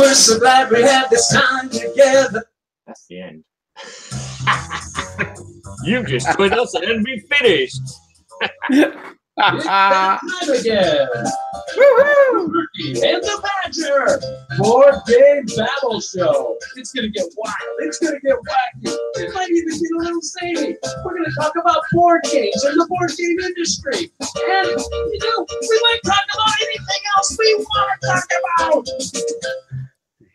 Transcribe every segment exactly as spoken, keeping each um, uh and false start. we're so glad we had this time together. That's the end. You just quit us and we finished. It's that time again. Woohoo! And the Badger board game battle show. It's gonna get wild. It's gonna get wacky. It might even get a little zany. We're gonna talk about board games and the board game industry. And you know, we might talk about anything else we want to talk about.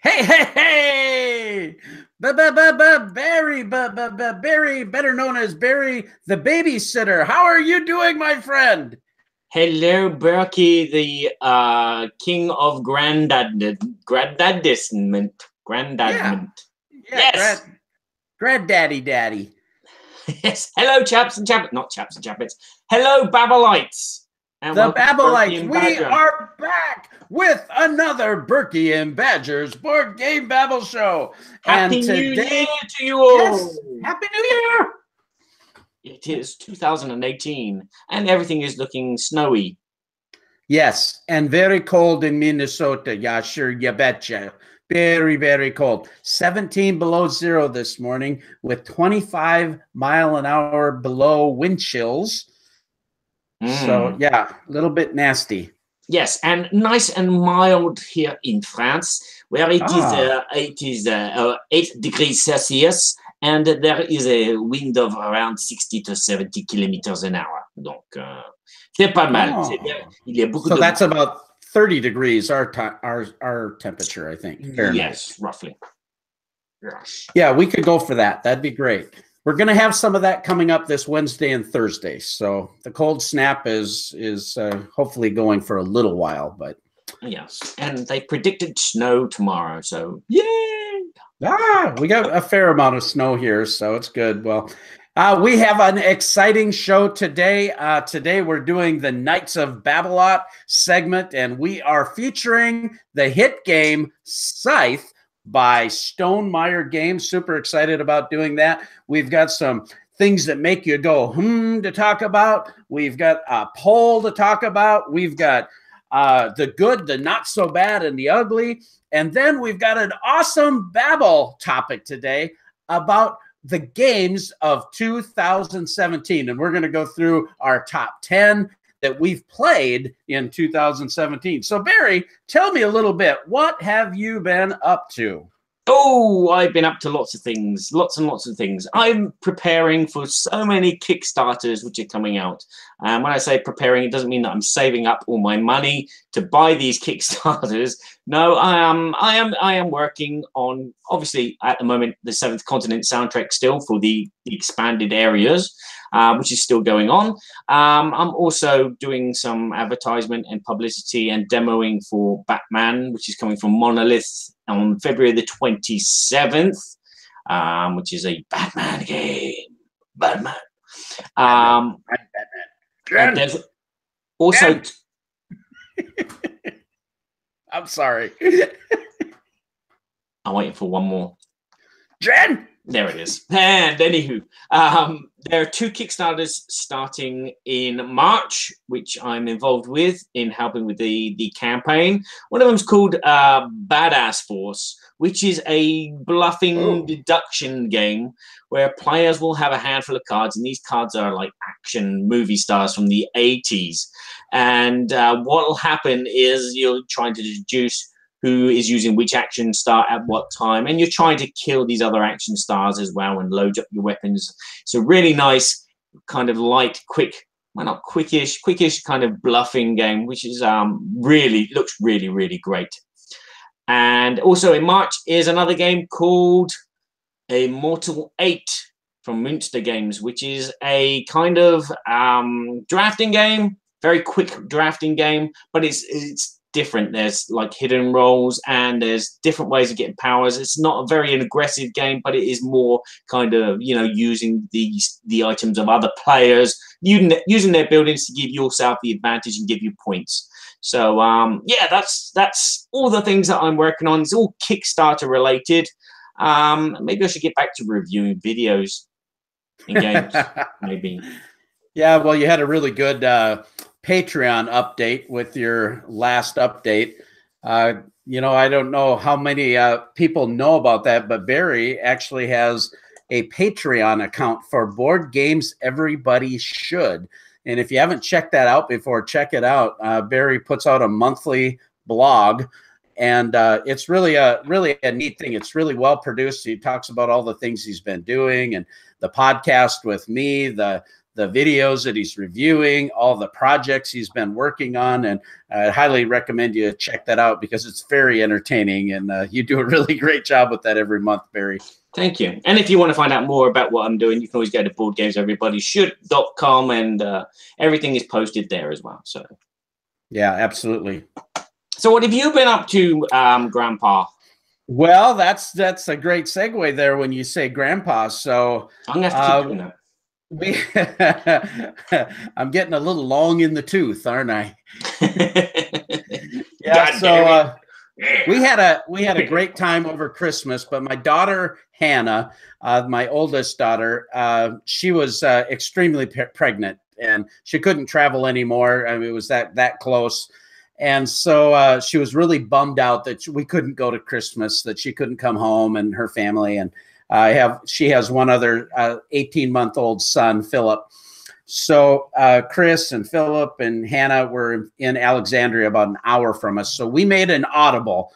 Hey, hey, hey! Barry, Barry, better known as Barry the Babysitter. How are you doing, my friend? Hello, Berkey, the uh, king of granddad, granddadisment, granddadment. Yeah. Yeah, yes, grand, granddaddy, daddy. Yes. Hello, chaps and chappets. Not chaps and chappets. Hello, Babelites. And the Babelites. We are back with another Berkey and Badger's Board Game Babble Show. Happy and today, New Year to you all. Yes, Happy New Year. It is two thousand eighteen, and everything is looking snowy. Yes, and very cold in Minnesota. Yeah, sure, you betcha. Very, very cold. seventeen below zero this morning with twenty-five mile an hour below wind chills. Mm. So, yeah, a little bit nasty. Yes, and nice and mild here in France, where it ah. is, uh, it is uh, uh, eight degrees Celsius, and there is a wind of around sixty to seventy kilometers an hour. Donc, uh, c'est pas mal. Oh. C'est bien. Il y a beaucoup so de... that's about thirty degrees, our, our, our temperature, I think. Fair yes, nice. Roughly. Yeah. Yeah, we could go for that. That'd be great. We're going to have some of that coming up this Wednesday and Thursday. So the cold snap is is uh, hopefully going for a little while, but yes. And they predicted snow tomorrow, so yay! Ah, we got a fair amount of snow here, so it's good. Well, uh, we have an exciting show today. Uh, today we're doing the Knights of Camelot segment, and we are featuring the hit game Scythe by Stonemaier Games. Super excited about doing that. We've got some things that make you go, hmm, to talk about. We've got a poll to talk about. We've got uh, the good, the not so bad, and the ugly. And then we've got an awesome babble topic today about the games of two thousand seventeen. And we're going to go through our top ten that we've played in two thousand seventeen. So Barry, tell me a little bit, what have you been up to? Oh, I've been up to lots of things, lots and lots of things. I'm preparing for so many Kickstarters which are coming out. And um, when I say preparing, it doesn't mean that I'm saving up all my money to buy these Kickstarters. No, I am, I am, I am working on, obviously, at the moment, the Seventh Continent soundtrack still for the, the expanded areas, uh, which is still going on. Um, I'm also doing some advertisement and publicity and demoing for Batman, which is coming from Monolith on February the twenty-seventh, um, which is a Batman game. Batman. Um, Batman. Batman. Also, I'm sorry. I'm waiting for one more. Jen! There it is. And anywho, um, there are two Kickstarters starting in March, which I'm involved with in helping with the, the campaign. One of them's called uh, Badass Force, which is a bluffing oh. deduction game where players will have a handful of cards, and these cards are like action movie stars from the eighties. And uh, what will happen is you're trying to deduce who is using which action star at what time, and you're trying to kill these other action stars as well and load up your weapons. It's a really nice kind of light, quick, well, not quickish, quickish kind of bluffing game, which is um, really, looks really, really great. And also in March is another game called Immortal eight from Munster Games, which is a kind of um, drafting game, very quick drafting game, but it's it's different. There's like hidden rolls and there's different ways of getting powers. It's not a very aggressive game, but it is more kind of, you know, using the the items of other players, using using their buildings to give yourself the advantage and give you points. So um yeah, that's that's all the things that I'm working on. It's all Kickstarter related. Um maybe I should get back to reviewing videos and games. Maybe. Yeah, well, you had a really good uh Patreon update with your last update. Uh, you know, I don't know how many uh, people know about that, but Barry actually has a Patreon account for Board Games Everybody Should. And if you haven't checked that out before, check it out. Uh, Barry puts out a monthly blog, and uh, it's really a really a neat thing. It's really well produced. He talks about all the things he's been doing, and the podcast with me, the the videos that he's reviewing, all the projects he's been working on, and I highly recommend you check that out because it's very entertaining, and uh, you do a really great job with that every month, Barry. Thank you. And if you want to find out more about what I'm doing, you can always go to board games everybody should dot com, and uh, everything is posted there as well. So, yeah, absolutely. So what have you been up to, um, Grandpa? Well, that's that's a great segue there when you say Grandpa. So I'm going to have to keep doing that. We, I'm getting a little long in the tooth, aren't I? Yeah. God, so uh, we had a we had a great time over Christmas, but my daughter Hannah, uh, my oldest daughter, uh, she was uh, extremely pre pregnant, and she couldn't travel anymore. I mean, it was that that close, and so uh, she was really bummed out that we couldn't go to Christmas, that she couldn't come home and her family and. I have, she has one other eighteen month old son, Philip. So uh, Chris and Philip and Hannah were in Alexandria about an hour from us. So we made an audible.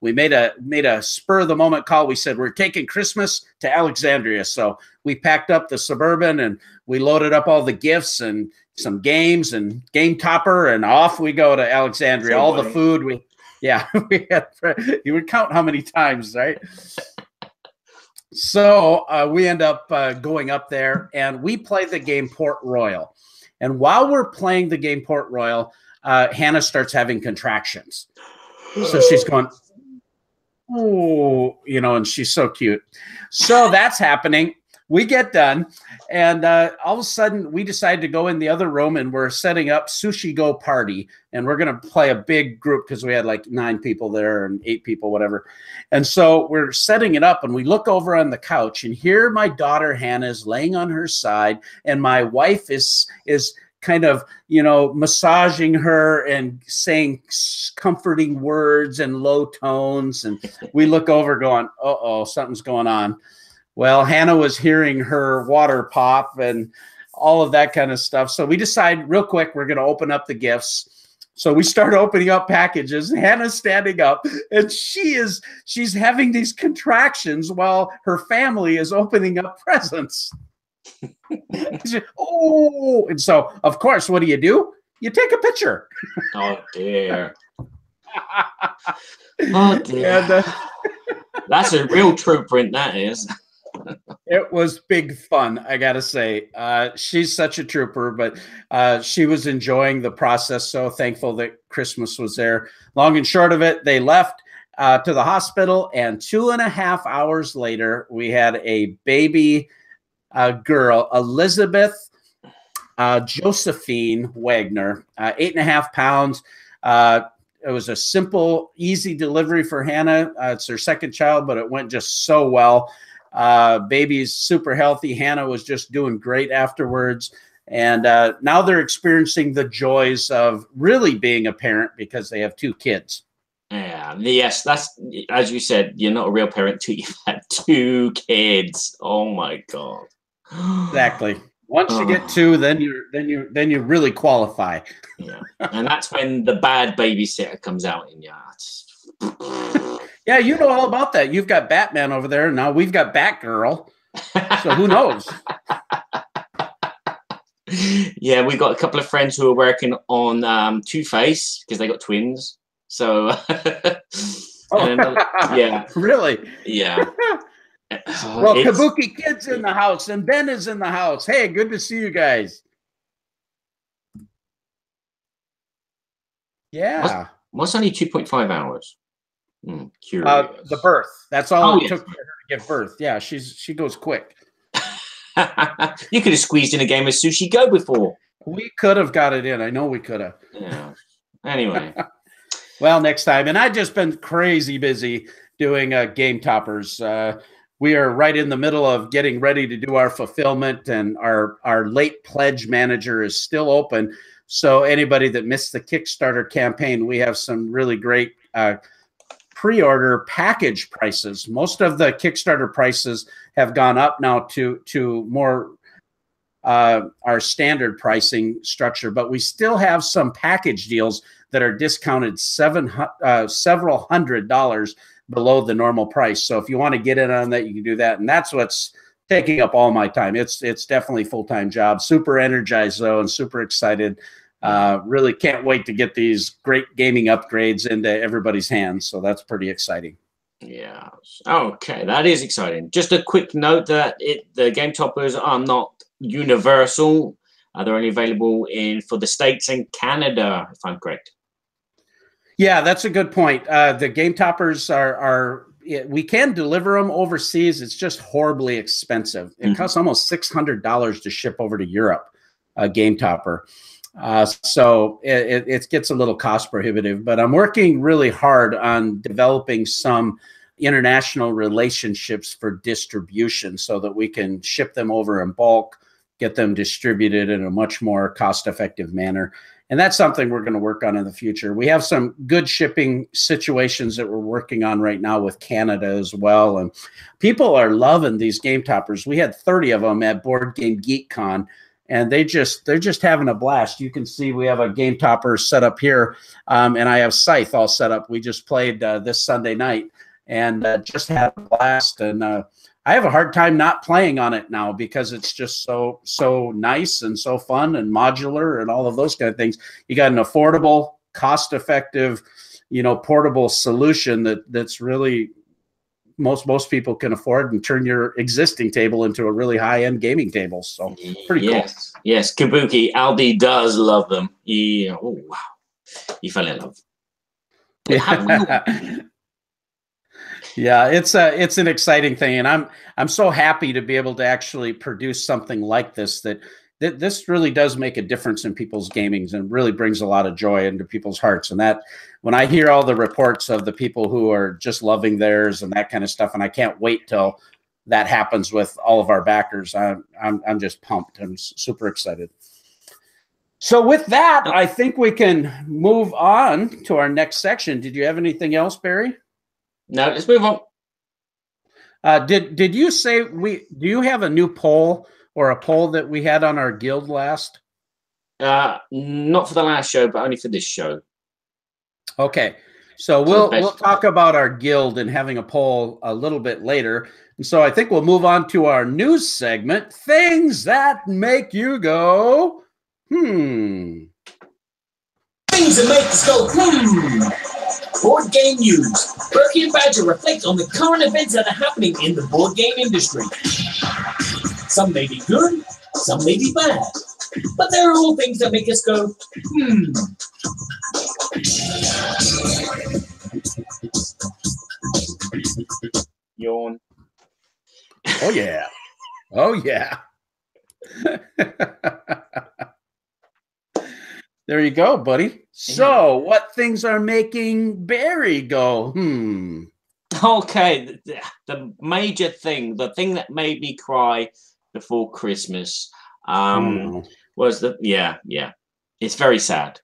We made a, made a spur of the moment call. We said, we're taking Christmas to Alexandria. So we packed up the Suburban and we loaded up all the gifts and some games and Game Topper, and off we go to Alexandria. All the food. We, yeah, we had, you would count how many times, right? So uh, we end up uh, going up there, and we play the game Port Royal. And while we're playing the game Port Royal, uh, Hannah starts having contractions. So she's going, oh, you know, and she's so cute. So that's happening. We get done, and uh, all of a sudden we decide to go in the other room, and we're setting up Sushi Go Party, and we're going to play a big group because we had like nine people there and eight people, whatever. And so we're setting it up, and we look over on the couch, and here my daughter Hannah is laying on her side, and my wife is is kind of, you know, massaging her and saying comforting words and low tones, and we look over going, uh-oh, something's going on. Well, Hannah was hearing her water pop and all of that kind of stuff. So we decide real quick, we're going to open up the gifts. So we start opening up packages. Hannah's standing up, and she is, she's having these contractions while her family is opening up presents. Oh, and so of course, what do you do? You take a picture. Oh dear. Oh dear. And, uh, that's a real true print. That is. It was big fun, I gotta say. Uh, she's such a trooper, but uh, she was enjoying the process. So thankful that Christmas was there. Long and short of it, they left uh, to the hospital, and two and a half hours later, we had a baby uh, girl, Elizabeth uh, Josephine Wagner, uh, eight and a half pounds. Uh, It was a simple, easy delivery for Hannah. Uh, it's her second child, but it went just so well. Uh, baby's super healthy. Hannah was just doing great afterwards. And uh, now they're experiencing the joys of really being a parent because they have two kids. Yeah, yes, that's, as you said, you're not a real parent till you've had two kids. Oh my God. Exactly. Once you get two, then you then you then you really qualify. Yeah, and that's when the bad babysitter comes out in your. Yeah, you know all about that. You've got Batman over there, and now we've got Batgirl. So who knows? Yeah, we've got a couple of friends who are working on um, Two Face because they got twins. So, and another, yeah, really, yeah. Well, it's, Kabuki Kid's in the house, and Ben is in the house. Hey, good to see you guys. Yeah. What's only two point five hours? Mm, curious. Uh, the birth. That's all oh, it yes. took for her to give birth. Yeah, she's she goes quick. You could have squeezed in a game of Sushi Go before. We could have got it in. I know we could have. Yeah. Anyway. Well, next time. And I've just been crazy busy doing uh, Game Toppers. Uh, We are right in the middle of getting ready to do our fulfillment, and our, our late pledge manager is still open. So anybody that missed the Kickstarter campaign, we have some really great uh, pre-order package prices. Most of the Kickstarter prices have gone up now to, to more uh, our standard pricing structure, but we still have some package deals that are discounted seven, uh, several hundred dollars below the normal price. So if you want to get in on that, you can do that. And that's what's taking up all my time. It's it's definitely a full-time job. Super energized, though, and super excited. Uh, really can't wait to get these great gaming upgrades into everybody's hands. So that's pretty exciting. Yeah. Okay, that is exciting. Just a quick note that it, the Game Toppers are not universal. Uh, they're only available in for the States and Canada, if I'm correct. Yeah, that's a good point. Uh, the Game Toppers are, are we can deliver them overseas. It's just horribly expensive. It mm-hmm. costs almost six hundred dollars to ship over to Europe, a Game Topper. Uh, so it, it gets a little cost prohibitive, but I'm working really hard on developing some international relationships for distribution so that we can ship them over in bulk, get them distributed in a much more cost-effective manner. And that's something we're going to work on in the future. We have some good shipping situations that we're working on right now with Canada as well. And people are loving these Game Toppers. We had thirty of them at Board Game Geek Con. And they just, they're just having a blast. You can see we have a Game Topper set up here, um, and I have Scythe all set up. We just played uh, this Sunday night and uh, just had a blast. And uh, I have a hard time not playing on it now because it's just so so nice and so fun and modular and all of those kind of things. You got an affordable, cost-effective, you know, portable solution that that's really most most people can afford, and turn your existing table into a really high-end gaming table. So pretty yes. cool. Yes, Kabuki, Aldi does love them. He, oh, wow. He fell in love. Yeah. Yeah, it's a, it's an exciting thing. And I'm I'm so happy to be able to actually produce something like this, that th this really does make a difference in people's gamings and really brings a lot of joy into people's hearts. And that, when I hear all the reports of the people who are just loving theirs and that kind of stuff, and I can't wait till that happens with all of our backers. I'm I'm, I'm just pumped. I'm super excited. So with that, I think we can move on to our next section. Did you have anything else, Barry? No, let's move on. Uh, did did you say we? Do you have a new poll or a poll that we had on our guild last? Uh, not for the last show, but only for this show. Okay, so we'll we'll talk about our guild and having a poll a little bit later. And so I think we'll move on to our news segment: things that make you go hmm. Things that make us go hmm. Board game news. Berkey and Badger reflect on the current events that are happening in the board game industry. Some may be good, some may be bad, but there are all things that make us go, hmm. Yawn. Oh, yeah. Oh, yeah. There you go, buddy. So, what things are making Barry go, hmm? Okay, the, the major thing, the thing that made me cry before Christmas um, mm. was the, yeah, yeah. It's very sad.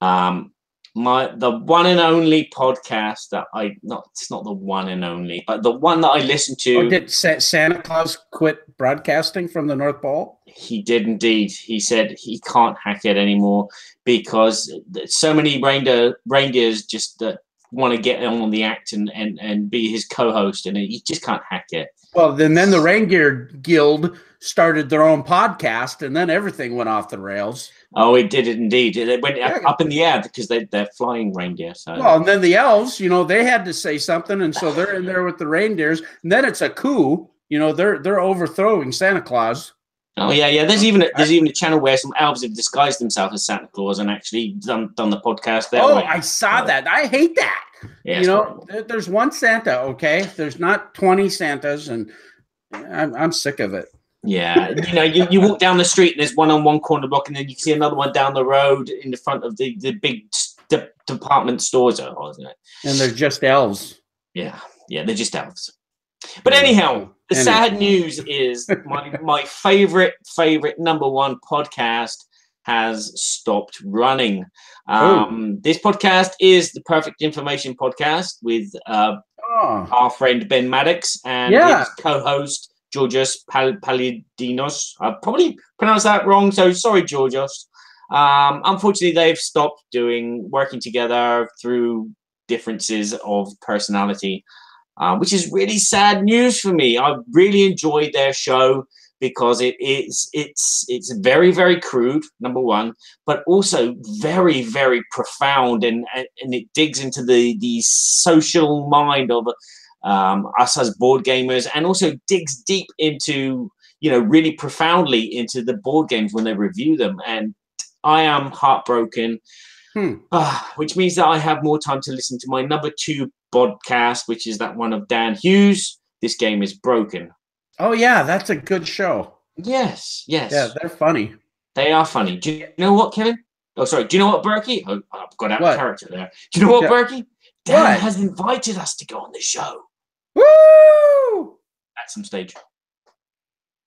Um, my The one and only podcast that I, not it's not the one and only, but the one that I listened to. Oh, did Sa Santa Claus quit broadcasting from the North Pole? He did indeed. He said he can't hack it anymore because so many reindeer, reindeers just uh, want to get on the act and, and, and be his co-host, and he just can't hack it. Well, then, then the Reindeer Guild started their own podcast, and then everything went off the rails. Oh, it did indeed. It went yeah. up in the air because they, they're flying reindeer. So. Well, and then the elves, you know, they had to say something, and so they're in there with the reindeers, and then it's a coup. You know, they're they're overthrowing Santa Claus. Oh yeah, yeah. There's even a, there's even a channel where some elves have disguised themselves as Santa Claus and actually done done the podcast there. Oh, way. I saw so, that. I hate that. Yeah, you know, there, there's one Santa. Okay, there's not twenty Santas, and I'm I'm sick of it. Yeah, you know, you, you walk down the street and there's one on one corner block, and then you see another one down the road in the front of the the big de department stores, isn't it? And they're just elves. Yeah, yeah, they're just elves. But anyhow, the sad news is my my favorite favorite number one podcast has stopped running. Um, this podcast is the Perfect Information Podcast with uh, oh. our friend Ben Maddox and yeah. his co-host, Georgios Pal- Paladinos. I probably pronounced that wrong, so sorry, Georgios. Um, unfortunately, they've stopped doing working together through differences of personality, uh, which is really sad news for me. I really enjoyed their show because it is it's it's very, very crude, number one, but also very, very profound, and and it digs into the the social mind of um, us as board gamers, and also digs deep into, you know, really profoundly into the board games when they review them, and I am heartbroken, hmm. uh, which means that I have more time to listen to my number two podcast, which is that one of Dan Hughes, This Game is Broken. Oh, yeah, that's a good show. Yes, yes. Yeah, they're funny. They are funny. Do you know what, Kevin? Oh, sorry. Do you know what, Berkey? Oh, I've got out of character there. Do you know what, yeah. Berkey? Dan what? has invited us to go on the show. Woo! At some stage.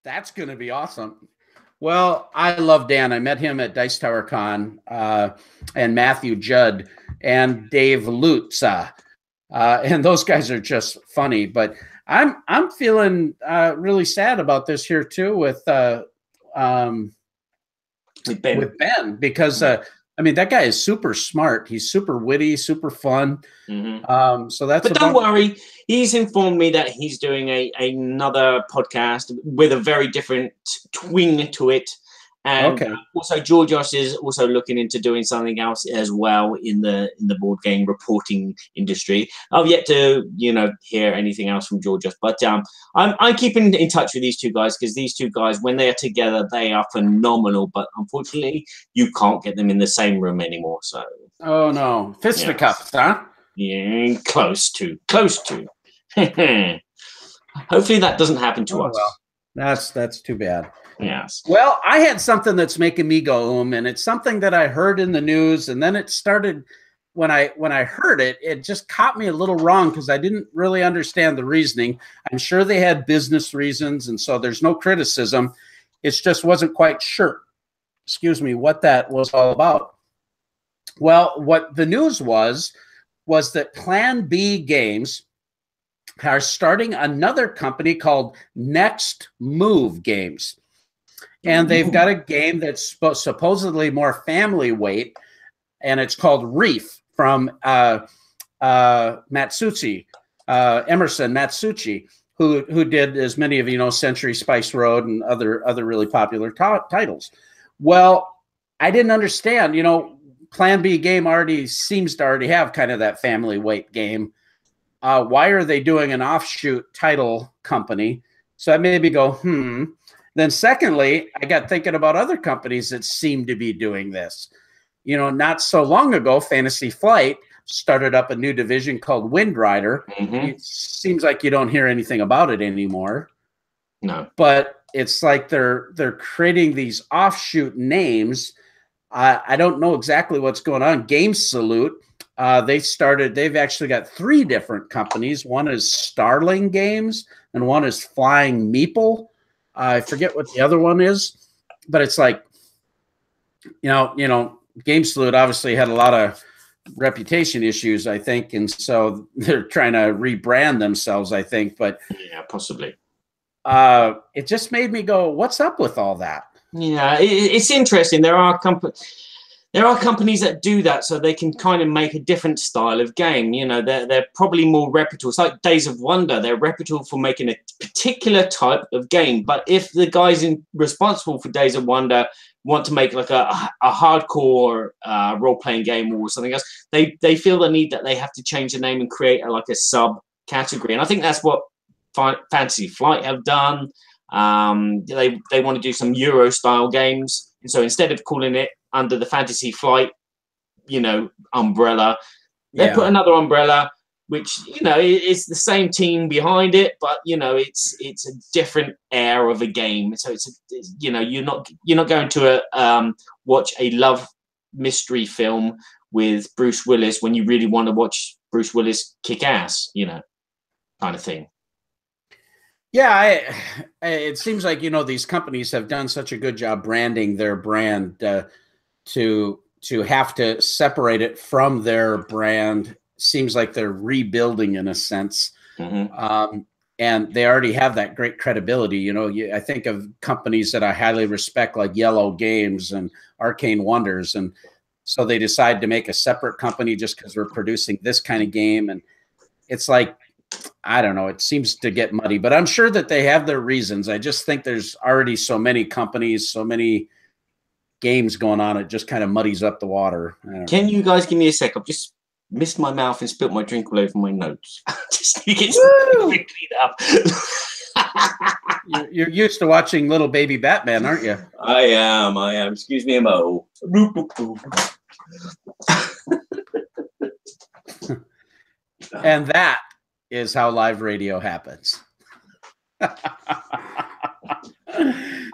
That's going to be awesome. Well, I love Dan. I met him at Dice Tower Con, uh, and Matthew Judd and Dave Lutza. Uh, and those guys are just funny. But I'm I'm feeling uh, really sad about this here, too, with uh, um, with, Ben. with Ben. Because, uh, I mean, that guy is super smart. He's super witty, super fun. Mm-hmm. Um, so that's. But don't worry. He's informed me that he's doing a another podcast with a very different twing to it. And okay. also Georgios is also looking into doing something else as well in the in the board game reporting industry. I've yet to, you know, hear anything else from Georgios, but um, I'm I'm keeping in touch with these two guys, because these two guys, when they are together, they are phenomenal. But unfortunately, you can't get them in the same room anymore. So oh no, fisticuffs, yes. huh? Yeah, close to, close to. Hopefully that doesn't happen to oh, us. Well. That's that's too bad. Yes. Well, I had something that's making me go um, and it's something that I heard in the news, and then it started when I when I heard it, it just caught me a little wrong because I didn't really understand the reasoning. I'm sure they had business reasons, and so there's no criticism. It just wasn't quite sure. Excuse me, what that was all about. Well, what the news was was that Plan B Games are starting another company called Next Move Games. And they've got a game that's supposedly more family weight, and it's called Reef from uh, uh, Matsuuchi, uh, Emerson Matsuuchi, who who did, as many of you know, Century Spice Road and other, other really popular t- titles. Well, I didn't understand, you know, Plan B Game already seems to already have kind of that family weight game. Uh, why are they doing an offshoot title company? So I maybe go, hmm. Then secondly, I got thinking about other companies that seem to be doing this. You know, not so long ago, Fantasy Flight started up a new division called Windrider. Mm-hmm. It seems like you don't hear anything about it anymore. No. But it's like they're they're creating these offshoot names. Uh, I don't know exactly what's going on. Game Salute. Uh, they started, they've actually got three different companies. One is Starling Games, and one is Flying Meeple. Uh, I forget what the other one is, but it's like, you know, you know, Game Salute obviously had a lot of reputation issues, I think. And so they're trying to rebrand themselves, I think. But yeah, possibly. Uh, it just made me go, what's up with all that? Yeah, it, it's interesting. There are companies. There are companies that do that so they can kind of make a different style of game. You know, they're, they're probably more reputable. It's like Days of Wonder. They're reputable for making a particular type of game. But if the guys in, responsible for Days of Wonder want to make like a, a hardcore uh, role-playing game or something else, they, they feel the need that they have to change the name and create a, like a sub-category. And I think that's what Fi- Fantasy Flight have done. Um, they, they want to do some Euro-style games. And so instead of calling it under the Fantasy Flight, you know, umbrella, they yeah. put another umbrella, which, you know, it's the same team behind it, but, you know, it's it's a different air of a game. So it's, a, it's you know, you're not you're not going to a, um, watch a love mystery film with Bruce Willis when you really want to watch Bruce Willis kick ass, you know, kind of thing. Yeah, I, it seems like, you know, these companies have done such a good job branding their brand. Uh, to to have to separate it from their brand. Seems like they're rebuilding in a sense. Mm-hmm. Um, and they already have that great credibility. You know, you, I think of companies that I highly respect, like Yellow Games and Arcane Wonders. And so they decide to make a separate company just because we're producing this kind of game. And it's like, I don't know, it seems to get muddy, but I'm sure that they have their reasons. I just think there's already so many companies, so many games going on. It just kind of muddies up the water. Can know. you guys give me a sec? I've just missed my mouth and spilt my drink all over my notes. Just need to clean up. You're used to watching Little Baby Batman, aren't you? I am. I am. Excuse me, M O. And that is how live radio happens.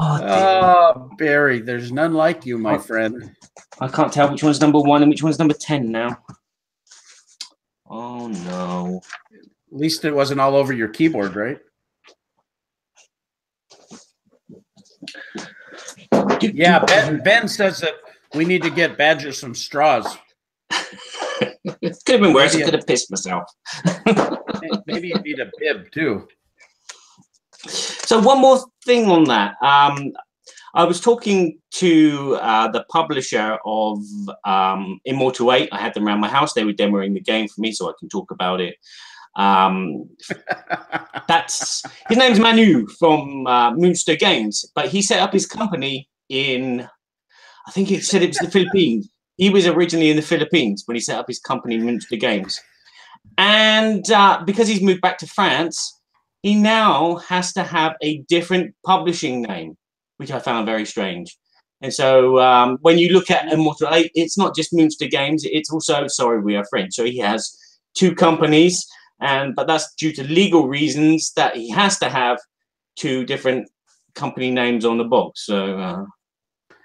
Oh, oh, Barry, there's none like you, my friend. I can't tell which one's number one and which one's number ten now. Oh, no. At least it wasn't all over your keyboard, right? Yeah, Ben, Ben says that we need to get Badger some straws. It could have been worse. Maybe I could have pissed myself. Maybe you need a bib, too. So one more thing on that. Um, I was talking to uh, the publisher of um, Immortal eight. I had them around my house. They were demoing the game for me so I can talk about it. Um, that's his name's Manu from uh, Munster Games, but he set up his company in, I think he said it was the Philippines. He was originally in the Philippines when he set up his company, Munster Games. And uh, because he's moved back to France, he now has to have a different publishing name, which I found very strange. And so um, when you look at Immortal eight, it's not just Munster Games. It's also, sorry, we are French. So he has two companies, and but that's due to legal reasons that he has to have two different company names on the box. So, uh,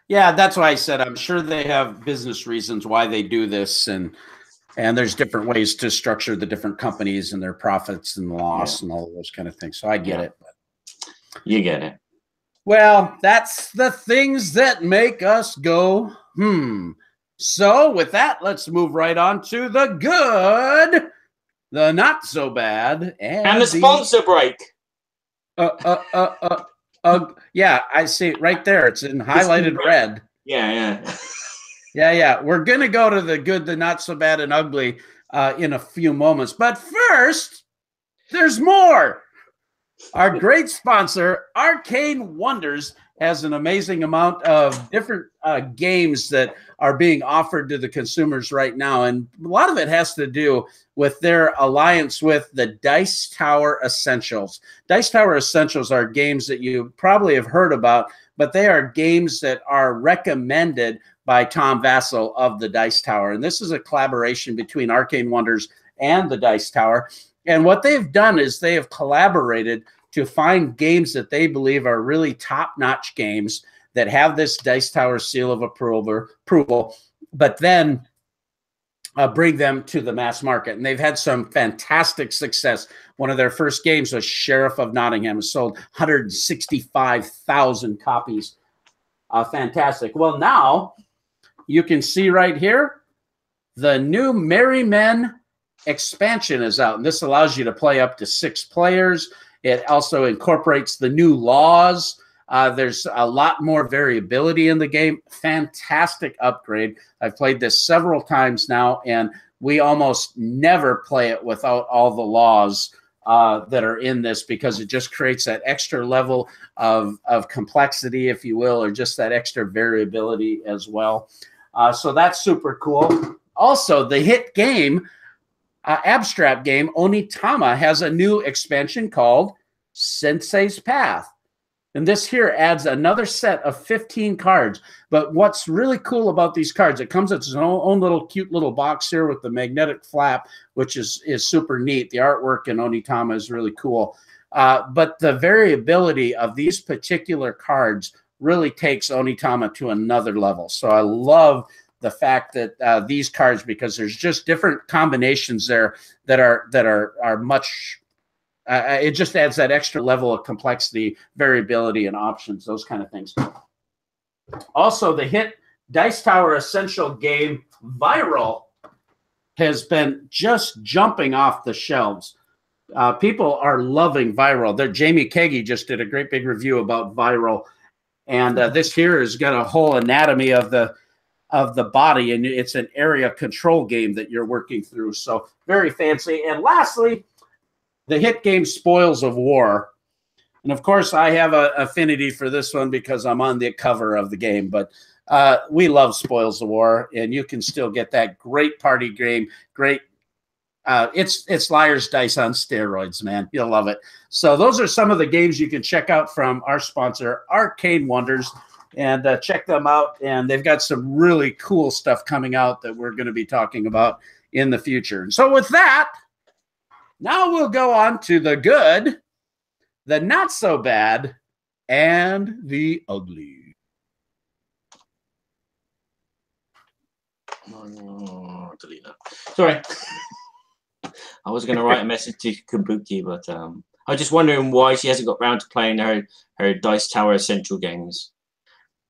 yeah, that's why I said I'm sure they have business reasons why they do this, and and there's different ways to structure the different companies and their profits and loss, yeah, and all those kind of things. So I get yeah. it. But. You get it. Well, that's the things that make us go, hmm. So with that, let's move right on to the good, the not so bad, and, and the sponsor the, break. Uh, uh, uh, uh. Uh, yeah, I see it right there. It's in highlighted red. Yeah, yeah. Yeah, yeah. We're going to go to the good, the not so bad, and ugly uh, in a few moments. But first, there's more. Our great sponsor, Arcane Wonders, has an amazing amount of different uh, games that are being offered to the consumers right now. And a lot of it has to do with their alliance with the Dice Tower Essentials. Dice Tower Essentials are games that you probably have heard about, but they are games that are recommended by Tom Vassell of the Dice Tower. And this is a collaboration between Arcane Wonders and the Dice Tower. And what they've done is they have collaborated to find games that they believe are really top-notch games that have this Dice Tower seal of approval, but then Uh, bring them to the mass market. And they've had some fantastic success. One of their first games was Sheriff of Nottingham. It sold one hundred sixty-five thousand copies. Uh, fantastic. Well, now you can see right here, the new Merry Men expansion is out. And this allows you to play up to six players. It also incorporates the new laws. Uh, there's a lot more variability in the game. Fantastic upgrade. I've played this several times now, and we almost never play it without all the laws uh, that are in this, because it just creates that extra level of, of complexity, if you will, or just that extra variability as well. Uh, so that's super cool. Also, the hit game, uh, abstract game, Onitama, has a new expansion called Sensei's Path. And this here adds another set of fifteen cards. But what's really cool about these cards, it comes with its own, own little cute little box here with the magnetic flap, which is, is super neat. The artwork in Onitama is really cool. Uh, but the variability of these particular cards really takes Onitama to another level. So I love the fact that uh, these cards, because there's just different combinations there that are, that are, are much... Uh, it just adds that extra level of complexity, variability, and options, those kind of things. Also, the hit Dice Tower Essential game Viral has been just jumping off the shelves. Uh, people are loving Viral. There, Jamie Keggy just did a great big review about Viral, and uh, this here has got a whole anatomy of the of the body, and it's an area control game that you're working through. So very fancy. And lastly, the hit game Spoils of War. And of course, I have an affinity for this one because I'm on the cover of the game, but uh, we love Spoils of War, and you can still get that great party game. Great. Uh, it's, it's Liar's Dice on steroids, man. You'll love it. So those are some of the games you can check out from our sponsor, Arcane Wonders, and uh, check them out. And they've got some really cool stuff coming out that we're going to be talking about in the future. And so with that, now we'll go on to the good, the not so bad, and the ugly. Oh, delete that. Sorry. I was going to write a message to Kabuki, but um, I was just wondering why she hasn't got round to playing her, her Dice Tower Essential games.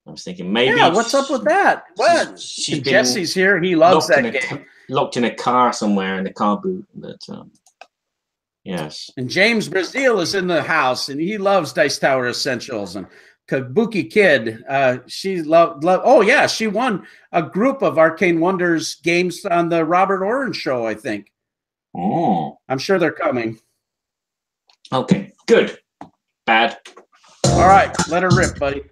I was thinking maybe. Yeah, what's up with that? What? She's, she's Jesse's here. He loves that game. A, locked in a car somewhere in a car boot. But, um, yes. And James Brazil is in the house, and he loves Dice Tower Essentials. And Kabuki Kid, uh, she loved, loved. Oh, yeah, she won a group of Arcane Wonders games on the Robert Orange show, I think. Oh. I'm sure they're coming. Okay, good. Bad. All right, let her rip, buddy.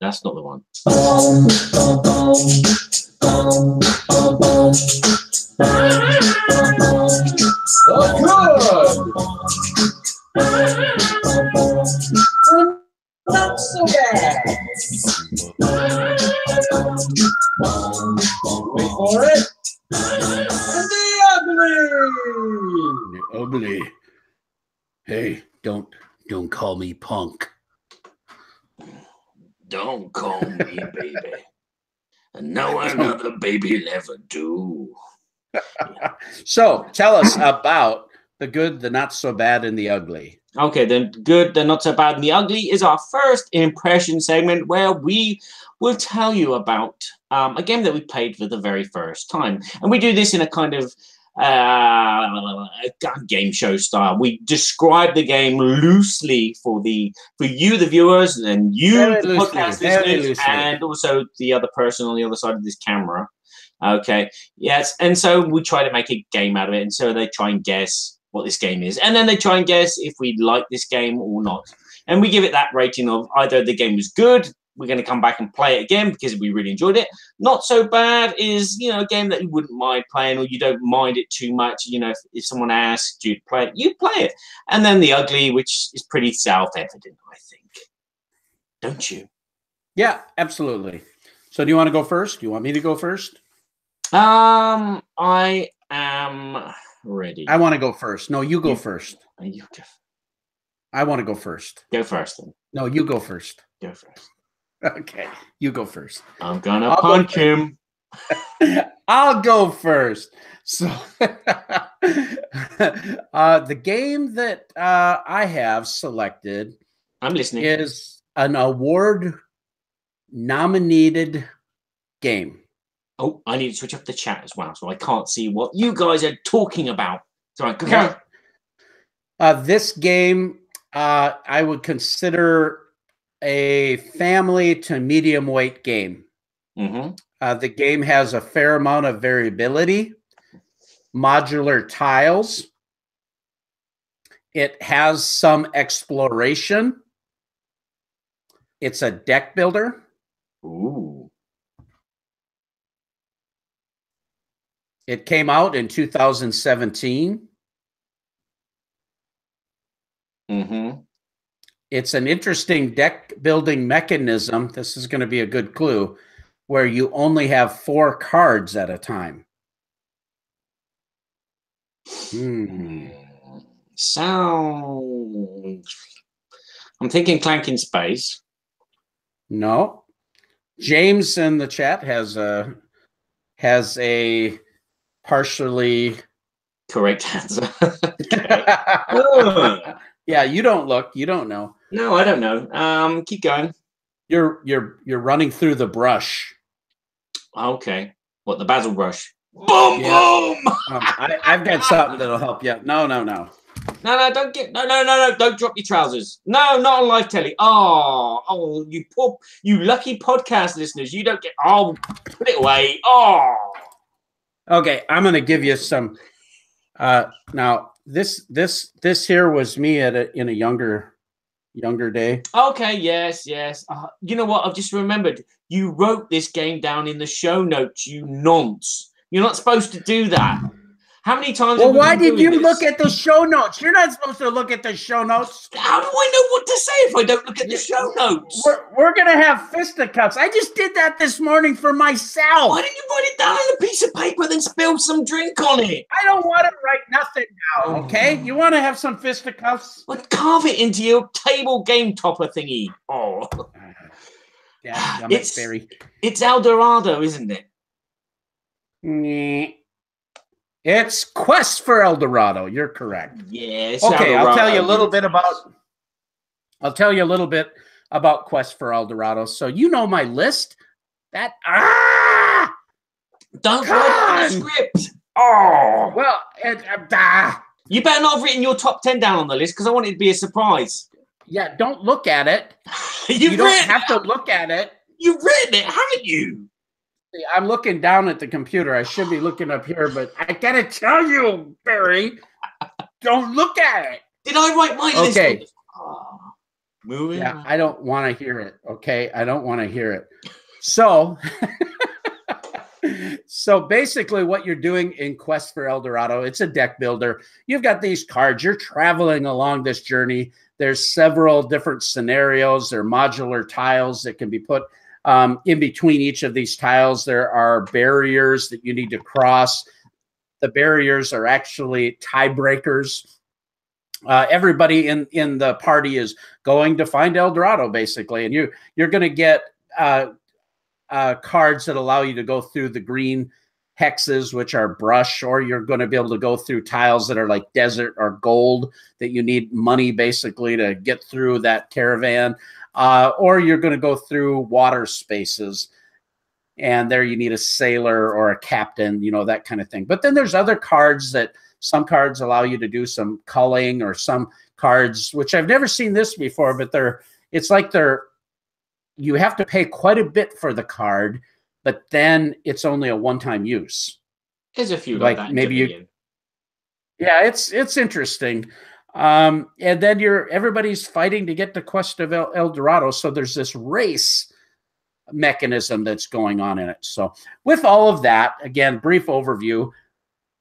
That's not the one. Oh, good. Not so bad. Wait for it. The ugly. The ugly. Hey, don't don't call me punk. Don't call me baby. And no another baby will ever do. So tell us about the good, the not so bad, and the ugly. Okay, the good, the not so bad, and the ugly is our first impression segment where we will tell you about um, a game that we played for the very first time. And we do this in a kind of Uh, game show style. We describe the game loosely for the for you, the viewers, and you, very the loosely, podcast listeners, and also the other person on the other side of this camera. Okay, yes, and so we try to make a game out of it, and so they try and guess what this game is, and then they try and guess if we like this game or not, and we give it that rating of either the game was good. We're going to come back and play it again because we really enjoyed it. Not so bad is, you know, a game that you wouldn't mind playing or you don't mind it too much. You know, if, if someone asked you to play it, you'd play it. And then the ugly, which is pretty self-evident, I think. Don't you? Yeah, absolutely. So do you want to go first? Do you want me to go first? Um, I am ready. I want to go first. No, you go you, first. You go. I want to go first. Go first then. No, you go first. Go first. Okay, you go first. I'm gonna I'll punch go him. I'll go first. So, uh, the game that uh, I have selected, I'm listening, is an award-nominated game. Oh, I need to switch up the chat as well, so I can't see what you guys are talking about. Sorry, go okay. on. Uh, this game, uh, I would consider a family to medium weight game. Mm-hmm. Uh, the game has a fair amount of variability, modular tiles. It has some exploration. It's a deck builder. Ooh. It came out in two thousand seventeen. Mm-hmm. It's an interesting deck building mechanism. This is going to be a good clue, where you only have four cards at a time. Hmm. Sounds. I'm thinking Clank in Space. No. James in the chat has a has a partially correct answer. Yeah, you don't look. You don't know. No, I don't know. Um, keep going. You're you're you're running through the brush. Okay. What, the Basil Brush? Boom, yeah. Boom! um, I, I've got something that'll help you. No, no, no. No, no, don't get... No, no, no, no, don't drop your trousers. No, not on live telly. Oh, oh, you poor... You lucky podcast listeners, you don't get... Oh, put it away. Oh. Okay, I'm going to give you some... Uh, now, this this this here was me at a, in a younger... Younger day. Okay, yes, yes. Uh, you know what? I've just remembered. You wrote this game down in the show notes, you nonce. You're not supposed to do that. How many times? Well, why did you look at the show notes? You're not supposed to look at the show notes. How do I know what to say if I don't look at the show notes? We're, we're going to have fisticuffs. I just did that this morning for myself. Why didn't you write it down on a piece of paper then spill some drink on it? I don't want to write nothing now, okay? You want to have some fisticuffs? Well, carve it into your table game topper thingy. Oh. Yeah, it's, it's El Dorado, isn't it? Mm. It's Quest for El Dorado. You're correct. Yes. Okay, I'll tell you a little bit about. I'll tell you a little bit about Quest for El Dorado. So you know my list. That ah, don't write the script. Oh well, it, uh, you better not have written your top ten down on the list because I want it to be a surprise. Yeah, don't look at it. You've you don't have to look at it. You've written it, haven't you? I'm looking down at the computer. I should be looking up here, but I gotta tell you, Barry, don't look at it. Did I write my list? Okay. Oh, moving. Yeah, on. I don't want to hear it. Okay, I don't want to hear it. So, so basically, what you're doing in Quest for El Dorado, it's a deck builder. You've got these cards. You're traveling along this journey. There's several different scenarios. There are modular tiles that can be put. Um, in between each of these tiles, there are barriers that you need to cross. The barriers are actually tiebreakers. Uh, everybody in, in the party is going to find El Dorado, basically. And you, you're going to get uh, uh, cards that allow you to go through the green hexes, which are brush, or you're going to be able to go through tiles that are like desert or gold that you need money, basically, to get through that caravan. Uh, or you're going to go through water spaces, and there you need a sailor or a captain, you know, that kind of thing. But then there's other cards that some cards allow you to do some culling, or some cards, which I've never seen this before, but they're, it's like they're, you have to pay quite a bit for the card, but then it's only a one-time use. There's a few like, like that maybe you, yeah, it's, it's interesting. Um, and then you're, everybody's fighting to get the Quest of El, El Dorado. So there's this race mechanism that's going on in it. So with all of that, again, brief overview,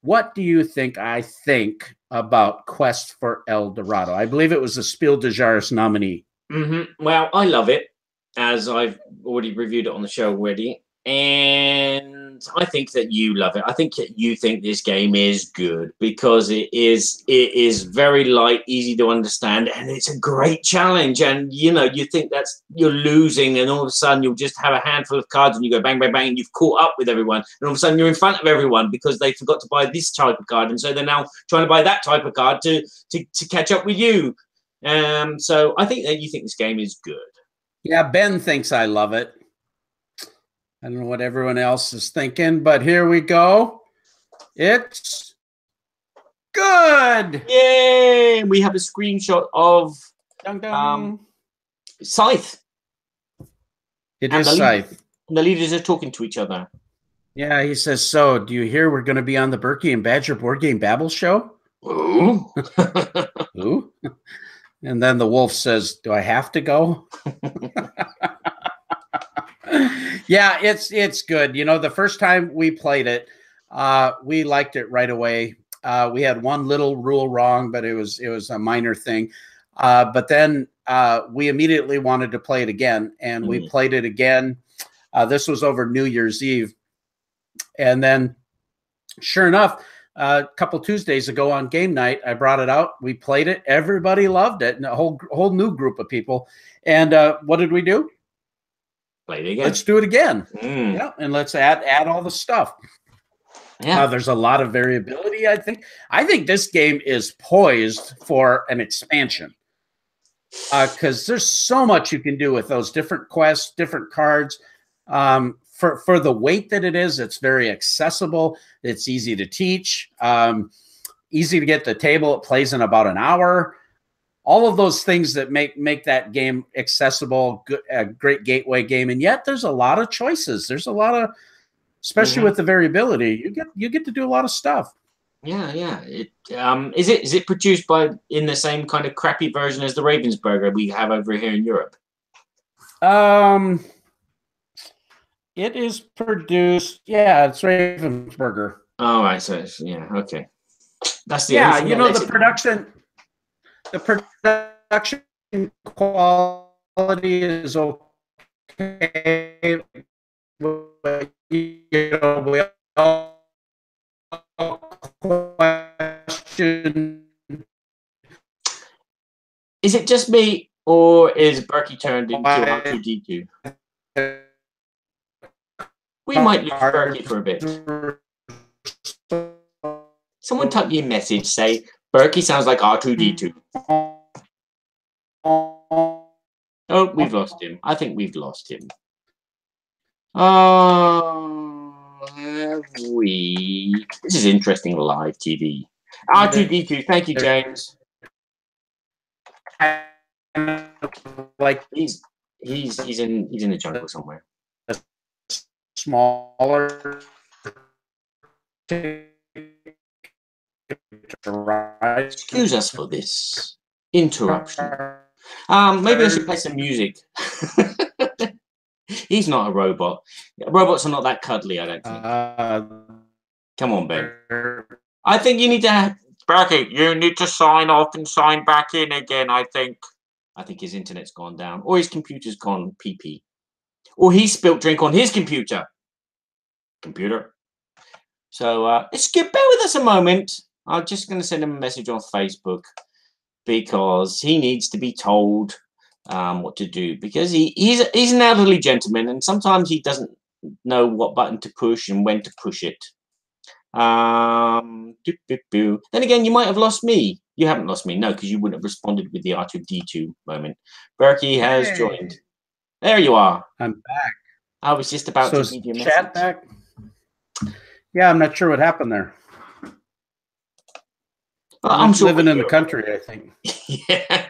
what do you think I think about Quest for El Dorado? I believe it was the Spiel des Jahres nominee. Mm-hmm. Well, I love it, as I've already reviewed it on the show already. And I think that you love it. I think that you think this game is good because it is it is very light, easy to understand, and it's a great challenge. And you know, you think that's you're losing, and all of a sudden you'll just have a handful of cards, and you go bang, bang, bang, and you've caught up with everyone, and all of a sudden you're in front of everyone because they forgot to buy this type of card, and so they're now trying to buy that type of card to to, to catch up with you. Um, so I think that you think this game is good. Yeah, Ben thinks I love it. I don't know what everyone else is thinking, but here we go. It's good. Yay! We have a screenshot of dun, dun. Um, Scythe. It and is Scythe. And the leaders are talking to each other. Yeah, he says, so do you hear we're going to be on the Berkey and Badger Board Game Babble show? Ooh. Ooh. And then the wolf says, do I have to go? Yeah, it's it's good. You know, the first time we played it, uh, we liked it right away. Uh, we had one little rule wrong, but it was it was a minor thing. Uh, but then uh, we immediately wanted to play it again, and mm-hmm. we played it again. Uh, this was over New Year's Eve, and then sure enough, uh, a couple Tuesdays ago on game night, I brought it out. We played it. Everybody loved it, and a whole whole new group of people. And uh, what did we do? Play it again. Let's do it again. Mm. Yeah, and let's add add all the stuff. Yeah, uh, there's a lot of variability. I think I think this game is poised for an expansion because uh, there's so much you can do with those different quests, different cards. Um, for, for the weight that it is, it's very accessible. It's easy to teach, um, easy to get to the table. It plays in about an hour. All of those things that make, make that game accessible, good, a great gateway game. And yet there's a lot of choices. There's a lot of, especially yeah. with the variability, you get, you get to do a lot of stuff. Yeah, yeah. It, um, is it is it produced by in the same kind of crappy version as the Ravensburger we have over here in Europe? Um, it is produced. Yeah, it's Ravensburger. Oh, right. So it's, yeah, okay. That's the yeah. You know the production, the production quality is okay, but you know we all. Question. Is it just me, or is Berkey turned into R two D two? We might lose Berkey for a bit. Someone type me a message, say, Berkey sounds like R two D two. Oh, we've lost him. I think we've lost him. Oh... Have we? This is interesting live T V. R two D two, thank you, James. Like he's he's he's in he's in the jungle somewhere. Smaller excuse us for this interruption. Um, maybe I should play some music. He's not a robot. Robots are not that cuddly, I don't think. Uh, Come on, Ben. I think you need to have... Berkey, you need to sign off and sign back in again, I think. I think his internet's gone down. Or his computer's gone pee-pee. Or he spilt drink on his computer. Computer. So, uh, skip, bear with us a moment. I'm just going to send him a message on Facebook. Because he needs to be told... Um, what to do, because he, he's he's an elderly gentleman and sometimes he doesn't know what button to push and when to push it. Um, doo, doo, doo. Then again, you might have lost me. You haven't lost me, no, because you wouldn't have responded with the R two D two moment. Berkey has hey. joined. There you are. I'm back. I was just about so to give you a chat message. Back? Yeah, I'm not sure what happened there. Well, I'm, I'm sure living in the country, I think. Yeah.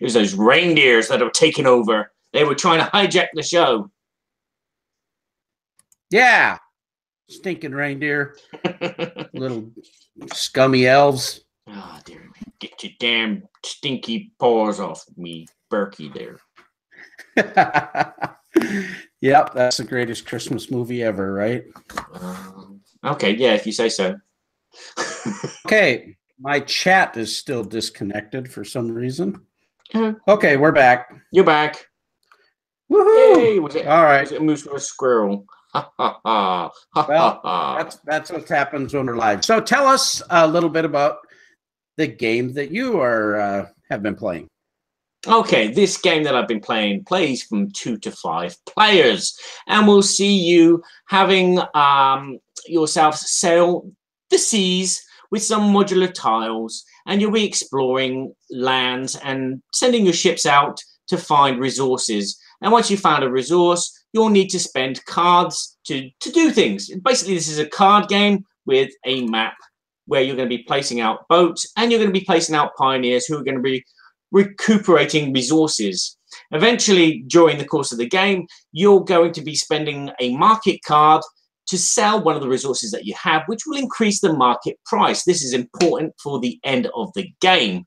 It was those reindeers that have taken over. They were trying to hijack the show. Yeah. Stinking reindeer. Little scummy elves. Oh, dear me. Get your damn stinky paws off me, Berkey there. Yep, that's the greatest Christmas movie ever, right? Um, okay, yeah, if you say so. Okay, my chat is still disconnected for some reason. Okay, we're back. You're back. Woohoo! Hey, was it, all right. Was it a moose or a squirrel? Ha ha ha. Well, that's, that's what happens when we're live. So tell us a little bit about the game that you are uh, have been playing. Okay, this game that I've been playing plays from two to five players. And we'll see you having um, yourselves sail the seas with some modular tiles, and you'll be exploring lands and sending your ships out to find resources. And once you've found a resource, you'll need to spend cards to, to do things. Basically, this is a card game with a map where you're going to be placing out boats and you're going to be placing out pioneers who are going to be recuperating resources. Eventually, during the course of the game, you're going to be spending a market card to sell one of the resources that you have, which will increase the market price. This is important for the end of the game,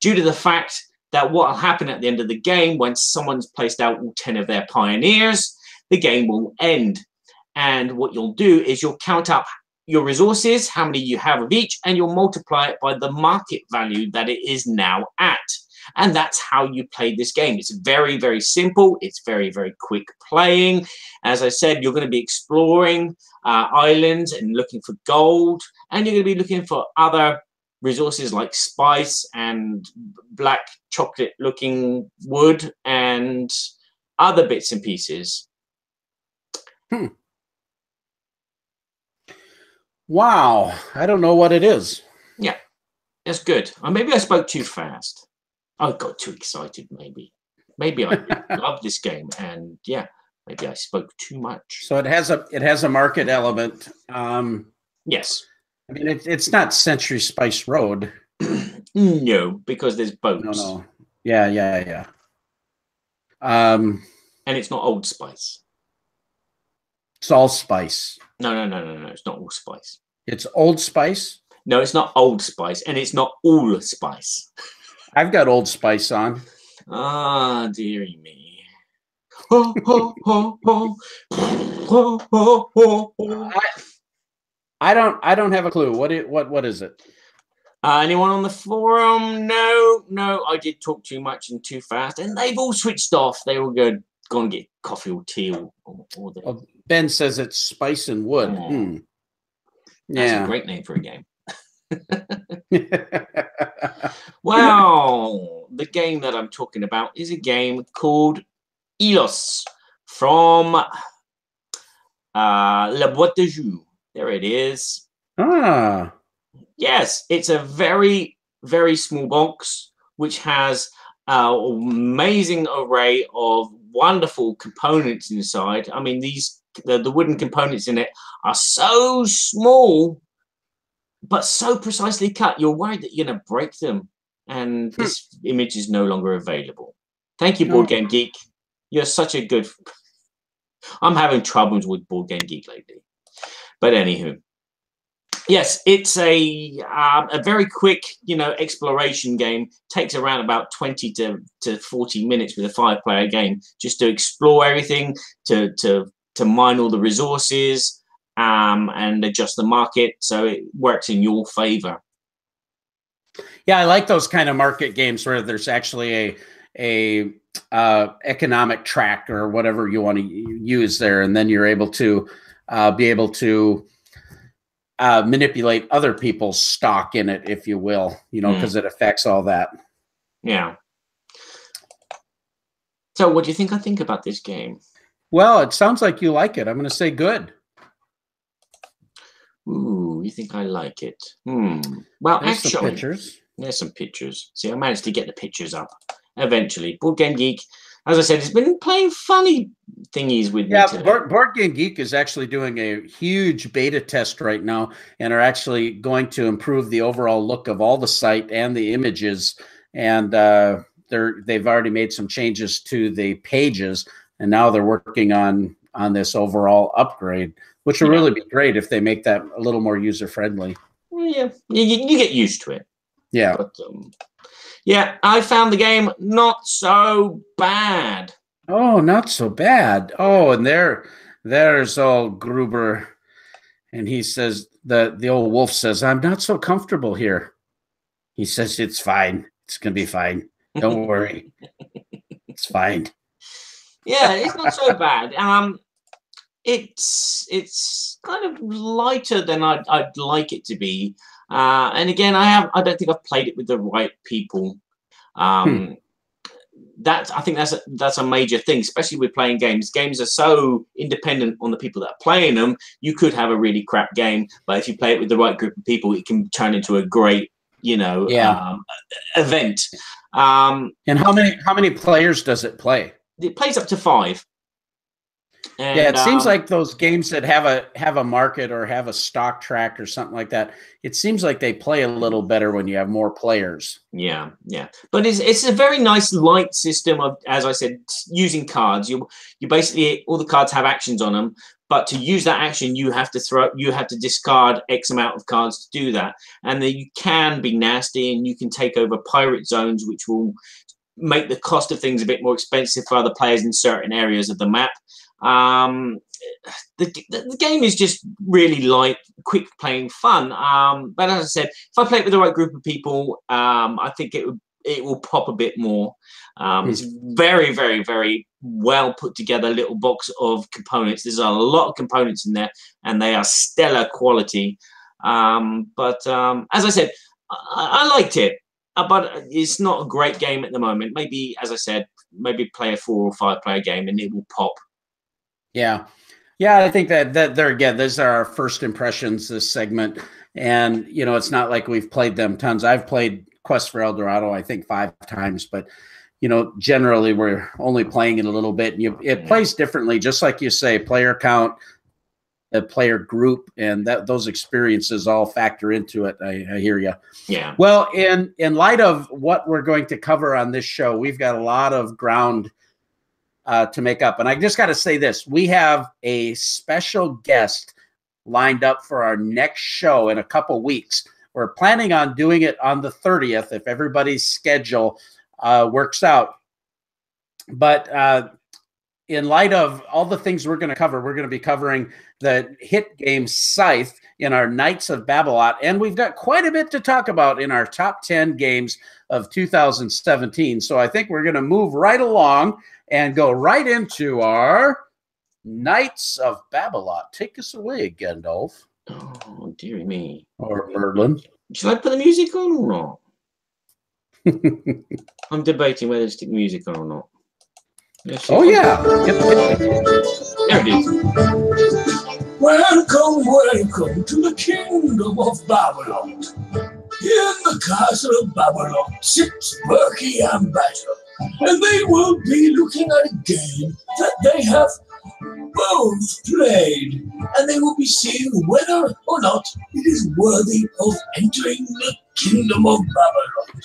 due to the fact that what will happen at the end of the game, when someone's placed out all ten of their pioneers, the game will end. And what you'll do is you'll count up your resources, how many you have of each, and you'll multiply it by the market value that it is now at. And that's how you play this game. It's very, very simple. It's very, very quick playing. As I said, you're going to be exploring uh, islands and looking for gold. And you're going to be looking for other resources like spice and black chocolate-looking wood and other bits and pieces. Hmm. Wow. I don't know what it is. Yeah, that's good. Or maybe I spoke too fast. I got too excited, maybe. Maybe I love this game, and yeah, Maybe I spoke too much. So it has a it has a market element. Um, yes. I mean, it, it's not Century Spice Road. No, because there's boats. No, no. Yeah, yeah, yeah. Um, and it's not Old Spice. It's allspice. No, no, no, no, no. It's not allspice. It's Old Spice? No, it's not Old Spice, and it's not all spice. I've got Old Spice on. Ah, oh, dearie me. Ho, ho, ho, ho. Ho, ho, ho, ho. I, I don't I don't have a clue. What it what what is it? Uh, anyone on the forum? No, no, I did talk too much and too fast, and they've all switched off. They all go go and get coffee or tea or, or, or the... oh, Ben says it's Spice and Wood. Oh. Hmm. That's yeah. a great name for a game. Wow. The game that I'm talking about is a game called Elos from uh, La Boite de Joux. There it is. Ah. Yes, it's a very, very small box, which has uh, an amazing array of wonderful components inside. I mean, these the, the wooden components in it are so small, but so precisely cut, you're worried that you're going to break them. And this image is no longer available. Thank you, Board Game Geek. You're such a good... I'm having troubles with Board Game Geek lately. But anywho. Yes, it's a uh, a very quick, you know, exploration game. Takes around about twenty to, to forty minutes with a five-player game, just to explore everything, to to to mine all the resources, um, and adjust the market so it works in your favor. Yeah, I like those kind of market games where there's actually a a uh, economic track or whatever you want to use there, and then you're able to uh, be able to. Uh, manipulate other people's stock in it, if you will, you know, because mm. it affects all that. Yeah. So what do you think I think about this game? Well, it sounds like you like it. I'm going to say good. Ooh, you think I like it? Hmm. Well, there's actually, some pictures. There's some pictures. See, I managed to get the pictures up eventually. Board Game Geek, as I said, has been playing funny thingies with yeah, me today. Board, Board Game Geek is actually doing a huge beta test right now and are actually going to improve the overall look of all the site and the images. And uh, they're, they've already made some changes to the pages, and now they're working on, on this overall upgrade, which will yeah. really be great if they make that a little more user-friendly. Yeah, you, you get used to it. Yeah. But, um, yeah, I found the game not so bad. Oh, not so bad. Oh, and there, there's old Gruber, and he says the the old wolf says, "I'm not so comfortable here." He says, "It's fine. It's gonna be fine. Don't worry. It's fine." Yeah, it's not so bad. Um, it's it's kind of lighter than I'd I'd like it to be. Uh, and again, I have. I don't think I've played it with the right people. Um, hmm. That I think that's a, that's a major thing, especially with playing games. Games are so independent on the people that are playing them. You could have a really crap game, but if you play it with the right group of people, it can turn into a great, you know, yeah. um, event. Um, and how many how many players does it play? It plays up to five. And, yeah, it um, seems like those games that have a have a market or have a stock track or something like that, it seems like they play a little better when you have more players. Yeah, yeah. But it's it's a very nice light system of, as I said, using cards. You you basically all the cards have actions on them, but to use that action you have to throw you have to discard X amount of cards to do that. And then you can be nasty and you can take over pirate zones, which will make the cost of things a bit more expensive for other players in certain areas of the map. Um, the, the game is just really light, quick playing fun. Um, but as I said, if I play it with the right group of people, um, I think it, it will pop a bit more. Um, mm. It's very, very, very well put together little box of components. There's a lot of components in there and they are stellar quality. Um, but um, as I said, I, I liked it, but it's not a great game at the moment. Maybe, as I said, maybe play a four or five player game and it will pop. Yeah. Yeah, I think that, that there again, those are our first impressions, this segment. And, you know, it's not like we've played them tons. I've played Quest for El Dorado, I think, five times. But, you know, generally we're only playing it a little bit. And you, it plays differently, just like you say, player count, the player group, and that those experiences all factor into it. I, I hear you. Yeah. Well, in, in light of what we're going to cover on this show, we've got a lot of ground uh, to make up. And I just got to say this. We have a special guest lined up for our next show in a couple weeks. We're planning on doing it on the thirtieth if everybody's schedule uh, works out. But uh, in light of all the things we're going to cover, we're going to be covering the hit game Scythe in our Knights of Babolat, and we've got quite a bit to talk about in our top ten games of two thousand seventeen. So I think we're going to move right along and go right into our Knights of Babolat. Take us away, Gandalf. Oh, dearie me. Or Merlin. Should I put the music on or not? I'm debating whether to stick music on or not. Yes, oh, yeah. There it is. Welcome, welcome to the Kingdom of Babolat. Here in the castle of Babolat sits Berkey and Badger, and they will be looking at a game that they have both played, and they will be seeing whether or not it is worthy of entering the Kingdom of Babolat.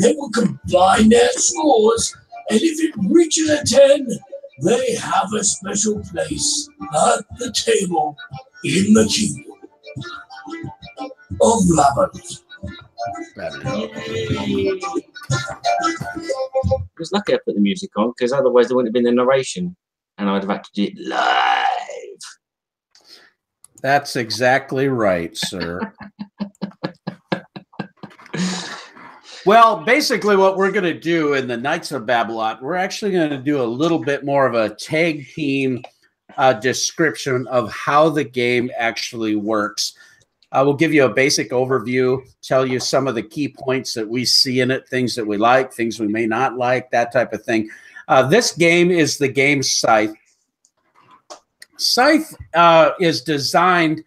They will combine their scores, and if it reaches a ten, they have a special place at the table in the Kingdom of Babolat. I was lucky I put the music on, because otherwise there wouldn't have been the narration. And I'd have had to do it live. That's exactly right, sir. Well, basically what we're going to do in the Knights of Babolat, we're actually going to do a little bit more of a tag team uh, description of how the game actually works. I uh, will give you a basic overview, tell you some of the key points that we see in it, things that we like, things we may not like, that type of thing. Uh, this game is the game Scythe. Scythe uh, is designed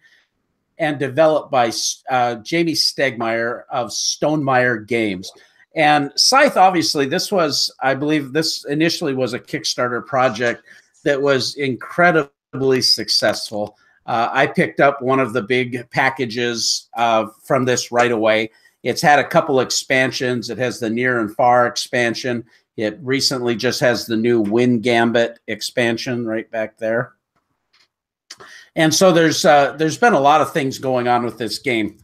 and developed by uh, Jamie Stegmaier of Stonemaier Games. And Scythe, obviously, this was, I believe, this initially was a Kickstarter project that was incredibly successful. Uh, I picked up one of the big packages uh, from this right away. It's had a couple expansions. It has the near and far expansion. It recently just has the new Wind Gambit expansion right back there. And so there's uh, there's been a lot of things going on with this game.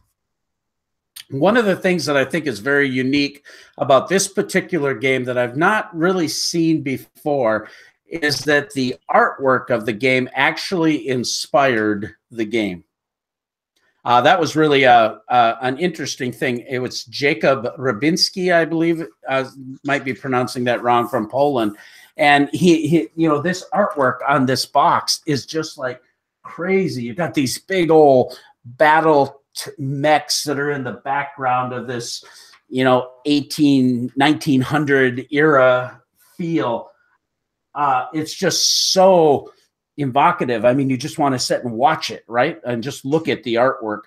One of the things that I think is very unique about this particular game that I've not really seen before is that the artwork of the game actually inspired the game. Uh, that was really a, uh, an interesting thing. It was Jacob Rybinski, I believe, uh, might be pronouncing that wrong, from Poland. And he, he, you know, this artwork on this box is just like crazy. You've got these big old battle mechs that are in the background of this, you know, eighteen, nineteen hundred era feel. Uh, it's just so evocative. I mean, you just want to sit and watch it, right? And just look at the artwork,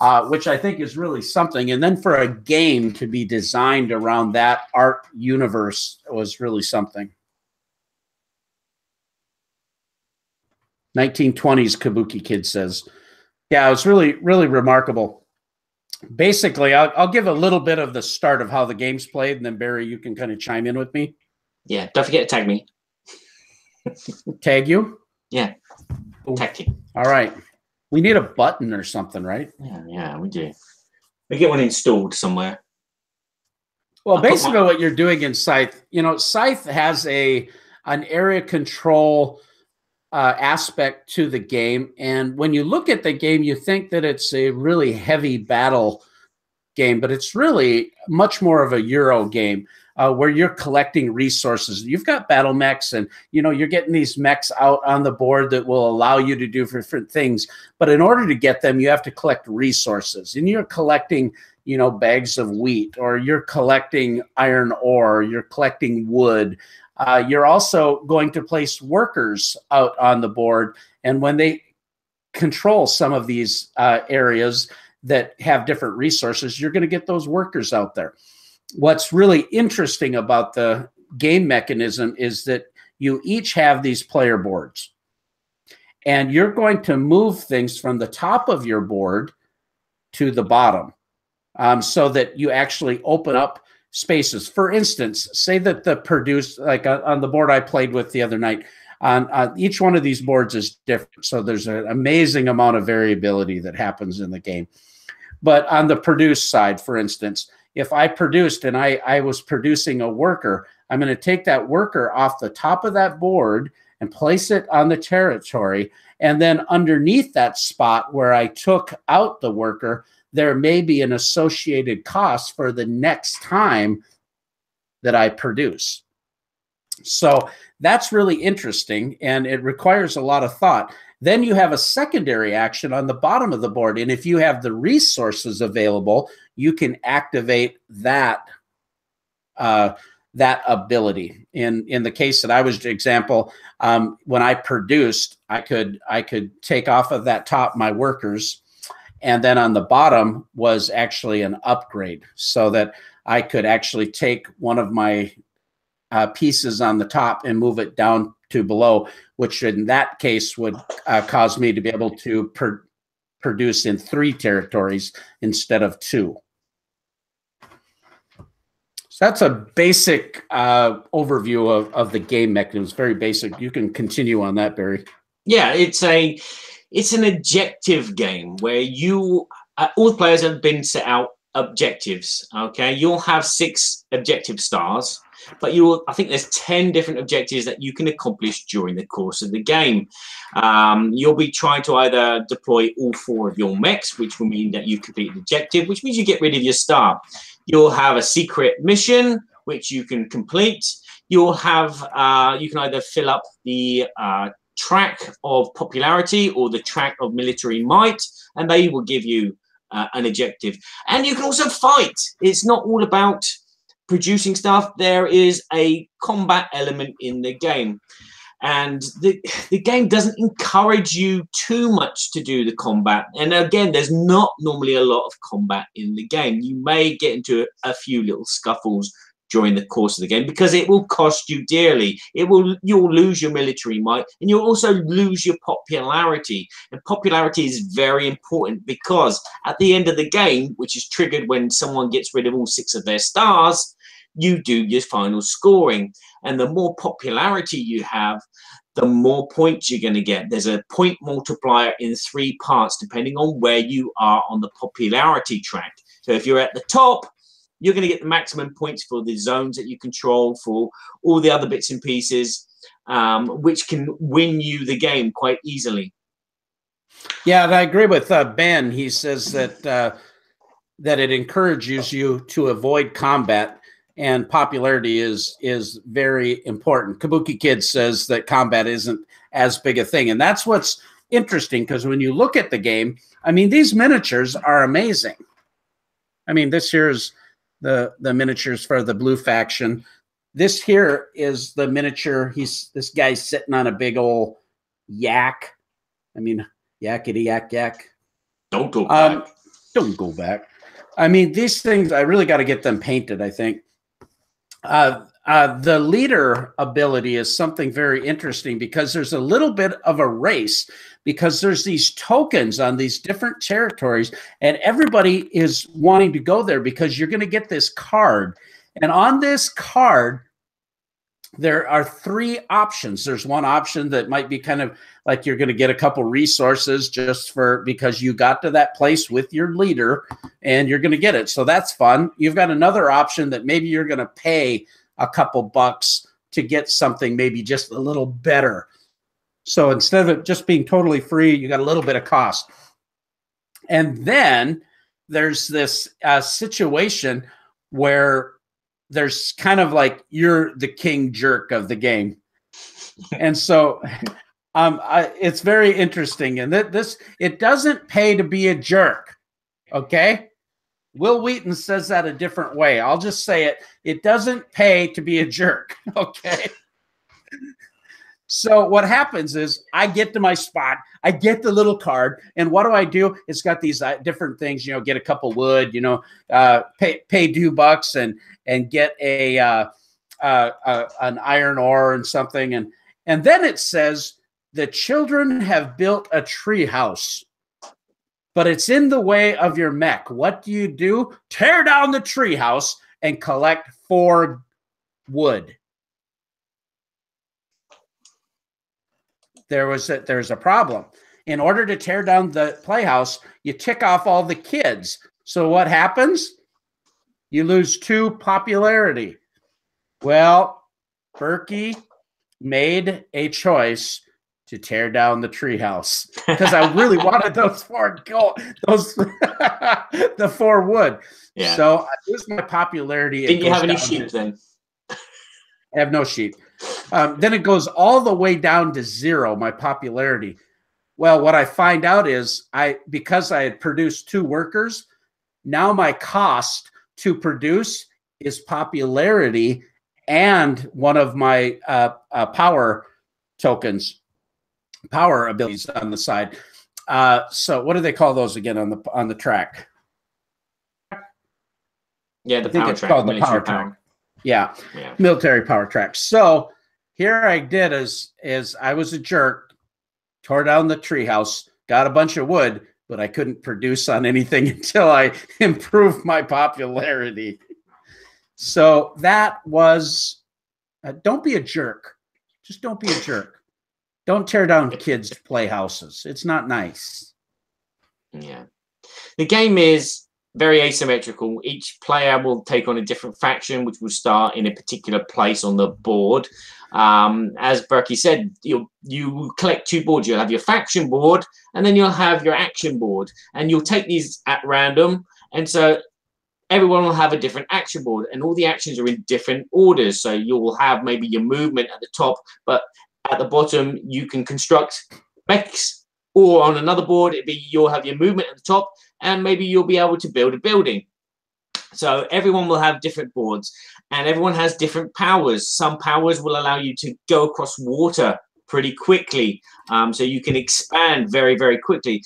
uh, which I think is really something. And then for a game to be designed around that art universe was really something. nineteen twenties, Kabuki Kid says. Yeah, it was really, really remarkable. Basically, I'll, I'll give a little bit of the start of how the game's played, and then, Barry, you can kind of chime in with me. Yeah, don't forget to tag me. Tag you? Yeah. Tactic. All right. We need a button or something, right? Yeah, yeah, we do. We get one installed somewhere. Well, I'll basically what you're doing in Scythe, you know, Scythe has a an area control uh, aspect to the game. And when you look at the game, you think that it's a really heavy battle game, but it's really much more of a Euro game. Uh, where you're collecting resources. You've got battle mechs, and you know, you're getting these mechs out on the board that will allow you to do different things. But in order to get them, you have to collect resources. And you're collecting, you know, bags of wheat, or you're collecting iron ore, you're collecting wood. Uh, you're also going to place workers out on the board. And when they control some of these uh, areas that have different resources, you're going to get those workers out there. What's really interesting about the game mechanism is that you each have these player boards, and you're going to move things from the top of your board to the bottom, um, so that you actually open up spaces. For instance, say that the produce, like uh, on the board I played with the other night, on uh, each one of these boards is different. So there's an amazing amount of variability that happens in the game. But on the produce side, for instance, if I produced and I, I was producing a worker, I'm going to take that worker off the top of that board and place it on the territory. And then underneath that spot where I took out the worker, there may be an associated cost for the next time that I produce. So that's really interesting, and it requires a lot of thought. Then you have a secondary action on the bottom of the board, and if you have the resources available, you can activate that uh, that ability. In in the case that I was, example, um, when I produced, I could I could take off of that top my workers, and then on the bottom was actually an upgrade, so that I could actually take one of my uh, pieces on the top and move it down to below, which in that case would uh, cause me to be able to pr produce in three territories instead of two. So that's a basic uh, overview of, of the game mechanisms. Very basic. You can continue on that, Barry. Yeah, it's a it's an objective game where you uh, all the players have been set out objectives. Okay, you'll have six objective stars. But you will, I think there's ten different objectives that you can accomplish during the course of the game. Um, you'll be trying to either deploy all four of your mechs, which will mean that you complete an objective, which means you get rid of your star. You'll have a secret mission, which you can complete. You'll have, uh, you can either fill up the uh, track of popularity or the track of military might, and they will give you uh, an objective. And you can also fight. It's not all about producing stuff. There is a combat element in the game, and the the game doesn't encourage you too much to do the combat. And again, there's not normally a lot of combat in the game. You may get into a few little scuffles during the course of the game because it will cost you dearly. It will, you'll lose your military might, and you'll also lose your popularity. And popularity is very important because at the end of the game, which is triggered when someone gets rid of all six of their stars, you do your final scoring. And the more popularity you have, the more points you're going to get. There's a point multiplier in three parts, depending on where you are on the popularity track. So if you're at the top, you're going to get the maximum points for the zones that you control, for all the other bits and pieces, um, which can win you the game quite easily. Yeah, and I agree with uh, Ben. He says that, uh, that it encourages you to avoid combat, and popularity is is very important. Kabuki Kid says that combat isn't as big a thing, and that's what's interesting, because when you look at the game, I mean, these miniatures are amazing. I mean, this here's the the miniatures for the blue faction. This here is the miniature. He's this guy's sitting on a big old yak. I mean, yakety yak yak. Don't go back. Um, don't go back. I mean, these things, I really got to get them painted, I think. Uh, uh, the leader ability is something very interesting because there's a little bit of a race, because there's these tokens on these different territories, and everybody is wanting to go there because you're going to get this card. And on this card, there are three options. There's one option that might be kind of like you're going to get a couple resources just for because you got to that place with your leader and you're going to get it. So that's fun. You've got another option that maybe you're going to pay a couple bucks to get something maybe just a little better. So instead of it just being totally free, you got a little bit of cost. And then there's this uh, situation where there's kind of like you're the king jerk of the game. And so um, I, it's very interesting. And th this, it doesn't pay to be a jerk, okay? Will Wheaton says that a different way. I'll just say it. It doesn't pay to be a jerk, okay? So what happens is I get to my spot, I get the little card, and what do I do? It's got these uh, different things, you know, get a couple wood, you know, uh, pay, pay due bucks and, and get a, uh, uh, uh, an iron ore and something. And, and then it says, the children have built a tree house, but it's in the way of your mech. What do you do? Tear down the tree house and collect four wood. There was a, there's a problem. In order to tear down the playhouse, you tick off all the kids. So what happens? You lose two popularity. Well, Berkey made a choice to tear down the treehouse because I really wanted those four gold, those the four wood. Yeah. So I lose my popularity. Didn't you have any sheep then? I have no sheep. Um, then it goes all the way down to zero, my popularity. Well, what I find out is I because I had produced two workers, now my cost to produce is popularity and one of my uh, uh, power tokens, power abilities on the side. Uh, so what do they call those again on the on the track? Yeah, the I think power it's track. Called the power track. Yeah. yeah, military power track. So here I did is is I was a jerk. Tore down the treehouse, got a bunch of wood, but I couldn't produce on anything until I improved my popularity. So that was, uh, don't be a jerk. Just don't be a jerk. Don't tear down kids' playhouses. It's not nice. Yeah. The game is very asymmetrical. Each player will take on a different faction, which will start in a particular place on the board. Um, as Berkey said, you'll, you collect two boards. You'll have your faction board, and then you'll have your action board. And you'll take these at random, and so everyone will have a different action board, and all the actions are in different orders. So you'll have maybe your movement at the top, but at the bottom you can construct mechs. Or on another board, it'd be you'll have your movement at the top, and maybe you'll be able to build a building. So everyone will have different boards, and everyone has different powers. Some powers will allow you to go across water pretty quickly, um, so you can expand very, very quickly.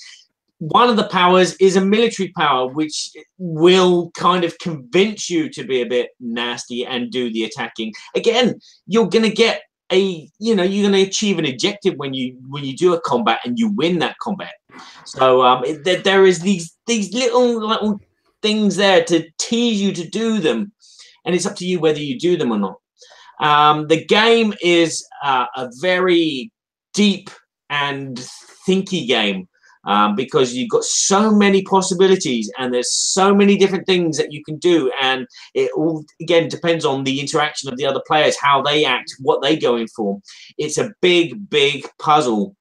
One of the powers is a military power, which will kind of convince you to be a bit nasty and do the attacking. Again, you're going to get a, you know, you're going to achieve an objective when you when you do a combat and you win that combat. So um, it, there, there is these these little little. things there to tease you to do them, and it's up to you whether you do them or not. Um, the game is uh, a very deep and thinky game um, because you've got so many possibilities and there's so many different things that you can do, and it all again depends on the interaction of the other players, how they act, what they go in for. It's a big, big puzzle.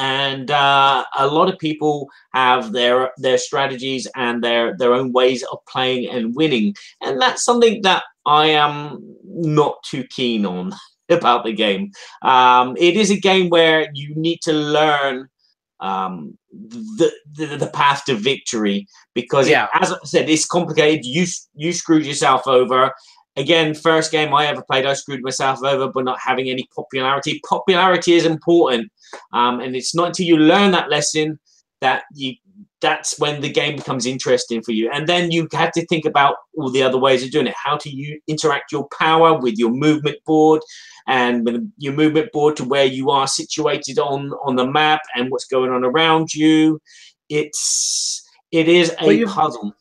And uh, a lot of people have their their strategies and their their own ways of playing and winning, and that's something that I am not too keen on about the game. Um, it is a game where you need to learn um, the, the the path to victory because, yeah. it, as I said, it's complicated. You you screwed yourself over. Again, first game I ever played, I screwed myself over by not having any popularity. Popularity is important, um, and it's not until you learn that lesson that you that's when the game becomes interesting for you. And then you have to think about all the other ways of doing it. How do you interact your power with your movement board and with your movement board to where you are situated on, on the map and what's going on around you? It's, it is a well, you, puzzle.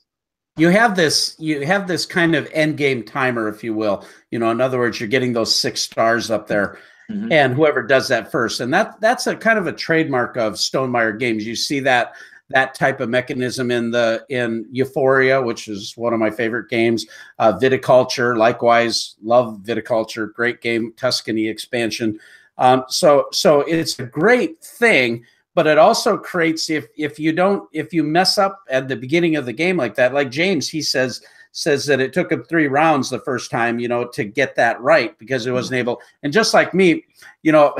You have this, you have this kind of end game timer, if you will. You know, in other words, you're getting those six stars up there, mm-hmm. and whoever does that first. And that that's a kind of a trademark of Stonemaier Games. You see that that type of mechanism in the in Euphoria, which is one of my favorite games. Uh, Viticulture, likewise, love Viticulture, great game. Tuscany expansion. Um, so so it's a great thing. But it also creates if if you don't if you mess up at the beginning of the game like that, like James, he says says that it took him three rounds the first time, you know, to get that right because he wasn't able. And just like me, you know,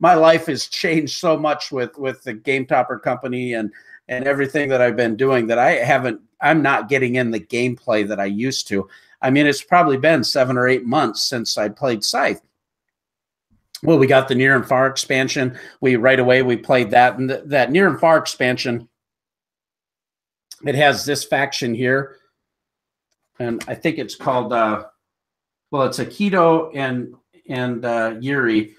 my life has changed so much with with the Game Topper company and and everything that I've been doing that I haven't I'm not getting in the gameplay that I used to. I mean, it's probably been seven or eight months since I played Scythe. Well, we got the near and far expansion. We right away we played that, and th that near and far expansion. It has this faction here, and I think it's called. Uh, Well, it's Aikido and and uh, Yuri.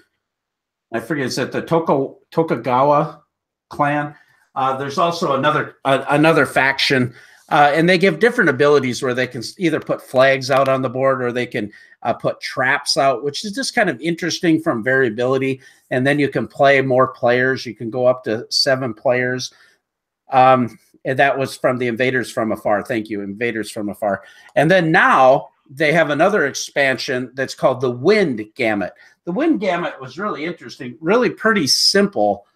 I forget, is it the Toko, Tokugawa clan? Uh, there's also another uh, another faction, uh, and they give different abilities where they can either put flags out on the board or they can uh, put traps out, which is just kind of interesting from variability. And then you can play more players. You can go up to seven players. Um, and that was from the Invaders from Afar. Thank you, Invaders from Afar. And then now they have another expansion that's called the Wind Gamut. The Wind Gamut was really interesting, really pretty simple.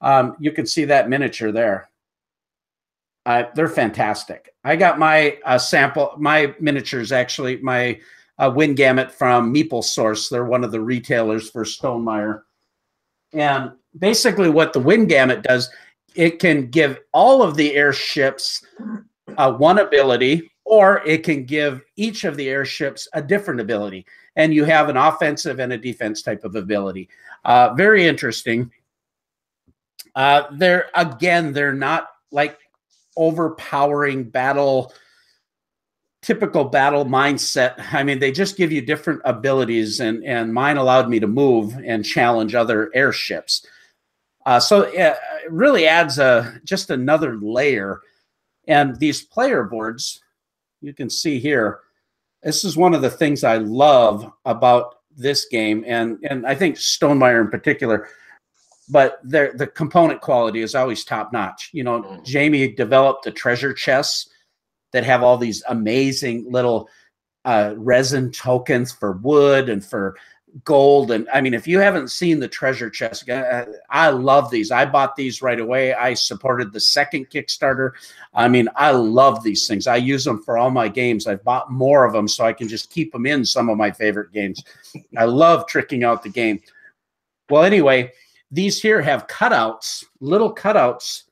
Um, you can see that miniature there. Uh, they're fantastic. I got my uh, sample, my miniatures actually, my uh, Wind Gamut from Meeple Source. They're one of the retailers for Stonemaier. And basically what the Wind Gamut does, it can give all of the airships uh, one ability, or it can give each of the airships a different ability. And you have an offensive and a defense type of ability. Uh, very interesting. Uh, they're, again, they're not like overpowering battle, typical battle mindset. I mean, they just give you different abilities, and, and mine allowed me to move and challenge other airships. Uh, so it really adds a, just another layer. And these player boards, you can see here, this is one of the things I love about this game, and, and I think Stonemaier in particular, but the component quality is always top-notch. You know, Jamie developed the treasure chests that have all these amazing little uh, resin tokens for wood and for gold. And, I mean, if you haven't seen the treasure chest, I love these. I bought these right away. I supported the second Kickstarter. I mean, I love these things. I use them for all my games. I've bought more of them so I can just keep them in some of my favorite games. I love tricking out the game. Well, anyway, these here have cutouts, little cutouts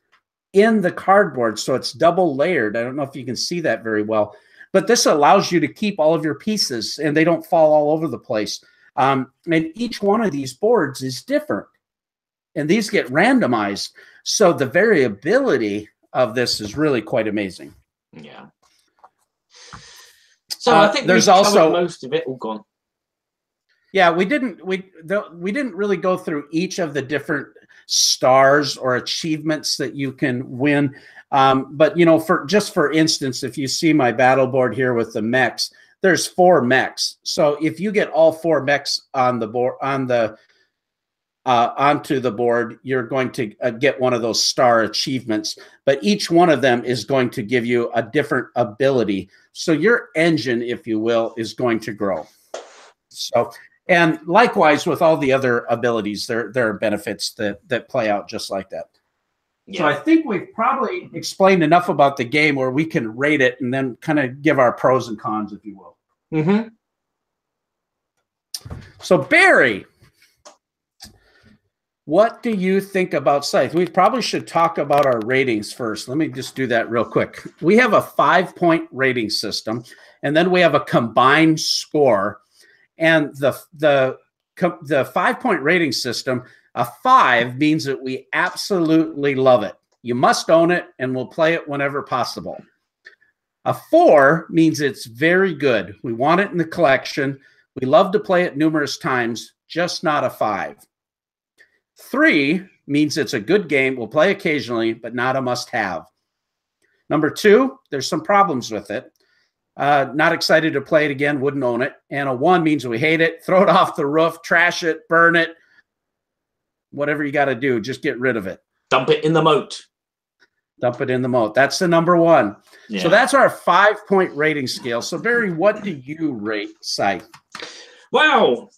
in the cardboard, so it's double layered. I don't know if you can see that very well, but this allows you to keep all of your pieces and they don't fall all over the place. Um, and each one of these boards is different, and these get randomized. So the variability of this is really quite amazing. Yeah. So uh, I think there's also most of it all gone. Yeah, we didn't we we didn't really go through each of the different stars or achievements that you can win. Um, but you know, for just for instance, if you see my battle board here with the mechs, there's four mechs. So if you get all four mechs on the board on the uh, onto the board, you're going to uh, get one of those star achievements. But each one of them is going to give you a different ability. So your engine, if you will, is going to grow. So. And likewise with all the other abilities, there, there are benefits that, that play out just like that. Yeah. So I think we've probably explained enough about the game where we can rate it and then kind of give our pros and cons, if you will. Mm-hmm. So Barry, what do you think about Scythe? We probably should talk about our ratings first. Let me just do that real quick. We have a five-point rating system, and then we have a combined score. And the the the five point rating system, a five means that we absolutely love it. You must own it, and we'll play it whenever possible. A four means it's very good. We want it in the collection. We love to play it numerous times, just not a five. Three means it's a good game. We'll play occasionally, but not a must have. Number two, there's some problems with it. Uh, not excited to play it again, wouldn't own it. And a one means we hate it, throw it off the roof, trash it, burn it, whatever you got to do, just get rid of it. Dump it in the moat. Dump it in the moat. That's the number one. Yeah. So that's our five-point rating scale. So, Barry, what do you rate Scythe? Wow.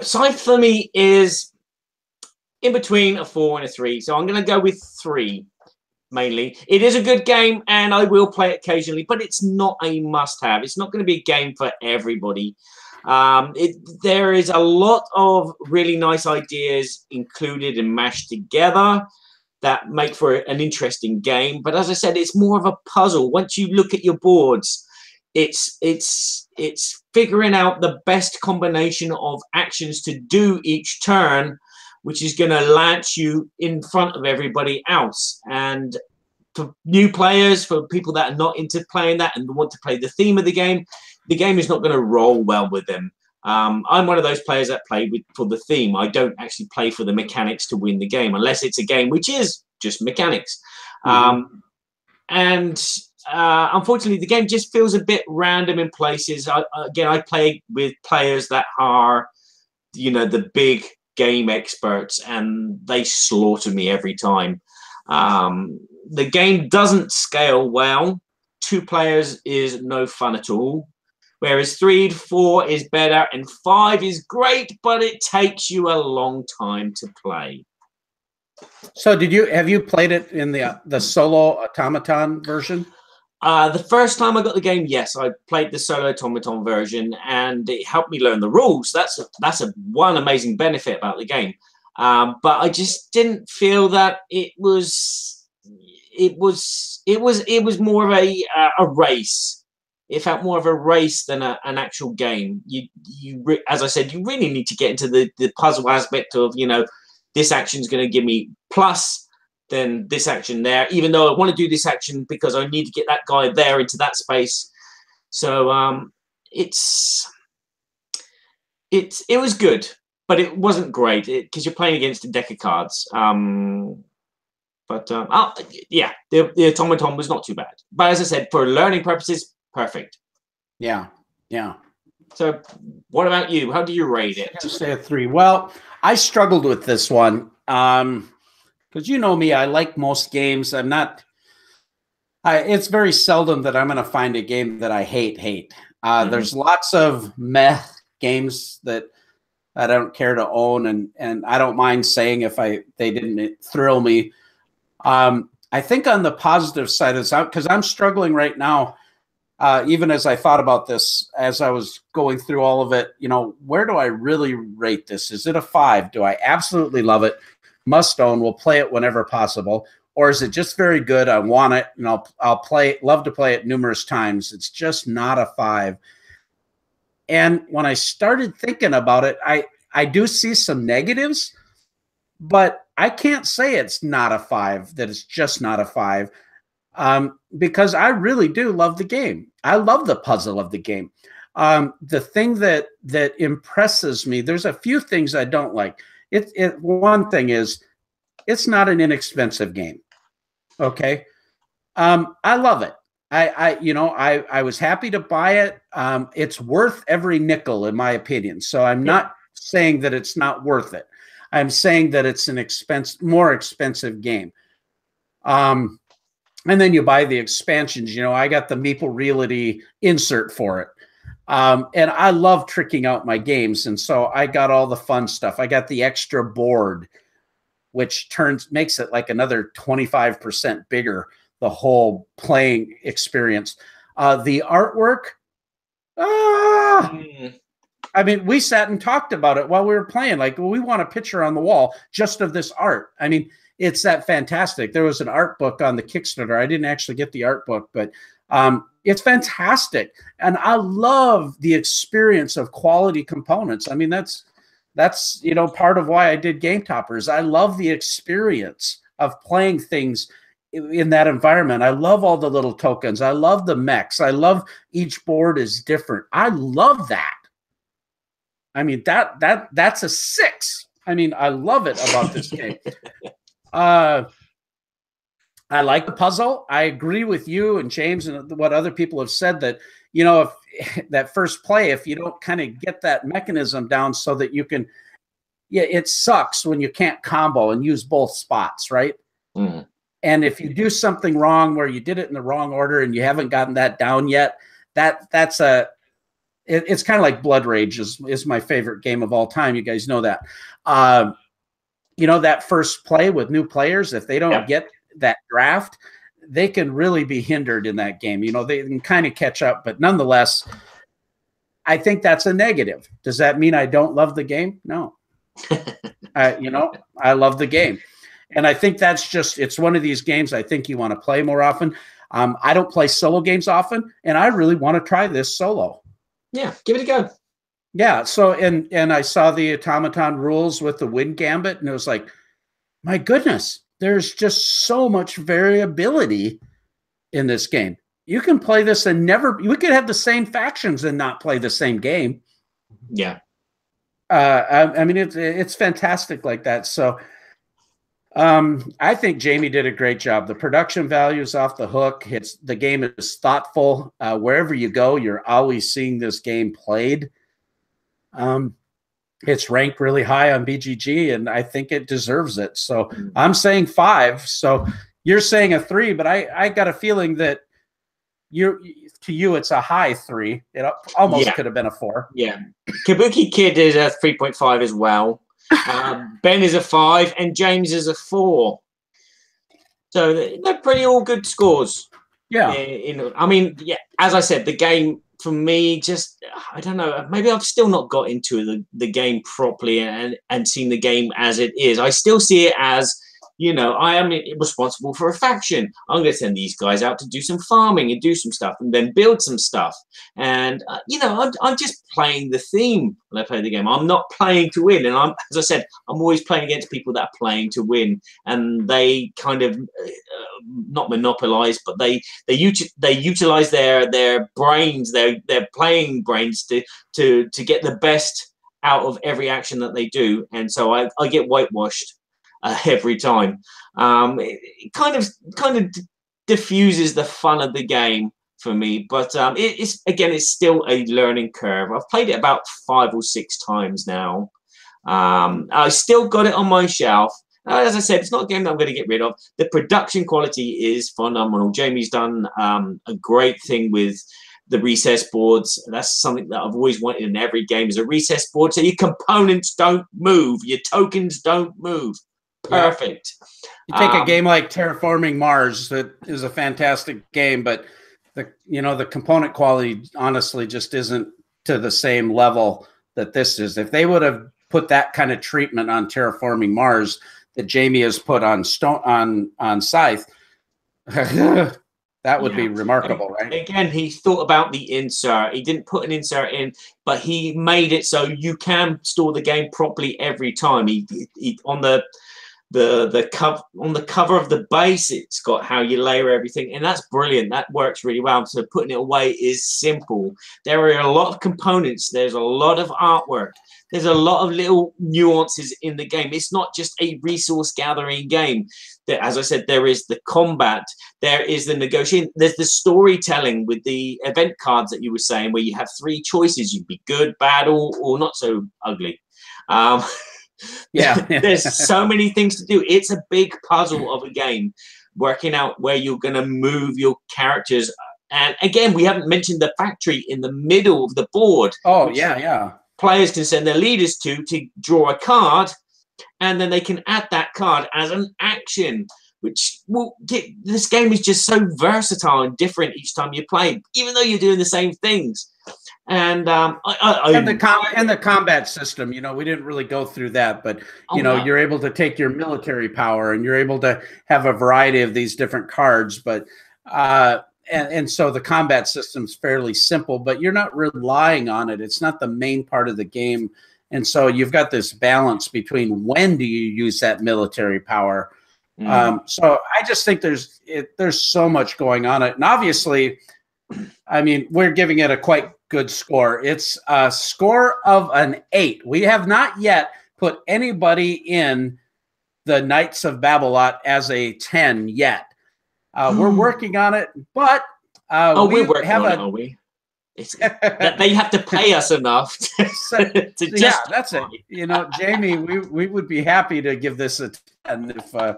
Scythe for me is in between a four and a three. So I'm going to go with three. Mainly, it is a good game, and I will play it occasionally, but it's not a must-have. It's not going to be a game for everybody. Um, it, there is a lot of really nice ideas included and mashed together that make for an interesting game. But as I said, it's more of a puzzle. Once you look at your boards, it's it's it's figuring out the best combination of actions to do each turn, which is going to launch you in front of everybody else. And for new players, for people that are not into playing that and want to play the theme of the game, the game is not going to roll well with them. Um, I'm one of those players that play with, for the theme. I don't actually play for the mechanics to win the game, unless it's a game which is just mechanics. Mm-hmm. Um, and uh, unfortunately, the game just feels a bit random in places. I, again, I play with players that are, you know, the big game experts, and they slaughter me every time. Um, the game doesn't scale well. Two players is no fun at all. Whereas three, four is better, and five is great, but it takes you a long time to play. So, did you have you played it in the uh, the solo automaton version? Uh, the first time I got the game, yes, I played the solo automaton version, and it helped me learn the rules. That's a, that's a one amazing benefit about the game. Um, but I just didn't feel that it was it was it was it was more of a uh, a race. It felt more of a race than a, an actual game. You, you, re as I said, you really need to get into the, the puzzle aspect of, you know, this action is going to give me plus than this action there, even though I want to do this action because I need to get that guy there into that space. So um, it's, it's, it was good, but it wasn't great because you're playing against a deck of cards. Um, but um, oh, yeah, the, the automaton was not too bad. But as I said, for learning purposes, perfect. Yeah, yeah. So what about you? How do you rate it? I'll say a three. Well, I struggled with this one because um, you know me. I like most games. I'm not I, – it's very seldom that I'm going to find a game that I hate, hate. Uh, mm-hmm. There's lots of meh games that I don't care to own, and, and I don't mind saying if I they didn't thrill me. Um, I think on the positive side is – because I'm struggling right now. Uh, even as I thought about this, as I was going through all of it, you know, where do I really rate this? Is it a five? Do I absolutely love it? Must own. Will play it whenever possible. Or is it just very good? I want it, and I'll I'll play. Love to play it numerous times. It's just not a five. And when I started thinking about it, I I do see some negatives, but I can't say it's not a five. That it's just not a five. Um, because I really do love the game. I love the puzzle of the game. Um, the thing that, that impresses me, there's a few things I don't like. It, it, one thing is it's not an inexpensive game. Okay. Um, I love it. I, I, you know, I, I was happy to buy it. Um, it's worth every nickel in my opinion. So I'm not saying that it's not worth it. I'm saying that it's an expense, more expensive game. Um, And then you buy the expansions. You know, I got the Meeple Realty insert for it. Um, and I love tricking out my games. And so I got all the fun stuff. I got the extra board, which turns makes it like another twenty-five percent bigger, the whole playing experience. Uh, the artwork, ah, mm. I mean, we sat and talked about it while we were playing. Like, well, we want a picture on the wall just of this art. I mean, it's that fantastic. There was an art book on the Kickstarter. I didn't actually get the art book, but um, it's fantastic. And I love the experience of quality components. I mean, that's, that's, you know, part of why I did Game Toppers. I love the experience of playing things in, in that environment. I love all the little tokens. I love the mechs. I love each board is different. I love that. I mean, that, that, that's a six. I mean, I love it about this game. Uh, I like the puzzle. I agree with you and James and what other people have said that, you know, if that first play, if you don't kind of get that mechanism down so that you can, yeah, it sucks when you can't combo and use both spots. Right. Mm-hmm. And if you do something wrong where you did it in the wrong order and you haven't gotten that down yet, that that's a, it, it's kind of like Blood Rage is, is my favorite game of all time. You guys know that. Um, You know, that first play with new players, if they don't yeah. get that draft, they can really be hindered in that game. You know, they can kind of catch up. But nonetheless, I think that's a negative. Does that mean I don't love the game? No. uh, you know, I love the game. And I think that's just, it's one of these games I think you want to play more often. Um, I don't play solo games often, and I really want to try this solo. Yeah, give it a go. Yeah, so and and I saw the automaton rules with the wind gambit, and it was like, my goodness, there's just so much variability in this game. You can play this and never, we could have the same factions and not play the same game. Yeah. Uh, I, I mean, it's, it's fantastic like that. So um, I think Jamie did a great job. The production value is off the hook. It's, the game is thoughtful. Uh, wherever you go, you're always seeing this game played. Um, it's ranked really high on B G G, and I think it deserves it. So I'm saying five. So you're saying a three, but I, I got a feeling that you're, to you, it's a high three. It almost yeah. could have been a four. Yeah. Kabuki Kid is a three point five as well. Um, Ben is a five, and James is a four. So they're pretty all good scores. Yeah. In, in, I mean, yeah. As I said, the game for me, just I don't know. Maybe I've still not got into the, the game properly and and seen the game as it is. I still see it as, you know, I am responsible for a faction. I'm going to send these guys out to do some farming and do some stuff and then build some stuff. And, uh, you know, I'm, I'm just playing the theme when I play the game. I'm not playing to win. And I'm, as I said, I'm always playing against people that are playing to win. And they kind of, uh, not monopolize, but they they, uti they utilize their, their brains, their, their playing brains to, to, to get the best out of every action that they do. And so I, I get whitewashed. Uh, every time, um, it, it kind of kind of diffuses the fun of the game for me. But um, it, it's again, it's still a learning curve. I've played it about five or six times now. Um, I still got it on my shelf. Uh, as I said, it's not a game that I'm going to get rid of. The production quality is phenomenal. Jamie's done um, a great thing with the recess boards. That's something that I've always wanted in every game, is a recess board, so your components don't move, your tokens don't move. Perfect. You take um, a game like Terraforming Mars, that is a fantastic game, but the you know the component quality honestly just isn't to the same level that this is. If they would have put that kind of treatment on Terraforming Mars that Jamie has put on Stone on on Scythe, that would yeah. be remarkable, right? Again, he thought about the insert. He didn't put an insert in, but he made it so you can store the game properly every time. He, he, he on the The the cover on the cover of the base, it's got how you layer everything, and that's brilliant. That works really well. So putting it away is simple. There are a lot of components. There's a lot of artwork. There's a lot of little nuances in the game. It's not just a resource gathering game. That, as I said, there is the combat. There is the negotiation. There's the storytelling with the event cards that you were saying, where you have three choices. You'd be good, bad, or or not so ugly. Um, Yeah, there's so many things to do. It's a big puzzle of a game, working out where you're going to move your characters. And again, we haven't mentioned the factory in the middle of the board. Oh, yeah, yeah. Players can send their leaders to to draw a card, and then they can add that card as an action, which will get, this game is just so versatile and different each time you play, even though you're doing the same things. And um, I, I, and the com and the combat system, you know, we didn't really go through that, but you oh, know, wow. you're able to take your military power, and you're able to have a variety of these different cards. But uh, and and so the combat system's fairly simple, but you're not relying on it. It's not the main part of the game, and so you've got this balance between when do you use that military power. Mm. Um, so I just think there's it, there's so much going on it, and obviously, I mean, we're giving it a quite good score. It's a score of an eight. We have not yet put anybody in the Knights of Babolat as a ten yet. Uh, mm. We're working on it, but uh, oh, we we're working have on a, it, are we? It's, they have to pay us enough. To, so, to just yeah, that's it. You know, Jamie, we we would be happy to give this a ten if. Uh,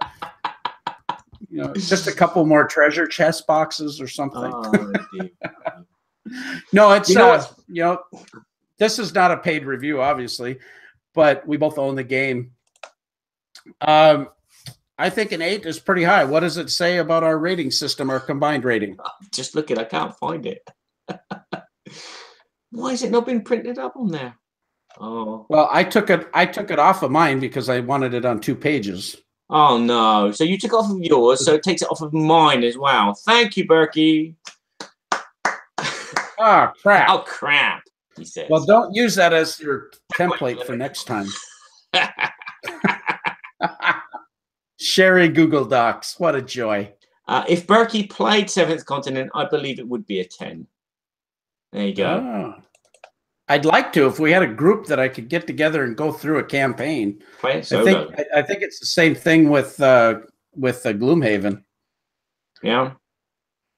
You know, just a couple more treasure chest boxes or something. Oh, no, it's you know, uh, you know, this is not a paid review, obviously, but we both own the game. Um, I think an eight is pretty high. What does it say about our rating system, our combined rating? Just look at, I can't find it. Why has it not been printed up on there? Oh, well, I took it. I took it off of mine because I wanted it on two pages. Oh, no. So you took off of yours, so it takes it off of mine as well. Thank you, Berkey. Oh, crap. Oh, crap, he says. Well, don't use that as your template for next time. Sharing Google Docs. What a joy. Uh, if Berkey played Seventh Continent, I believe it would be a ten. There you go. Oh. I'd like to, if we had a group that I could get together and go through a campaign. Play so I think I, I think it's the same thing with uh, with uh, Gloomhaven. Yeah.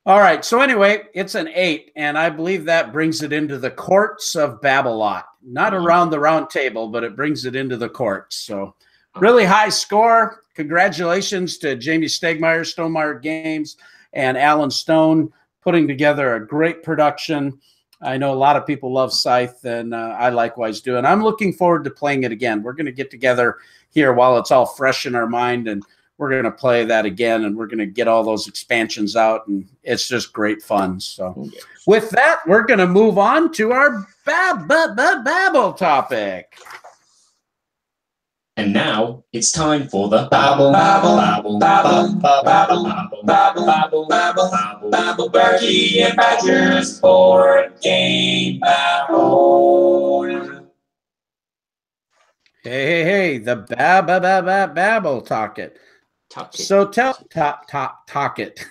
All right. So anyway, it's an eight, and I believe that brings it into the courts of Babolat. Not mm-hmm. around the round table, but it brings it into the courts. So really high score. Congratulations to Jamie Stegmaier, Stonemaier Games, and Alan Stone putting together a great production. I know a lot of people love Scythe, and uh, I likewise do. And I'm looking forward to playing it again. We're going to get together here while it's all fresh in our mind, and we're going to play that again, and we're going to get all those expansions out, and it's just great fun. So yes. With that, we're going to move on to our bab bab bab babble topic. And now it's time for the babble, babble, babble, babble, babble, babble, babble, babble, babble, babble, Berkey and Badger's board game babble. Hey, hey, hey! The bab, bab, bab, babble tocket. So tell top, top, tocket.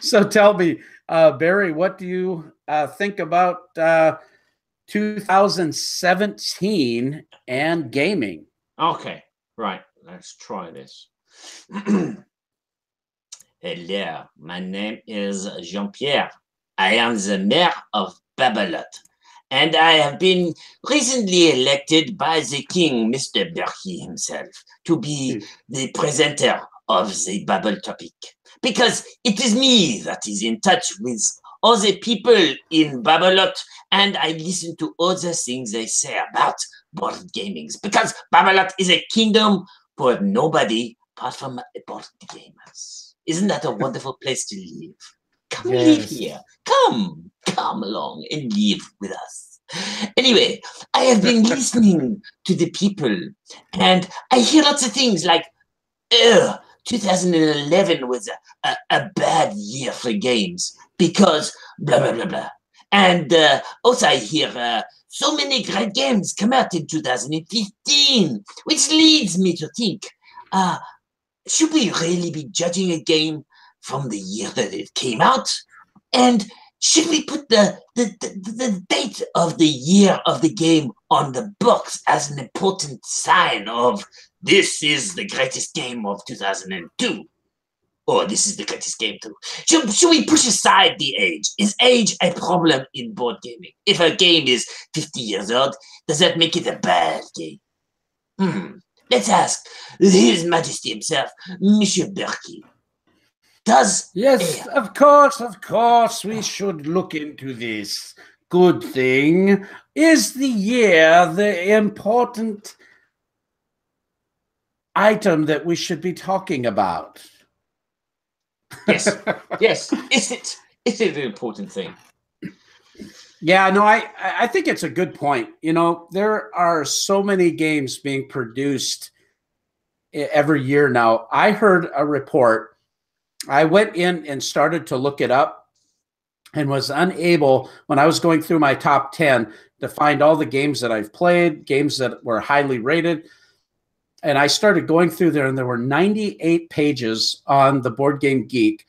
So tell me, uh, Barry, what do you uh, think about? Uh, two thousand seventeen and gaming. Okay, right. Let's try this. Hello, my name is Jean-Pierre. I am the mayor of Babolat, and I have been recently elected by the king, Mister Berkey himself, to be the presenter of the Babel topic, because it is me that is in touch with all the people in Babolat, and I listen to other things they say about board gaming, because Babolat is a kingdom for nobody apart from board gamers. Isn't that a wonderful place to live? Come yes. live here. Come, come along and live with us. Anyway, I have been listening to the people, and I hear lots of things like, ugh, two thousand eleven was a, a, a bad year for games because blah, blah, blah, blah. And uh, also I hear uh, so many great games come out in two thousand fifteen, which leads me to think, uh, should we really be judging a game from the year that it came out? And should we put the, the, the, the date of the year of the game on the box as an important sign of this is the greatest game of two thousand two? Oh, this is the greatest game too. Should, should we push aside the age? Is age a problem in board gaming? If a game is fifty years old, does that make it a bad game? Hmm. Let's ask His Majesty himself, Monsieur Berkey. Does... Yes, uh, of course, of course, we should look into this. Good thing. Is the year the important item that we should be talking about? Yes, yes. Is it? Is it an important thing? Yeah, no, I, I think it's a good point. You know, there are so many games being produced every year now. I heard a report. I went in and started to look it up and was unable, when I was going through my top ten, to find all the games that I've played, games that were highly rated. And I started going through there, and there were ninety-eight pages on the Board Game Geek.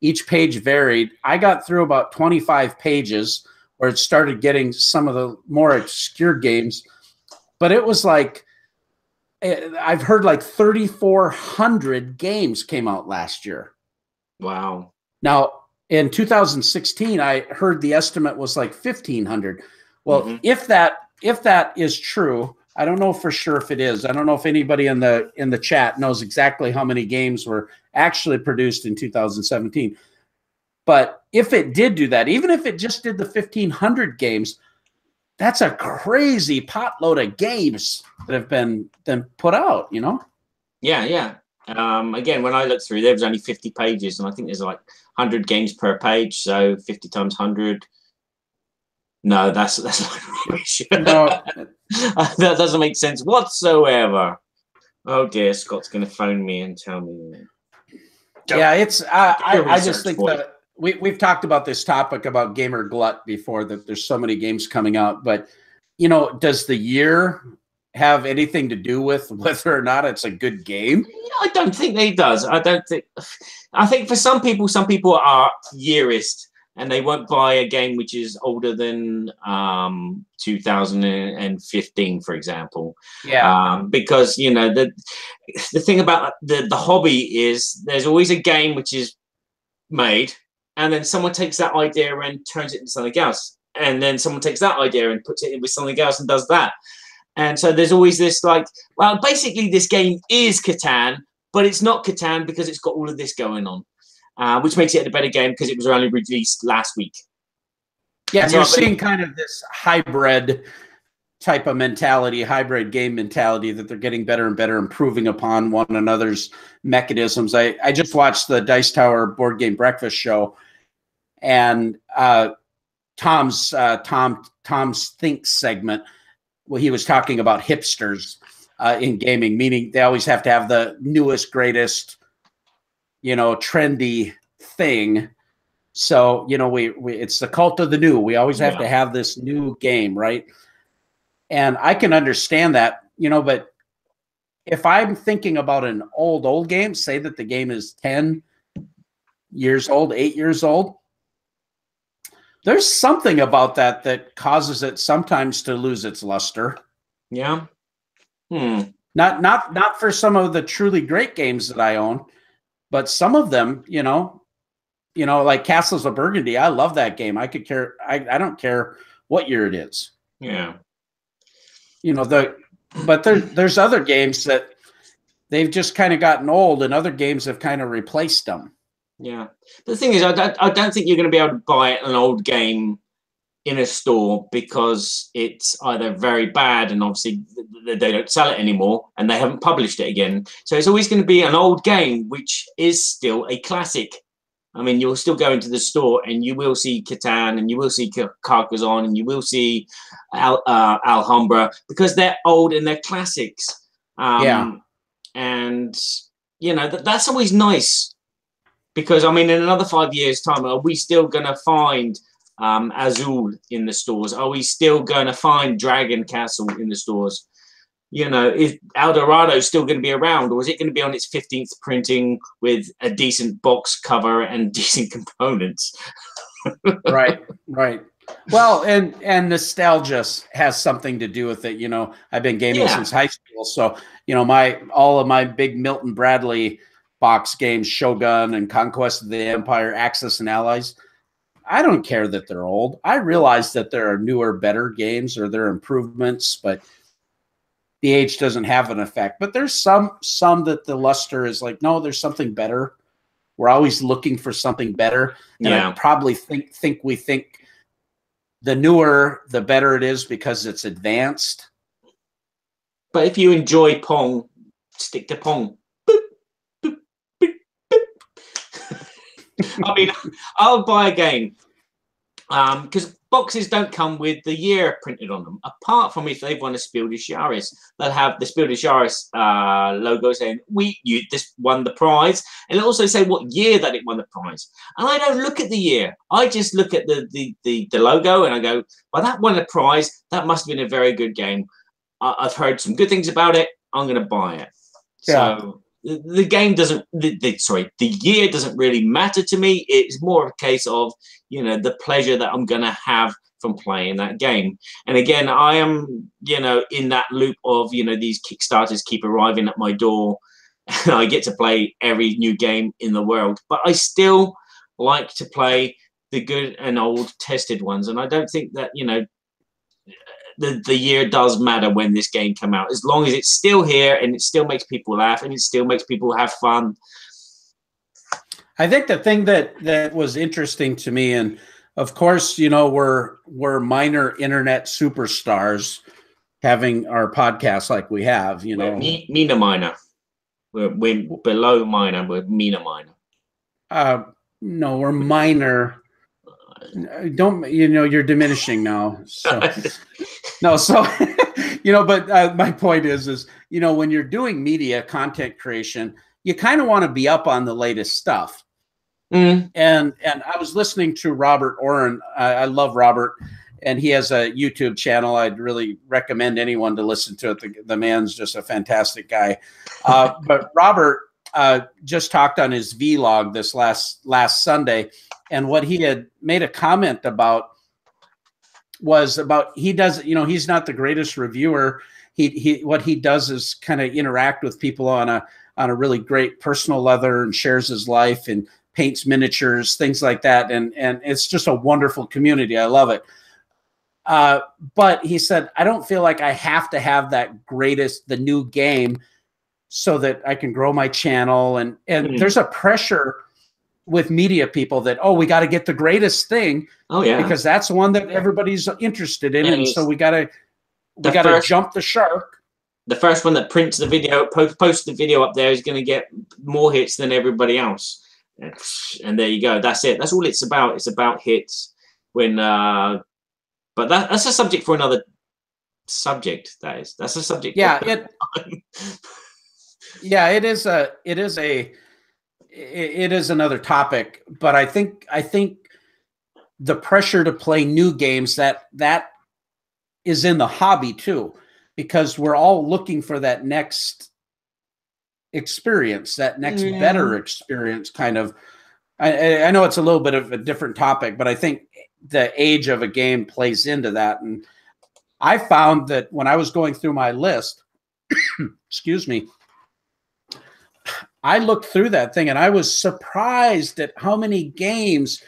Each page varied. I got through about twenty-five pages where it started getting some of the more obscure games. But it was like, I've heard like thirty-four hundred games came out last year. Wow. Now, in two thousand sixteen, I heard the estimate was like fifteen hundred. Well, mm-hmm. if that if that is true... I don't know for sure if it is. I don't know if anybody in the in the chat knows exactly how many games were actually produced in two thousand seventeen. But if it did do that, even if it just did the fifteen hundred games, that's a crazy potload of games that have been, been put out, you know? Yeah, yeah. Um, again, when I looked through, there was only fifty pages, and I think there's like one hundred games per page, so fifty times one hundred. No, that's that's not really sure. No. That doesn't make sense whatsoever. Oh dear, Scott's going to phone me and tell me. Don't, yeah, it's. Uh, I I just think that it. we we've talked about this topic about gamer glut before. That there's so many games coming out, but you know, does the year have anything to do with whether or not it's a good game? I don't think it does. I don't think. I think for some people, some people are yearist and they won't buy a game which is older than um, two thousand fifteen, for example. Yeah. Um, because you know the the thing about the the hobby is there's always a game which is made, and then someone takes that idea and turns it into something else, and then someone takes that idea and puts it in with something else and does that. And so there's always this like, well, basically this game is Catan, but it's not Catan because it's got all of this going on, uh, which makes it a better game because it was only released last week. Yeah, so you're seeing kind of this hybrid type of mentality, hybrid game mentality that they're getting better and better, improving upon one another's mechanisms. I, I just watched the Dice Tower Board Game Breakfast show, and uh, Tom's uh, Tom Tom's Think segment, well, he was talking about hipsters uh, in gaming, meaning they always have to have the newest, greatest, you know, trendy thing. So, you know, we, we it's the cult of the new. We always have yeah. to have this new game, right? And I can understand that, you know, but if I'm thinking about an old, old game, say that the game is ten years old, eight years old, there's something about that that causes it sometimes to lose its luster. Yeah. Hmm. Not, not, not for some of the truly great games that I own, but some of them, you know, you know, like Castles of Burgundy. I love that game. I could care. I, I don't care what year it is. Yeah. You know, the, but there, there's other games that they've just kind of gotten old, and other games have kind of replaced them. Yeah, but the thing is, I don't, I don't think you're going to be able to buy an old game in a store because it's either very bad and obviously they don't sell it anymore and they haven't published it again. So it's always going to be an old game, which is still a classic. I mean, you'll still go into the store and you will see Catan and you will see Carcassonne and you will see Al, uh, Alhambra because they're old and they're classics. Um, yeah. And, you know, that, that's always nice. Because, I mean, in another five years' time, are we still going to find um, Azul in the stores? Are we still going to find Dragon Castle in the stores? You know, is El Dorado still going to be around, or is it going to be on its fifteenth printing with a decent box cover and decent components? Right, right. Well, and, and nostalgia has something to do with it. You know, I've been gaming yeah. since high school. So, you know, my all of my big Milton Bradley box games, Shogun and Conquest of the Empire, Axis and Allies, I don't care that they're old. I realize that there are newer, better games or there are improvements, but the age doesn't have an effect. But there's some some that the luster is like, no, there's something better. We're always looking for something better. And yeah. I probably think think we think the newer, the better it is because it's advanced. But if you enjoy Pong, stick to Pong. I mean, I'll buy a game because um, boxes don't come with the year printed on them, apart from if they've won a Spiel des Jahres. They'll have the Spiel des Jahres uh, logo saying, we, you, this won the prize, and it'll also say what year that it won the prize. And I don't look at the year. I just look at the, the, the, the logo and I go, well, that won the prize. That must have been a very good game. I, I've heard some good things about it. I'm going to buy it. Yeah. So... The game doesn't, the, the, sorry, the year doesn't really matter to me. It's more of a case of, you know, the pleasure that I'm going to have from playing that game. And again, I am, you know, in that loop of, you know, these Kickstarters keep arriving at my door and I get to play every new game in the world. But I still like to play the good and old tested ones. And I don't think that, you know, The, the year does matter when this game came out, as long as it's still here and it still makes people laugh and it still makes people have fun. I think the thing that, that was interesting to me, and of course, you know, we're, we're minor internet superstars having our podcast like we have, you know. We're me, meaner minor. We're, we're below minor, we're meaner minor. Uh, no, we're minor. Don't, you know, you're diminishing now. So. No, so, you know, but uh, my point is, is, you know, when you're doing media content creation, you kind of want to be up on the latest stuff. Mm. And, and I was listening to Robert Oren. I, I love Robert. And he has a YouTube channel. I'd really recommend anyone to listen to it. The, the man's just a fantastic guy. Uh, but Robert uh, just talked on his vlog this last last Sunday, and what he had made a comment about was about he does, you know, he's not the greatest reviewer. He he what he does is kind of interact with people on a on a really great personal level and shares his life and paints miniatures, things like that. And and it's just a wonderful community. I love it. Uh, but he said, I don't feel like I have to have that greatest, the new game so that I can grow my channel. And, and mm-hmm. there's a pressure with media people that, oh, we got to get the greatest thing. Oh yeah. Because that's one that everybody's interested in. And, and so we got to, we got to jump the shark. The first one that prints the video, post, posts the video up there is going to get more hits than everybody else. And there you go. That's it. That's all it's about. It's about hits when, uh, But that, that's a subject for another subject. That is, that's a subject. Yeah, it. yeah, it is a. It is a. It is another topic. But I think I think the pressure to play new games that that is in the hobby too, because we're all looking for that next experience, that next yeah. better experience. Kind of. I, I know it's a little bit of a different topic, but I think the age of a game plays into that. And I found that when I was going through my list, excuse me, I looked through that thing and I was surprised at how many games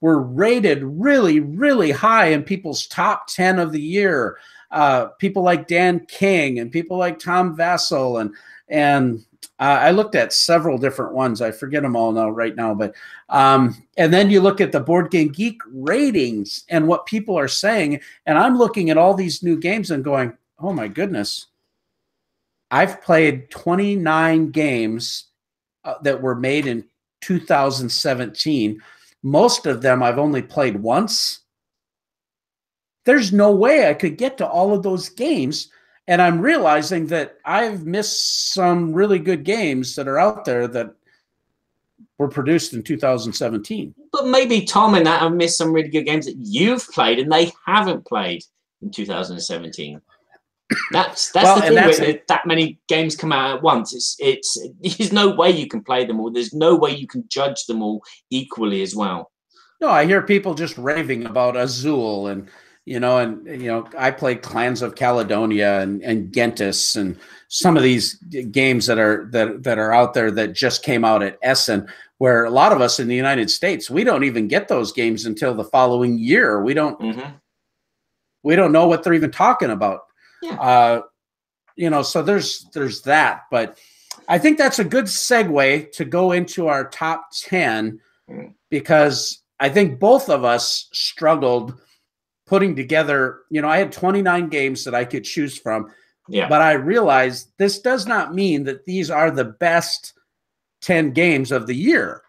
were rated really, really high in people's top ten of the year. Uh, people like Dan King and people like Tom Vassell. And, and uh, I looked at several different ones. I forget them all now right now, but, um, and then you look at the Board Game Geek ratings and what people are saying. And I'm looking at all these new games and going, oh my goodness, I've played twenty-nine games uh, that were made in two thousand seventeen. Most of them I've only played once. There's no way I could get to all of those games. And I'm realizing that I've missed some really good games that are out there that were produced in two thousand seventeen. But maybe Tom and that have missed some really good games that you've played and they haven't played in two thousand seventeen. That's that's well, the thing. That's it. That many games come out at once. It's it's there's no way you can play them all. There's no way you can judge them all equally as well. No, I hear people just raving about Azul and. You know, and, you know, I played Clans of Caledonia and, and Gentis and some of these games that are that, that are out there that just came out at Essen, where a lot of us in the United States, we don't even get those games until the following year. We don't mm-hmm. we don't know what they're even talking about. Yeah. Uh, you know, so there's there's that. But I think that's a good segue to go into our top ten, because I think both of us struggled putting together, you know, I had twenty-nine games that I could choose from, yeah. but I realized this does not mean that these are the best ten games of the year.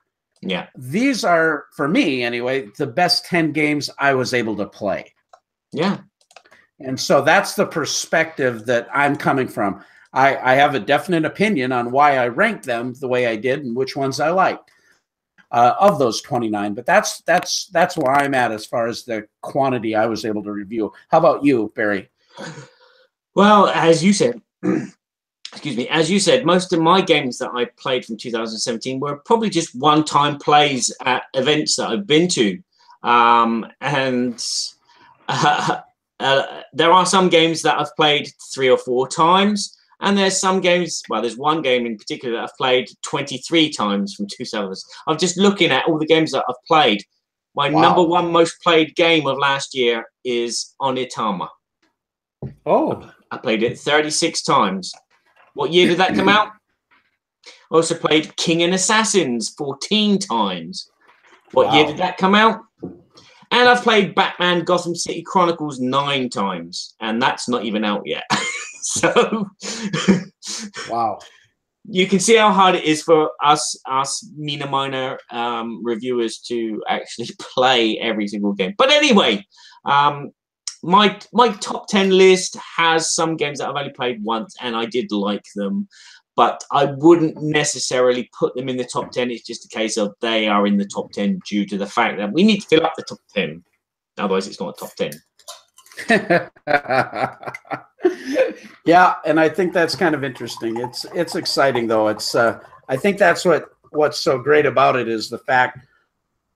Yeah. These are, for me anyway, the best ten games I was able to play. Yeah. And so that's the perspective that I'm coming from. I, I have a definite opinion on why I ranked them the way I did and which ones I liked. Uh, of those twenty-nine, but that's that's that's where I'm at as far as the quantity I was able to review. How about you, Barry? Well, as you said, excuse me, as you said, most of my games that I played from two thousand seventeen were probably just one-time plays at events that I've been to, um, and uh, uh, there are some games that I've played three or four times. And there's some games, well, there's one game in particular that I've played twenty-three times from two thousand. I'm just looking at all the games that I've played. My wow. number one most played game of last year is Onitama. Oh. I played it thirty-six times. What year did that come out? I also played King and Assassins fourteen times. What wow. year did that come out? And I've played Batman Gotham City Chronicles nine times. And that's not even out yet. So, wow, you can see how hard it is for us, us Mina Minor um, reviewers to actually play every single game. But anyway, um, my my top ten list has some games that I've only played once, and I did like them, but I wouldn't necessarily put them in the top ten. It's just a case of they are in the top ten due to the fact that we need to fill up the top ten. Otherwise, it's not a top ten. Yeah, and I think that's kind of interesting. It's it's exciting though. It's uh, I think that's what what's so great about it is the fact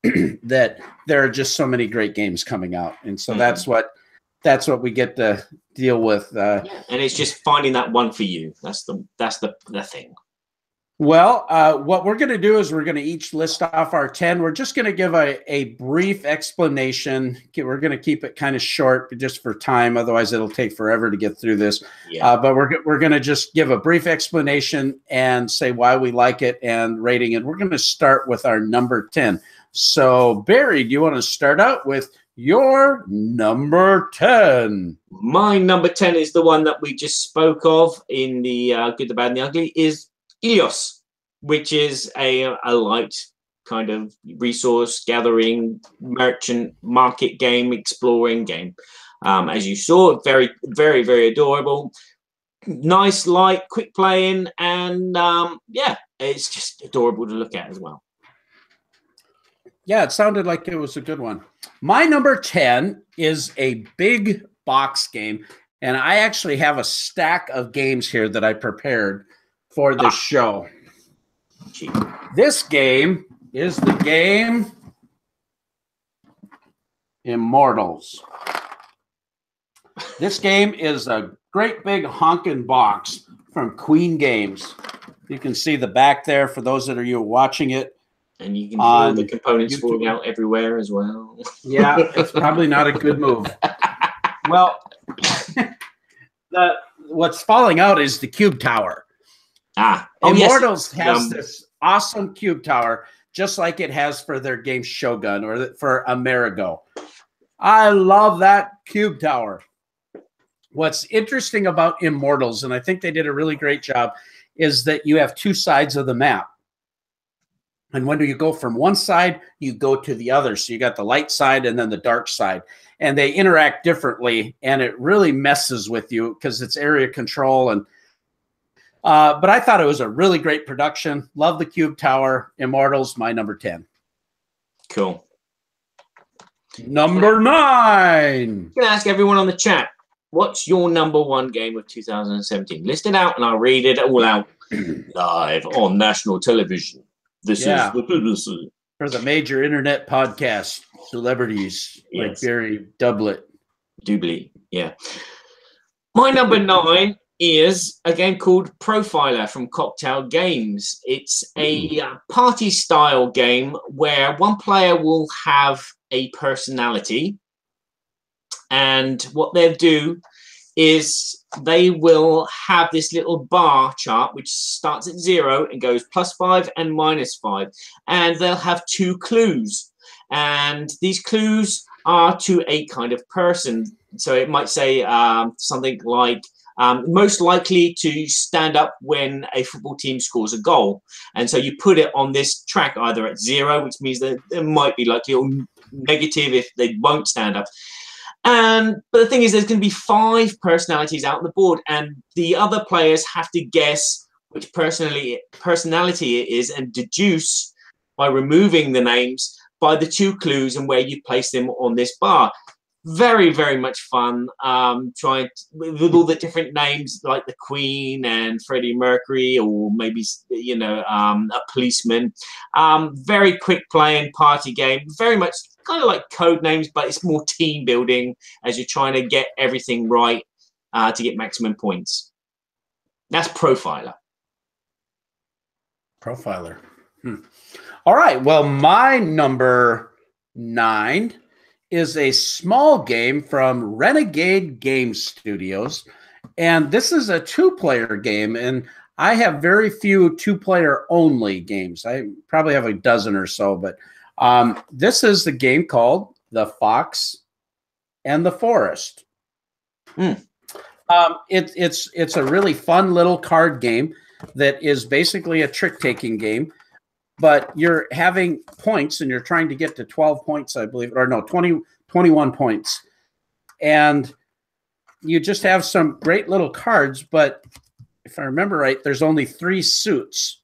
that there are just so many great games coming out, and so mm-hmm. that's what that's what we get to deal with. Uh, yeah. And it's just finding that one for you. That's the that's the the thing. Well, uh, what we're going to do is we're going to each list off our ten. We're just going to give a, a brief explanation. We're going to keep it kind of short just for time. Otherwise, it'll take forever to get through this. Yeah. Uh, but we're, we're going to just give a brief explanation and say why we like it and rating it. We're going to start with our number ten. So, Barry, do you want to start out with your number ten? My number ten is the one that we just spoke of in the uh, Good, the Bad, and the Ugly, is Ilios, which is a, a light kind of resource gathering, merchant, market game, exploring game. Um, as you saw, very, very, very adorable. Nice, light, quick playing, and um, yeah, it's just adorable to look at as well. Yeah, it sounded like it was a good one. My number ten is a big box game, and I actually have a stack of games here that I prepared for this ah. show. Gee. This game is the game Immortals. This game is a great big honkin' box from Queen Games. You can see the back there for those that are you watching it. And you can um, see the components falling out everywhere as well. Yeah, it's probably not a good move. Well, the, what's falling out is the cube tower. Ah. Oh, Immortals yes. has um, this awesome cube tower, just like it has for their game Shogun or for Amerigo. I love that cube tower. What's interesting about Immortals, and I think they did a really great job, is that you have two sides of the map. And when you go from one side, you go to the other. So you got the light side and then the dark side. And they interact differently, and it really messes with you because it's area control and Uh, but I thought it was a really great production. Love the cube tower. Immortals, my number ten. Cool. Number nine. I'm going to ask everyone on the chat, what's your number one game of two thousand seventeen? List it out, and I'll read it all out live on national television. This yeah. is the P B C. For the major internet podcast celebrities yes. like Barry Doublet. Doublet, yeah. My number nine is a game called Profiler from Cocktail Games. It's a uh, party-style game where one player will have a personality, and what they'll do is they will have this little bar chart which starts at zero and goes plus five and minus five, and they'll have two clues, and these clues are to a kind of person. So it might say um, something like, Um, most likely to stand up when a football team scores a goal. And so you put it on this track either at zero, which means that it might be likely, or negative if they won't stand up. And but the thing is, there's going to be five personalities out on the board, and the other players have to guess which personality, personality it is and deduce by removing the names by the two clues and where you place them on this bar. Very, very much fun. Um, trying to, with all the different names like the Queen and Freddie Mercury, or maybe you know um, a policeman. Um, very quick playing party game. Very much kind of like Code Names, but it's more team building as you're trying to get everything right uh, to get maximum points. That's Profiler. Profiler. Hmm. All right. Well, my number nine is a small game from Renegade Game Studios, and this is a two-player game, and I have very few two-player only games. I probably have a dozen or so, but um, this is the game called The Fox and the Forest. Mm. Um, it, it's, it's a really fun little card game that is basically a trick-taking game, but you're having points and you're trying to get to twelve points, I believe, or no, twenty, twenty-one points. And you just have some great little cards, but if I remember right, there's only three suits.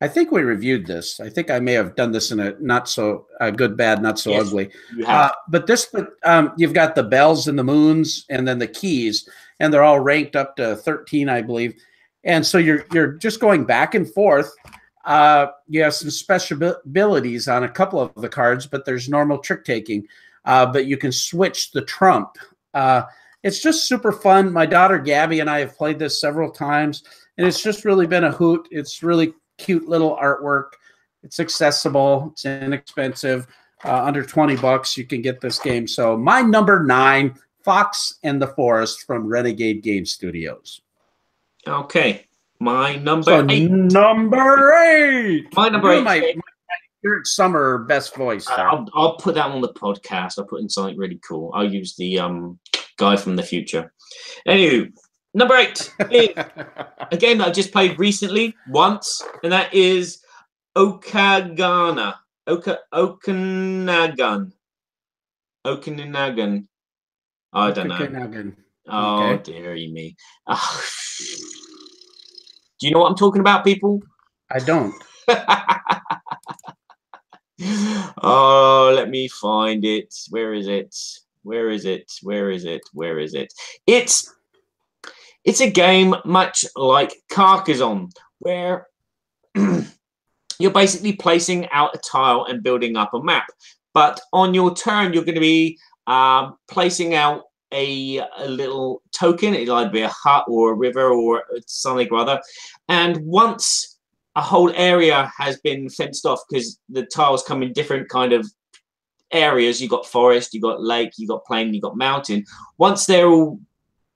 I think we reviewed this. I think I may have done this in a not so uh, good, bad, not so yes, ugly. Uh, but this, um, you've got the bells and the moons, and then the keys, and they're all ranked up to thirteen, I believe. And so you're you're just going back and forth. Uh, you have some special abilities on a couple of the cards, but there's normal trick taking. Uh, but you can switch the trump. Uh, it's just super fun. My daughter Gabby and I have played this several times, and it's just really been a hoot. It's really cute little artwork. It's accessible. It's inexpensive. Uh, under twenty bucks, you can get this game. So my number nine, Fox and the Forest from Renegade Game Studios. Okay. My number so eight. Number eight. My number eight. My, my favorite summer best voice. I'll, I'll put that on the podcast. I'll put in something really cool. I'll use the um, guy from the future. Anywho, number eight is a game that I just played recently once, and that is Okanagan. Oka Okanagan. Okanagan. I don't Okanagan. know. Oh, okay. Dearie me. Oh. Do you know what I'm talking about, people? I don't. Oh, let me find it. Where is it? Where is it? Where is it? Where is it? It's it's a game much like Carcassonne, where you're basically placing out a tile and building up a map. But on your turn, you're going to be um, placing out A, a little token. It'll either be a hut or a river or something or other. And once a whole area has been fenced off, because the tiles come in different kind of areas, you got forest, you got lake, you got plain, you got mountain. Once they're all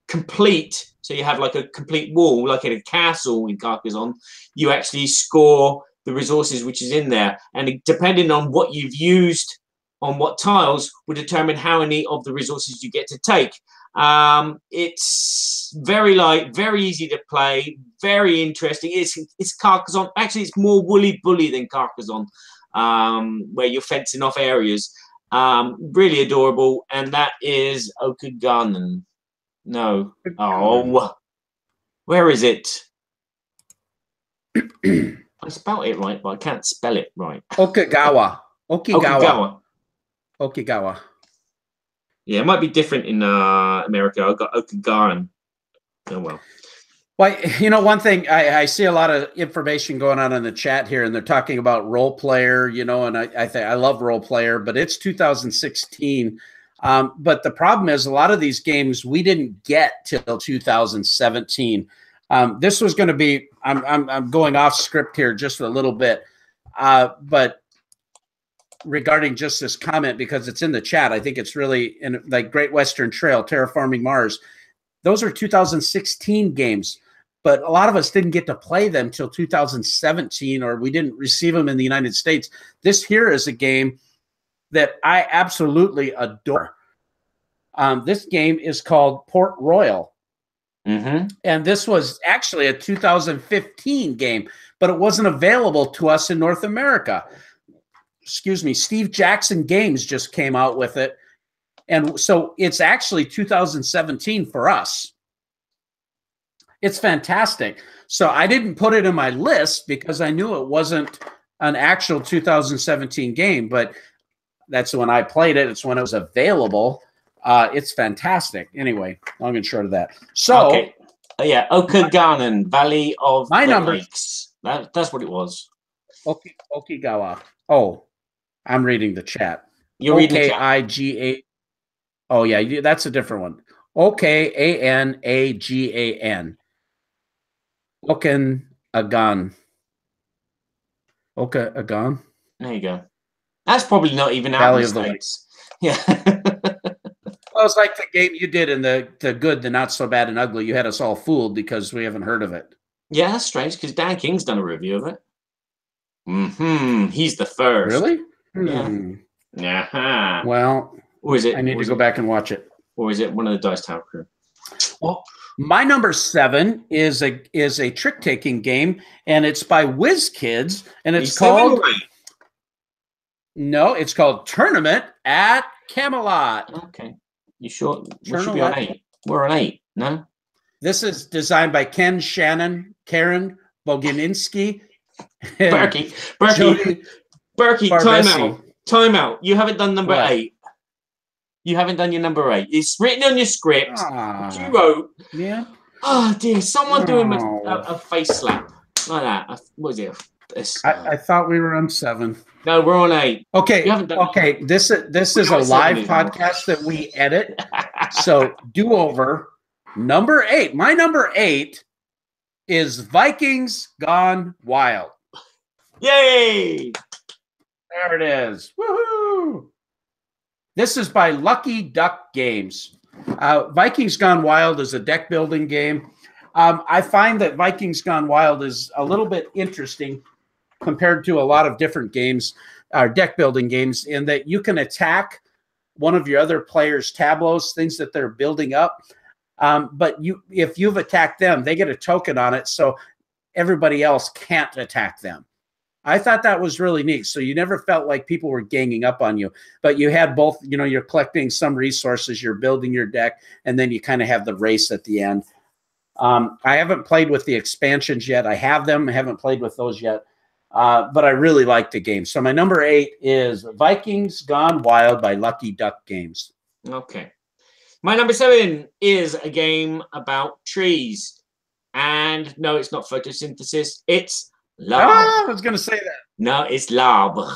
complete, so you have like a complete wall, like in a castle in Carcassonne, you actually score the resources which is in there. And depending on what you've used on what tiles will determine how many of the resources you get to take. Um, it's very light, very easy to play, very interesting. It's it's Carcassonne. Actually, it's more Woolly Bully than Carcassonne, um, where you're fencing off areas. Um, really adorable, and that is Okanagan. No. Oh. Where is it? I spelled it right, but I can't spell it right. Okagawa. Okagawa. Okagawa. Okinawa. Yeah, it might be different in uh, America. I've got Okanagan. Oh, well. Well, you know, one thing, I, I see a lot of information going on in the chat here, and they're talking about Role Player, you know, and I I, th I love Role Player, but it's two thousand sixteen. Um, but the problem is a lot of these games we didn't get till two thousand seventeen. Um, this was going to be, I'm, I'm, I'm going off script here just a little bit, uh, but regarding just this comment, because it's in the chat, I think it's really in like Great Western Trail, Terraforming Mars. Those are two thousand sixteen games, but a lot of us didn't get to play them till two thousand seventeen, or we didn't receive them in the United States. This here is a game that I absolutely adore. Um, this game is called Port Royal. Mm-hmm. And this was actually a two thousand fifteen game, but it wasn't available to us in North America. Excuse me, Steve Jackson Games just came out with it. And so it's actually two thousand seventeen for us. It's fantastic. So I didn't put it in my list because I knew it wasn't an actual two thousand seventeen game, but that's when I played it. It's when it was available. Uh, it's fantastic. Anyway, long and short of that. So okay. uh, yeah, Okanagan, Valley of my number. That, that's what it was. Okay, Okinawa. Oh. I'm reading the chat. You're reading the chat. O K I G A. Oh, yeah, that's a different one. O K A N A G A N. Okanagan. Okanagan. There you go. That's probably not even out of the States. Yeah. Well, it's like the game you did in the, the good, the not so bad and ugly. You had us all fooled because we haven't heard of it. Yeah, that's strange because Dan King's done a review of it. Mm-hmm. He's the first. Really? Yeah. Mm. Uh-huh. Well, or is it? I need to go it? back and watch it. Or is it one of the Dice Tower crew? Well, my number seven is a is a trick taking game, and it's by WizKids, and it's He's called. No, it's called Tournament at Camelot. Okay. You sure? We should be on eight. We're on eight. No. This is designed by Ken Shannon, Karen Boguninski, Berkey, Berkey, Berkey, time out. Time out. You haven't done number what? eight. You haven't done your number eight. It's written on your script. Ah, you wrote. Yeah. Oh, dear. Someone oh. doing a, a, a face slap. Like that. I, what was it? I, I thought we were on seven. No, we're on eight. Okay. You haven't done okay. That. This, this is a live podcast that we edit. So do over. Number eight. My number eight is Vikings Gone Wild. Yay. There it is. Woohoo. This is by Lucky Duck Games. Uh, Vikings Gone Wild is a deck building game. Um, I find that Vikings Gone Wild is a little bit interesting compared to a lot of different games, uh, deck building games, in that you can attack one of your other players' tableaus, things that they're building up. Um, but you, if you've attacked them, they get a token on it, so everybody else can't attack them. I thought that was really neat. So you never felt like people were ganging up on you, but you had both, you know, you're collecting some resources, you're building your deck, and then you kind of have the race at the end. Um, I haven't played with the expansions yet. I have them. I haven't played with those yet, uh, but I really like the game. So my number eight is Vikings Gone Wild by Lucky Duck Games. Okay. My number seven is a game about trees. And no, it's not photosynthesis. It's L'Arbre. Ah, I was going to say that. No, it's L'Arbre.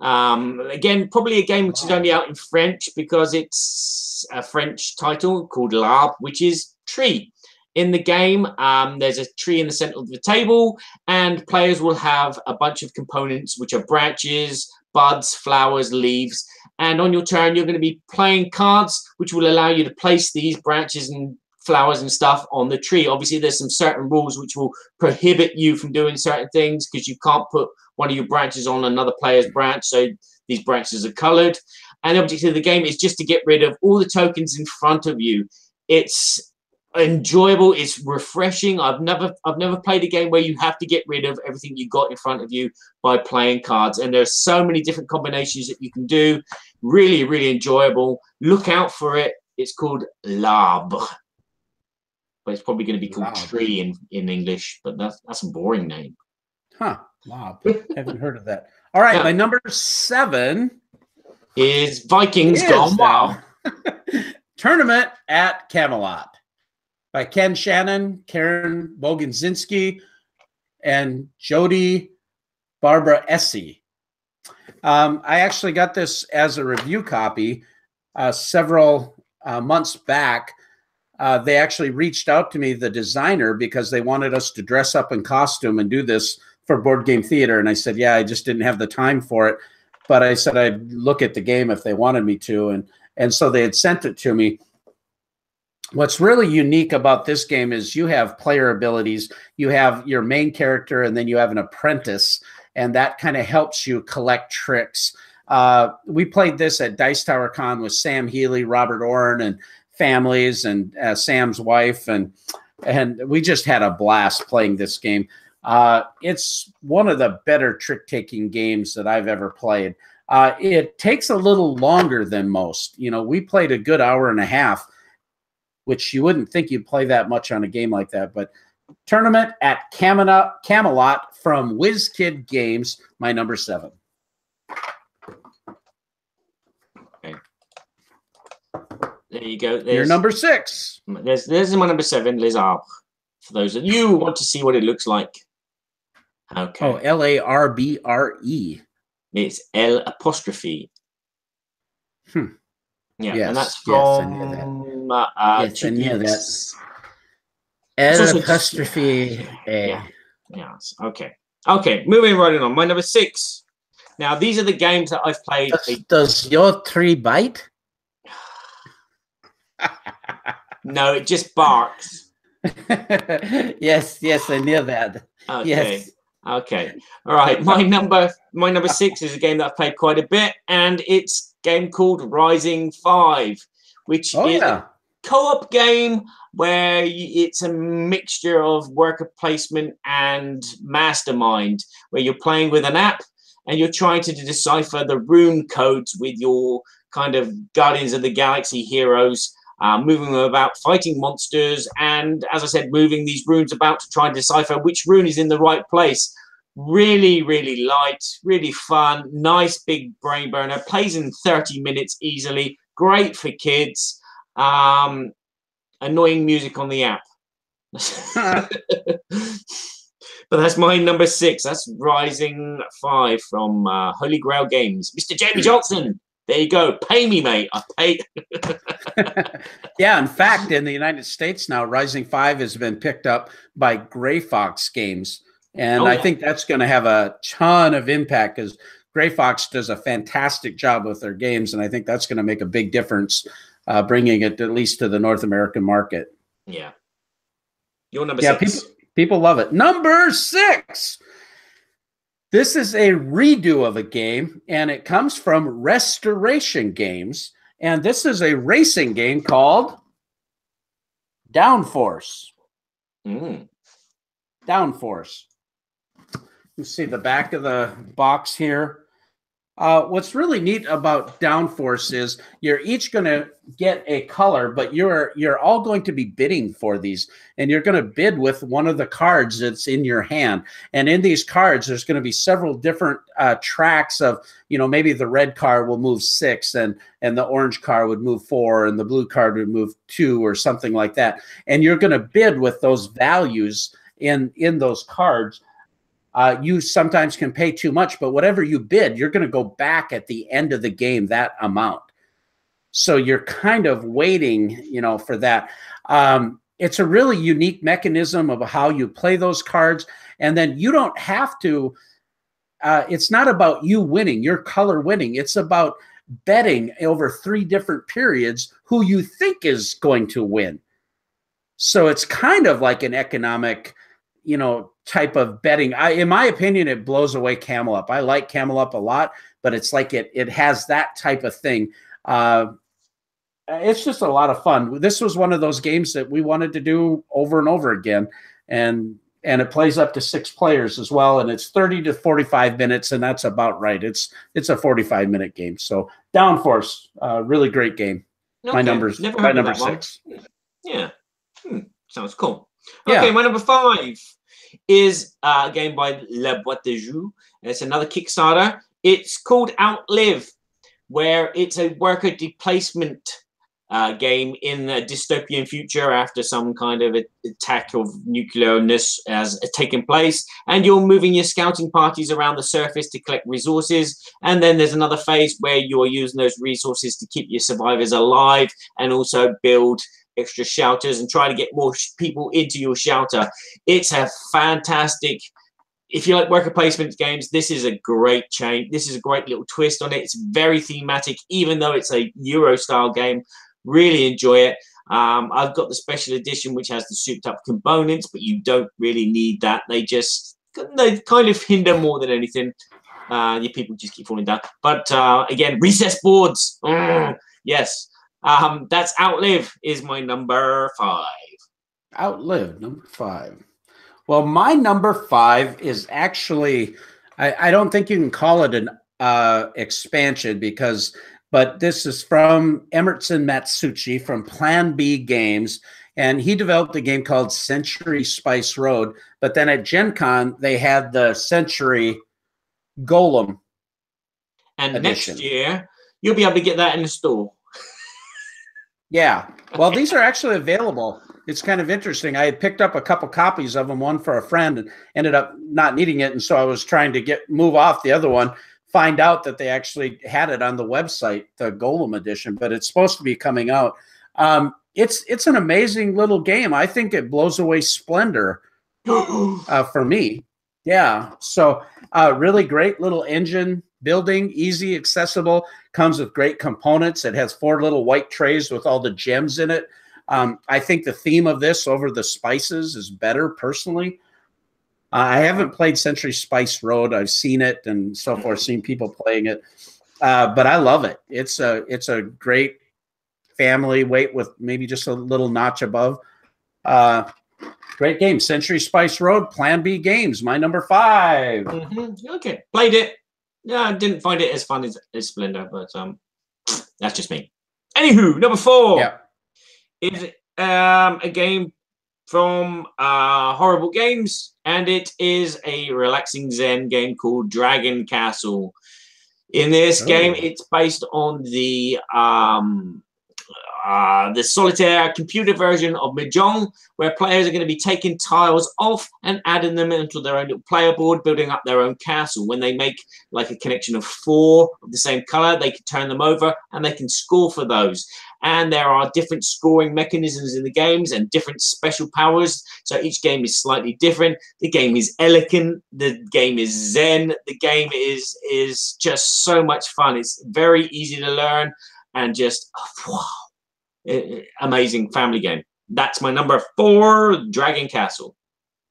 Um, again, probably a game which is only out in French because it's a French title called L'Arbre, which is tree. In the game, um, there's a tree in the center of the table, and players will have a bunch of components, which are branches, buds, flowers, leaves. And on your turn, you're going to be playing cards, which will allow you to place these branches and flowers and stuff on the tree. Obviously, there's some certain rules which will prohibit you from doing certain things because you can't put one of your branches on another player's branch, so these branches are colored. And the objective of the game is just to get rid of all the tokens in front of you. It's enjoyable, it's refreshing. I've never I've never played a game where you have to get rid of everything you got in front of you by playing cards. And there's so many different combinations that you can do. Really, really enjoyable. Look out for it. It's called L'Arbre. But it's probably going to be called L'Arbre. Tree in, in English, but that's, that's a boring name. Huh, L'Arbre. Haven't heard of that. All right, yeah. My number seven is Vikings is Gone Wild. Tournament at Camelot by Ken Shannon, Karen Boginzinski, and Jody Barbara Essie. Um, I actually got this as a review copy uh, several uh, months back. Uh, they actually reached out to me, the designer, because they wanted us to dress up in costume and do this for Board Game Theater. And I said, yeah, I just didn't have the time for it. But I said I'd look at the game if they wanted me to. And, and so they had sent it to me. What's really unique about this game is you have player abilities. You have your main character, and then you have an apprentice. And that kind of helps you collect tricks. Uh, we played this at Dice Tower Con with Sam Healy, Robert Orrin, and families, and uh, Sam's wife, and and we just had a blast playing this game. Uh, it's one of the better trick-taking games that I've ever played. Uh, it takes a little longer than most. You know, we played a good hour and a half, which you wouldn't think you'd play that much on a game like that. But Tournament at Camelot from WizKid Games, my number seven. There you go. There's, You're number six. There's, there's my number seven, L'Arbre. For those of you who want to see what it looks like. Okay. Oh, L A R B R E. It's L apostrophe. Hmm. Yeah, yes, and that's from... Yes, I knew that. Uh, yes, I knew that. L apostrophe A. Yeah. Yes. Okay. Okay, moving right on. My number six. Now, these are the games that I've played. Does, does your tree bite? No, it just barks. yes, yes, I knew that. Okay. Yes. Okay. All right. My number my number six is a game that I've played quite a bit, and it's a game called Rising Five, which oh, is yeah. a co-op game where it's a mixture of worker placement and mastermind, where you're playing with an app and you're trying to decipher the rune codes with your kind of Guardians of the Galaxy heroes. Uh, moving about, fighting monsters, and as I said, moving these runes about to try and decipher which rune is in the right place. Really, really light, really fun, nice big brain burner. Plays in thirty minutes easily. Great for kids. Um, annoying music on the app. But that's my number six. That's Rising Five from uh, Holy Grail Games. Mister Jamie Johnson. There you go. Pay me, mate. I pay. Yeah, in fact, in the United States now, Rising Five has been picked up by Grey Fox Games. And oh, yeah. I think that's going to have a ton of impact because Grey Fox does a fantastic job with their games. And I think that's going to make a big difference, uh, bringing it at least to the North American market. Yeah. Your number yeah, six. People, people love it. Number six. This is a redo of a game, and it comes from Restoration Games. And this is a racing game called Downforce. Mm. Downforce. You see the back of the box here. Uh, what's really neat about Downforce is you're each going to get a color, but you're you're all going to be bidding for these, and you're going to bid with one of the cards that's in your hand. And in these cards, there's going to be several different uh, tracks of, you know, maybe the red card will move six, and and the orange card would move four, and the blue card would move two, or something like that. And you're going to bid with those values in in those cards. Uh, you sometimes can pay too much, but whatever you bid, you're going to go back at the end of the game, that amount. So you're kind of waiting, you know, for that. Um, it's a really unique mechanism of how you play those cards. And then you don't have to, uh, it's not about you winning, your color winning. It's about betting over three different periods who you think is going to win. So it's kind of like an economic, you know, type of betting. I, in my opinion, it blows away Camelot. I like Camelot a lot, but it's like it it has that type of thing. Uh, it's just a lot of fun. This was one of those games that we wanted to do over and over again, and and it plays up to six players as well, and it's thirty to forty-five minutes, and that's about right. It's it's a forty-five minute game. So Downforce, uh, really great game. Okay. My numbers, Never my number six. One. Yeah, hmm. Sounds cool. Okay, yeah. My number five is a game by La Boite de Joux. It's another Kickstarter. It's called Outlive, where it's a worker displacement uh, game in a dystopian future after some kind of attack of nuclearness has taken place. And you're moving your scouting parties around the surface to collect resources. And then there's another phase where you're using those resources to keep your survivors alive and also build extra shelters and try to get more sh people into your shelter. It's a fantastic, if you like worker placement games, this is a great change. This is a great little twist on it. It's very thematic, even though it's a Euro style game. Really enjoy it. Um, I've got the special edition, which has the souped up components, but you don't really need that. They just, they kind of hinder more than anything. Uh, your people just keep falling down. But uh, again, recess boards. Mm, yes. Um, that's Outlive is my number five. Outlive, number five. Well, my number five is actually, I, I don't think you can call it an uh, expansion because, but this is from Emerson Matsuuchi from Plan B Games. And he developed a game called Century Spice Road. But then at Gen Con, they had the Century Golem And edition. Next year, you'll be able to get that in the store. Yeah. Well, these are actually available. It's kind of interesting. I had picked up a couple copies of them, one for a friend, and ended up not needing it. And so I was trying to get move off the other one, find out that they actually had it on the website, the Golem edition, but it's supposed to be coming out. Um, it's it's an amazing little game. I think it blows away Splendor uh, for me. Yeah. So uh, really great little engine. Building, easy, accessible, comes with great components. It has four little white trays with all the gems in it. Um, I think the theme of this over the spices is better, personally. Uh, I haven't played Century Spice Road. I've seen it and so forth, seen people playing it. Uh, but I love it. It's a, it's a great family weight with maybe just a little notch above. Uh, great game. Century Spice Road, Plan B Games, my number five. Mm-hmm. Okay, played it. Yeah, I didn't find it as fun as, as Splendor, but um, that's just me. Anywho, number four yeah. is um, a game from uh, Horrible Games, and it is a relaxing Zen game called Dragon Castle. In this oh. game, it's based on the um, uh, the solitaire computer version of Mahjong, where players are going to be taking tiles off and adding them into their own little player board, building up their own castle. When they make like a connection of four of the same color, they can turn them over and they can score for those. And there are different scoring mechanisms in the games and different special powers. So each game is slightly different. The game is elegant. The game is zen. The game is is just so much fun. It's very easy to learn and just oh, wow, amazing family game. That's my number four, Dragon Castle.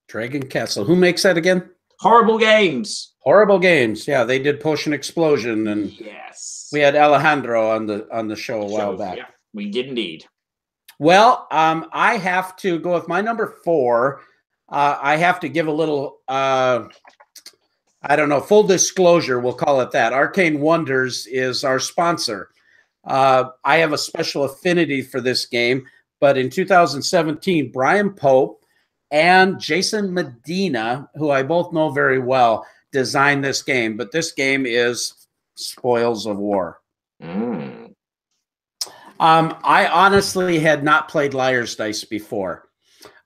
Dragon Castle. Who makes that again? Horrible Games. Horrible Games. Yeah, they did Potion Explosion, and yes, we had Alejandro on the on the show a while show, back. Yeah. We did indeed. Well, um, I have to go with my number four. Uh, I have to give a little, uh, I don't know, full disclosure, we'll call it that. Arcane Wonders is our sponsor. Uh, I have a special affinity for this game, but in two thousand seventeen, Brian Pope and Jason Medina, who I both know very well, designed this game, but this game is Spoils of War. Mm. Um, I honestly had not played Liar's Dice before.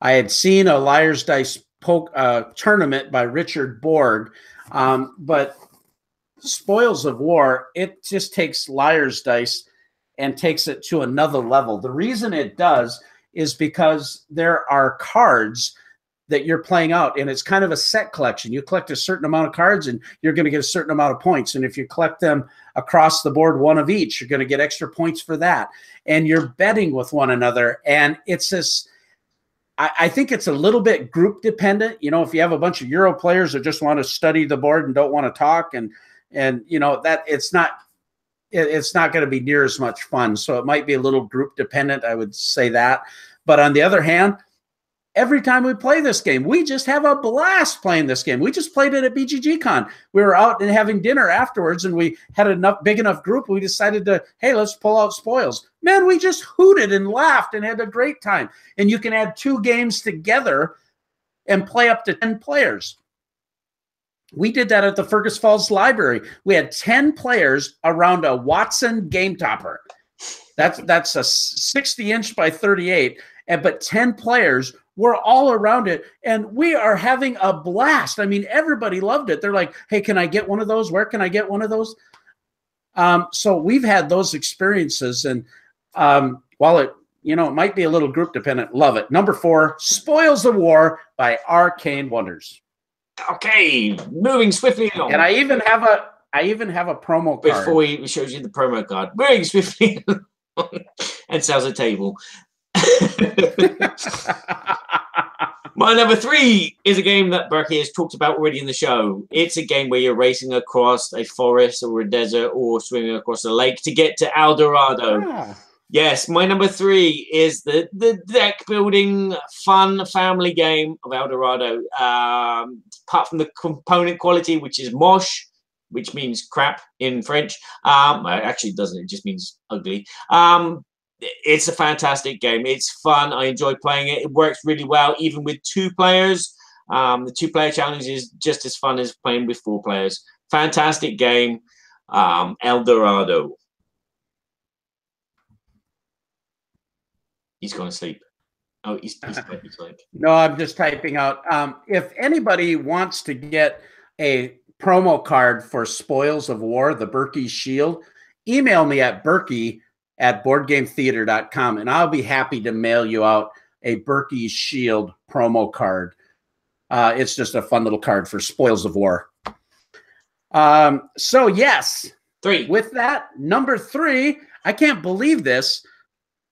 I had seen a Liar's Dice poke, uh, tournament by Richard Borg, um, but Spoils of War, it just takes Liar's Dice and takes it to another level. The reason it does is because there are cards that you're playing out, and it's kind of a set collection. You collect a certain amount of cards and you're going to get a certain amount of points. And if you collect them across the board, one of each, you're going to get extra points for that. And you're betting with one another. And it's this, I, I think it's a little bit group dependent. You know, if you have a bunch of Euro players that just want to study the board and don't want to talk and, and you know, that it's not, it, it's not going to be near as much fun. So it might be a little group dependent. I would say that, but on the other hand, every time we play this game, we just have a blast playing this game. We just played it at B G G Con. We were out and having dinner afterwards, and we had enough big enough group. We decided to, hey, let's pull out Spoils. Man, we just hooted and laughed and had a great time. And you can add two games together and play up to ten players. We did that at the Fergus Falls Library. We had ten players around a Watson Game Topper. That's, that's a sixty inch by thirty-eight, and but ten players. We're all around it, and we are having a blast. I mean, everybody loved it. They're like, hey, can I get one of those? Where can I get one of those? Um, so we've had those experiences, and um, while it, you know, it might be a little group dependent, love it. Number four, Spoils of War by Arcane Wonders. Okay, moving swiftly along. And I even have a, I even have a promo card. Before he shows you the promo card. Moving swiftly along and sells a table. My number three is a game that Berkey has talked about already in the show. It's a game where you're racing across a forest or a desert or swimming across a lake to get to El Dorado. Yeah. Yes, my number three is the, the deck-building, fun family game of El Dorado. Um, apart from the component quality, which is mosh, which means crap in French. Um, actually, it doesn't. It just means ugly. Um It's a fantastic game. It's fun. I enjoy playing it. It works really well, even with two players. Um, the two-player challenge is just as fun as playing with four players. Fantastic game. Um, El Dorado. He's gone to sleep. Oh, he's, he's typing. No, I'm just typing out. Um, if anybody wants to get a promo card for Spoils of War, the Berkey Shield, email me at Berkey at board game theater dot com, and I'll be happy to mail you out a Berkey Shield promo card. Uh, it's just a fun little card for Spoils of War. Um, so, yes. Three. With that, number three, I can't believe this,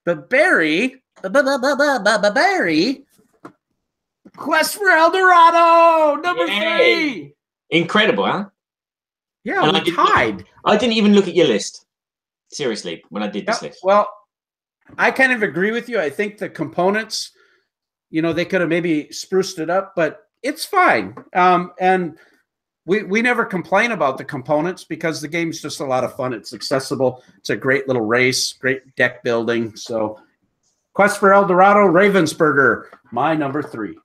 but Barry, Barry, Quest for El Dorado, number Yay. three. Incredible, huh? Yeah, and we I didn't, tied. I didn't even look at your list. Seriously, when I did this yep. list. Well, I kind of agree with you. I think the components, you know, they could have maybe spruced it up, but it's fine. Um, and we we never complain about the components because the game's just a lot of fun. It's accessible. It's a great little race, great deck building. So Quest for El Dorado, Ravensburger, my number three.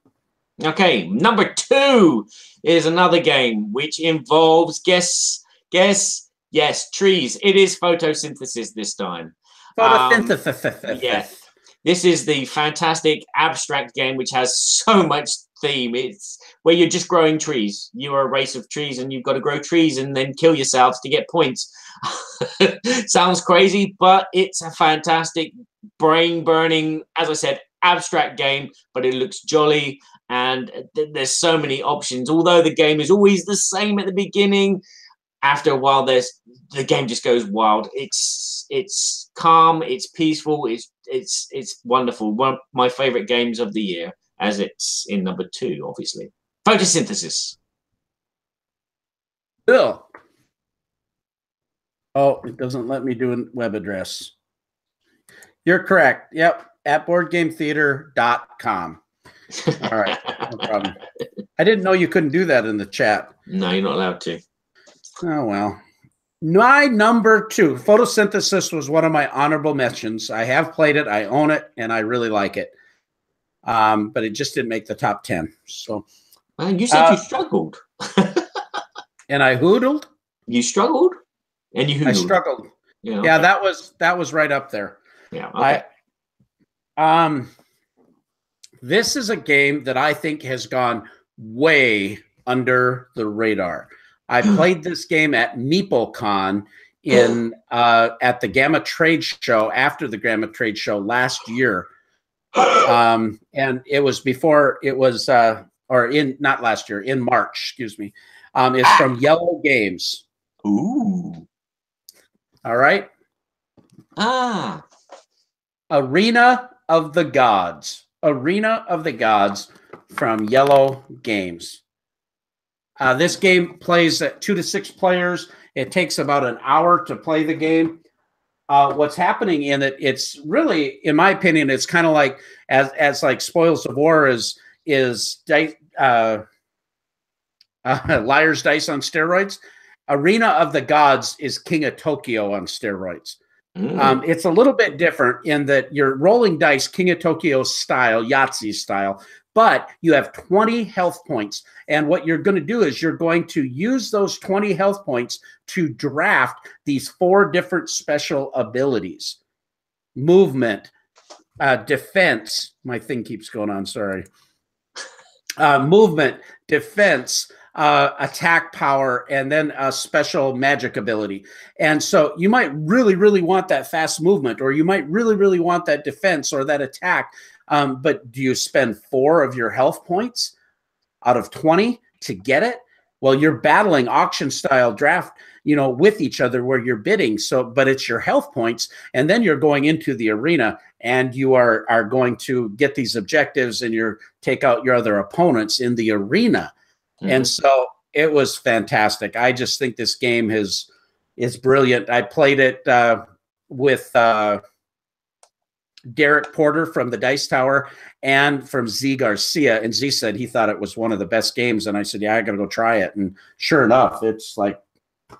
Okay, number two is another game which involves, guess, guess, yes, trees. It is photosynthesis this time. Photosynthesis. Um, yes. This is the fantastic abstract game which has so much theme. It's where you're just growing trees. You are a race of trees and you've got to grow trees and then kill yourselves to get points. Sounds crazy, but it's a fantastic, brain-burning, as I said, abstract game, but it looks jolly and th there's so many options. Although the game is always the same at the beginning, after a while, there's the game just goes wild. It's it's calm, it's peaceful, it's it's it's wonderful. One of my favorite games of the year, as it's in number two, obviously. Photosynthesis. Bill. Oh, it doesn't let me do a web address. You're correct. Yep, at board game theater dot com. All right, no problem. I didn't know you couldn't do that in the chat. No, you're not allowed to. Oh, well. My number two, Photosynthesis, was one of my honorable mentions. I have played it, I own it, and I really like it. Um, but it just didn't make the top ten. So, man, you said uh, you struggled. And I hoodled. You struggled? And you hoodled. I struggled. Yeah, okay. Yeah, that was that was right up there. Yeah. Okay. I, um, this is a game that I think has gone way under the radar. I played this game at MeepleCon in uh, at the Gamma Trade Show, after the Gamma Trade Show last year, um, and it was before it was uh, or in not last year in March, excuse me. Um, it's from Yellow Games. Ooh, all right. Ah, Arena of the Gods, Arena of the Gods from Yellow Games. Uh, this game plays at two to six players. It takes about an hour to play the game. Uh, what's happening in it? It's really, in my opinion, it's kind of like as as like Spoils of War is is uh, uh, Liar's Dice on steroids. Arena of the Gods is King of Tokyo on steroids. Mm. Um, it's a little bit different in that you're rolling dice, King of Tokyo style, Yahtzee style. But you have twenty health points. And what you're going to do is you're going to use those twenty health points to draft these four different special abilities. Movement, uh, defense. My thing keeps going on, sorry. Uh, movement, defense, uh, attack power, and then a special magic ability. And so you might really, really want that fast movement, or you might really, really want that defense or that attack. Um, but do you spend four of your health points out of twenty to get it? Well, you're battling auction style draft, you know, with each other where you're bidding. So, but it's your health points. And then you're going into the arena and you are, are going to get these objectives and you're take out your other opponents in the arena. Mm-hmm. And so it was fantastic. I just think this game is, is brilliant. I played it, uh, with, uh, Derek Porter from the Dice Tower and from Z Garcia, and Z said he thought it was one of the best games, and I said, yeah, I gotta go try it. And sure enough, it's like,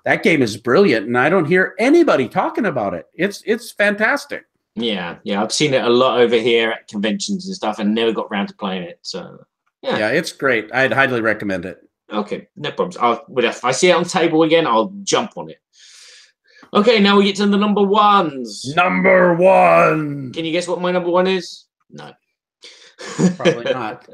that game is brilliant, and I don't hear anybody talking about it. It's it's fantastic. Yeah, yeah, I've seen it a lot over here at conventions and stuff and never got around to playing it. So yeah, yeah, it's great. I'd highly recommend it. Okay, no problems. I'll, if I see it on table again, I'll jump on it. Okay, now we get to the number ones. Number one. Can you guess what my number one is? No. Probably not.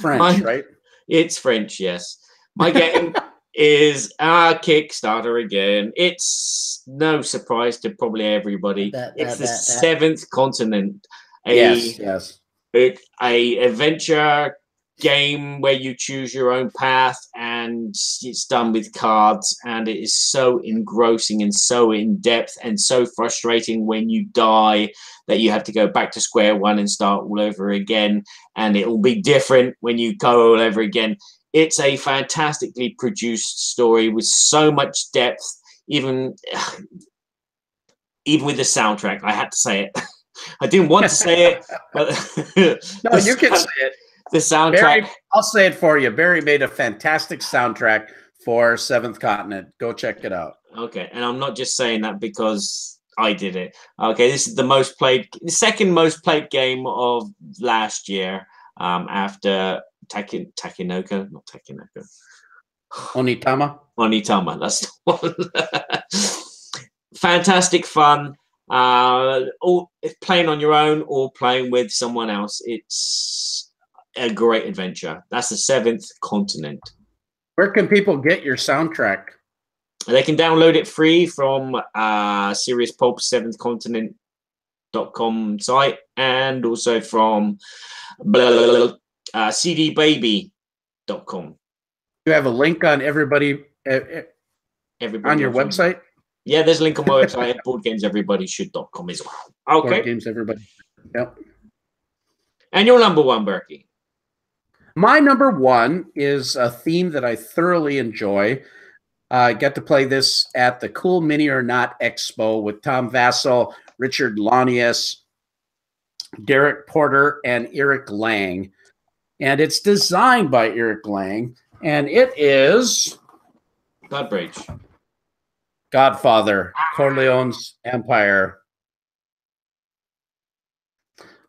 French, my, right? It's French, yes. My game is our Kickstarter again. It's no surprise to probably everybody. That, that, it's that, the that. Seventh Continent. A, yes, yes. It, a adventure game where you choose your own path, and it's done with cards, and it is so engrossing and so in depth and so frustrating when you die that you have to go back to square one and start all over again, and it will be different when you go all over again. It's a fantastically produced story with so much depth, even even with the soundtrack. I had to say it. I didn't want to say it, but no, you can say it. The soundtrack. Barry, I'll say it for you. Barry made a fantastic soundtrack for Seventh Continent. Go check it out. Okay, and I'm not just saying that because I did it. Okay, this is the most played, the second most played game of last year, um, after Taki, Takinoko, not Takinoko. Onitama. Onitama, that's the one. Fantastic fun. Uh, all playing on your own or playing with someone else. It's a great adventure. That's the seventh continent. Where can people get your soundtrack? They can download it free from uh, Serious Pulp's seventh continent dot com site, and also from blah, blah, blah, blah, uh, c d baby dot com. You have a link on everybody, uh, everybody on your website? It. Yeah, there's a link on my website at board games everybody should dot com as well. Okay. Board Games Everybody. Yep. And your number one, Berkey? My number one is a theme that I thoroughly enjoy. I uh, got to play this at the Cool Mini or Not Expo with Tom Vassell, Richard Lanius, Derek Porter, and Eric Lang. And it's designed by Eric Lang. And it is... Godbridge. Godfather, Corleone's Empire.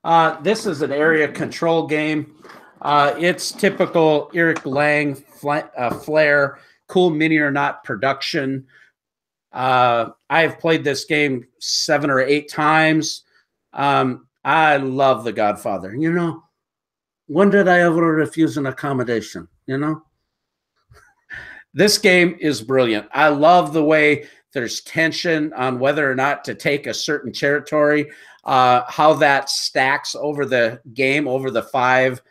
Uh, this is an area control game. Uh, it's typical Eric Lang fl uh, flair. Cool Mini or Not production. Uh, I have played this game seven or eight times. Um, I love The Godfather. You know, when did I ever refuse an accommodation? You know, this game is brilliant. I love the way there's tension on whether or not to take a certain territory, uh, how that stacks over the game, over the five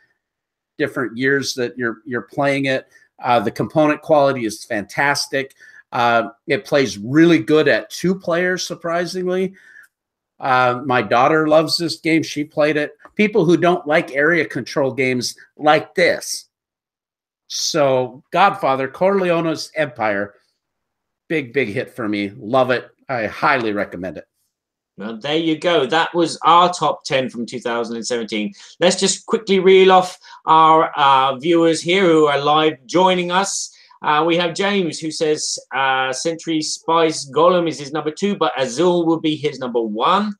different years that you're you're playing it. Uh, the component quality is fantastic. Uh, it plays really good at two players, surprisingly. Uh, my daughter loves this game. She played it. People who don't like area control games like this. So Godfather, Corleone's Empire, big, big hit for me. Love it. I highly recommend it. Well, there you go. That was our top ten from two thousand seventeen. Let's just quickly reel off our uh, viewers here who are live joining us. Uh, we have James, who says uh, Century Spice Golem is his number two, but Azul will be his number one.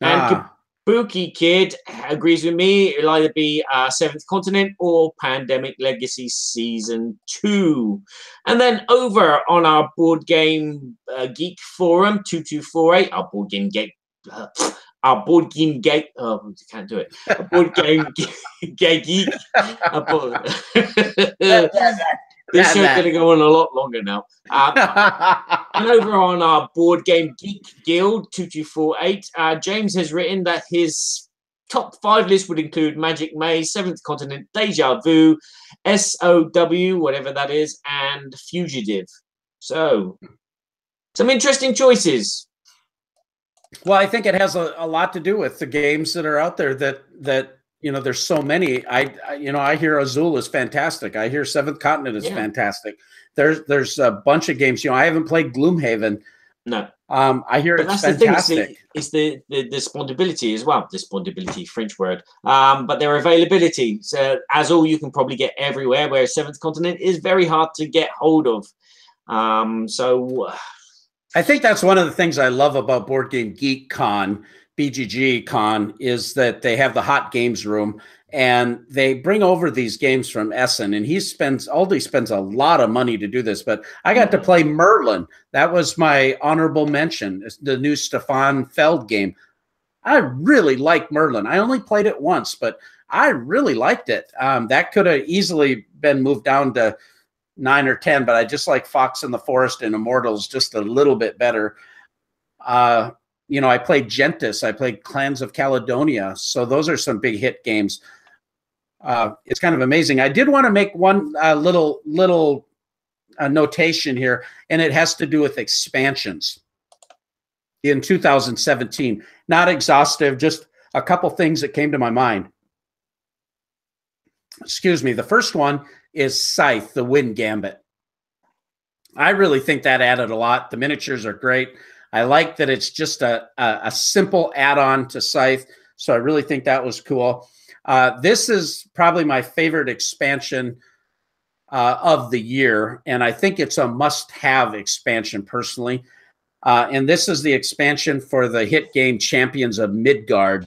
Ah. And Kabuki Kid agrees with me. It'll either be uh, Seventh Continent or Pandemic Legacy Season two. And then over on our Board Game uh, Geek Forum, two two four eight, our Board Game Geek. Uh, our board game geek, oh, I can't do it. A board game geek. geek a board. This show's going to go on a lot longer now. Uh, and over on our Board Game Geek Guild, two two four eight, uh, James has written that his top five list would include Magic Maze, Seventh Continent, Deja Vu, S O W, whatever that is, and Fugitive. So, some interesting choices. Well, I think it has a, a lot to do with the games that are out there that, that you know, there's so many. I, I you know, I hear Azul is fantastic. I hear Seventh Continent is yeah. fantastic. There's there's a bunch of games. You know, I haven't played Gloomhaven. No. Um, I hear but it's that's fantastic. The thing, it's the, the, the disponibility as well. Disponibility, French word. Um, but their availability. So Azul you can probably get everywhere, whereas Seventh Continent is very hard to get hold of. Um, so... I think that's one of the things I love about Board Game Geek Con, B G G Con, is that they have the hot games room and they bring over these games from Essen. And he spends, Aldi spends a lot of money to do this, but I got to play Merlin. That was my honorable mention, the new Stefan Feld game. I really like Merlin. I only played it once, but I really liked it. Um, that could have easily been moved down to nine or ten, but I just like Fox in the Forest and Immortals just a little bit better. Uh, you know, I played Gentis. I played Clans of Caledonia. So those are some big hit games. Uh, it's kind of amazing. I did want to make one uh, little, little uh, notation here, and it has to do with expansions in two thousand seventeen. Not exhaustive, just a couple things that came to my mind. Excuse me. The first one is Scythe, the Wind Gambit. I really think that added a lot. The miniatures are great. I like that it's just a, a, a simple add-on to Scythe, so I really think that was cool. Uh, this is probably my favorite expansion uh, of the year, and I think it's a must-have expansion personally. Uh, and this is the expansion for the hit game Champions of Midgard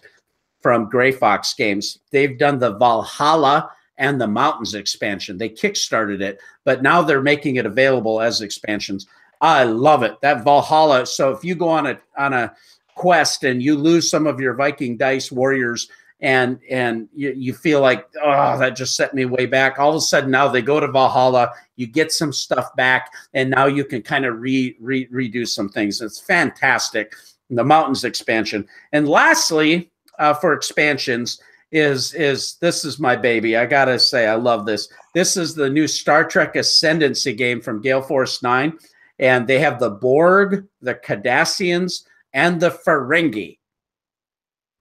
from Grey Fox Games. They've done the Valhalla and the Mountains expansion. They kickstarted it, but now they're making it available as expansions. I love it. That Valhalla. So if you go on a on a quest and you lose some of your Viking dice warriors, and and you, you feel like, oh, that just set me way back, all of a sudden now they go to Valhalla, you get some stuff back, and now you can kind of re, re redo some things. It's fantastic. The Mountains expansion. And lastly, uh, for expansions, is is this is my baby. I gotta say, I love this. This is the new Star Trek Ascendancy game from Gale Force nine, and they have the Borg, the Cardassians, and the Ferengi.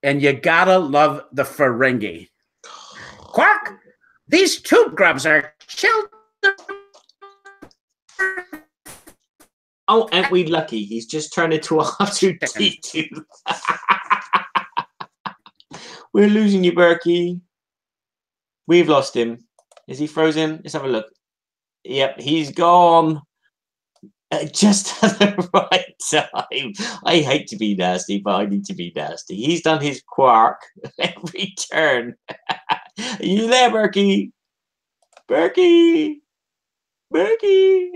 And you gotta love the Ferengi. Quack! These tube grubs are children. Oh, aren't we lucky? He's just turned into a R two D two. We're losing you, Berkey. We've lost him. Is he frozen? Let's have a look. Yep, he's gone. Uh, just at the right time. I hate to be nasty, but I need to be nasty. He's done his quark every turn. Are you there, Berkey? Berkey! Berkey!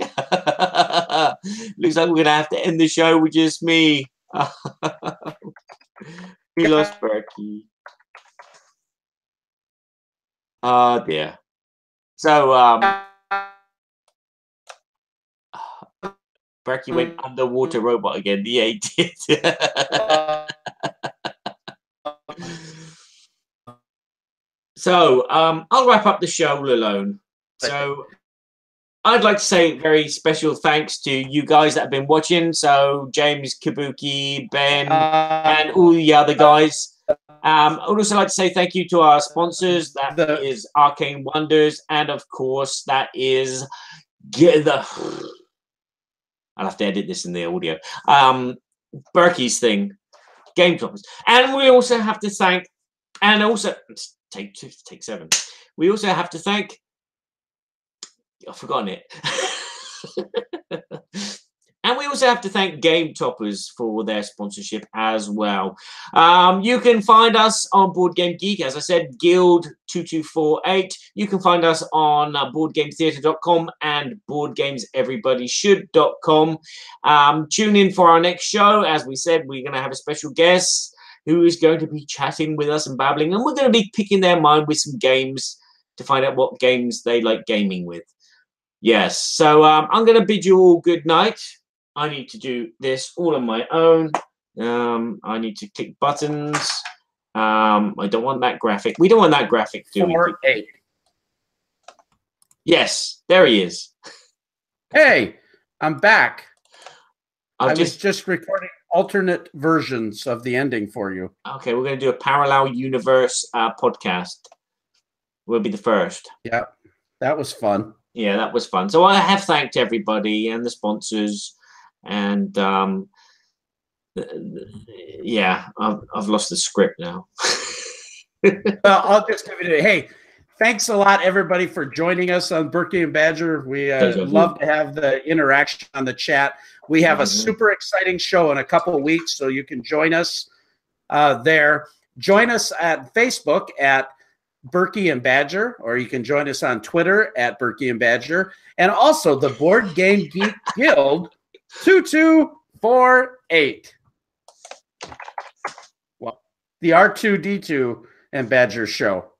Looks like we're going to have to end the show with just me. We lost Berkey. Oh, dear. So, um... Berkey went underwater robot again. Yeah, he did. So um, I'll wrap up the show all alone. So I'd like to say very special thanks to you guys that have been watching. So James, Kabuki, Ben, and all the other guys. Um, I'd also like to say thank you to our sponsors. That the is Arcane Wonders. And, of course, that is... Get the... I'll have to edit this in the audio. Um, Berkey's thing, Game Toppers. And we also have to thank, and also, take two, take seven. We also have to thank, I've forgotten it. And we also have to thank Game Toppers for their sponsorship as well. Um, you can find us on Board Game Geek, as I said, Guild two two four eight. You can find us on uh, board games theatre dot com and board games everybody should dot com. Um, tune in for our next show. As we said, we're going to have a special guest who is going to be chatting with us and babbling, and we're going to be picking their mind with some games to find out what games they like gaming with. Yes, so um, I'm going to bid you all good night. I need to do this all on my own. Um, I need to click buttons. Um, I don't want that graphic. We don't want that graphic, do we? Four, eight. Yes, there he is. Hey, I'm back. I've I just, was just recording alternate versions of the ending for you. Okay, we're going to do a parallel universe uh, podcast. We'll be the first. Yeah, that was fun. Yeah, that was fun. So I have thanked everybody and the sponsors. And um yeah, I've, I've lost the script now. Well, I'll just give it. Hey, thanks a lot, everybody, for joining us on Berkey and Badger. We uh, love to have the interaction on the chat. We have a super exciting show in a couple of weeks, so you can join us uh, there. Join us at Facebook at Berkey and Badger, or you can join us on Twitter at Berkey and Badger, and also the Board Game Geek Guild. two two four eight. Well, the R two D two and Badger show.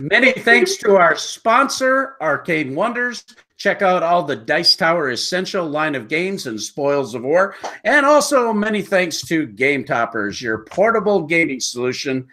Many thanks to our sponsor, Arcane Wonders. Check out all the Dice Tower Essential line of games and Spoils of War. And also many thanks to Game Toppers, your portable gaming solution.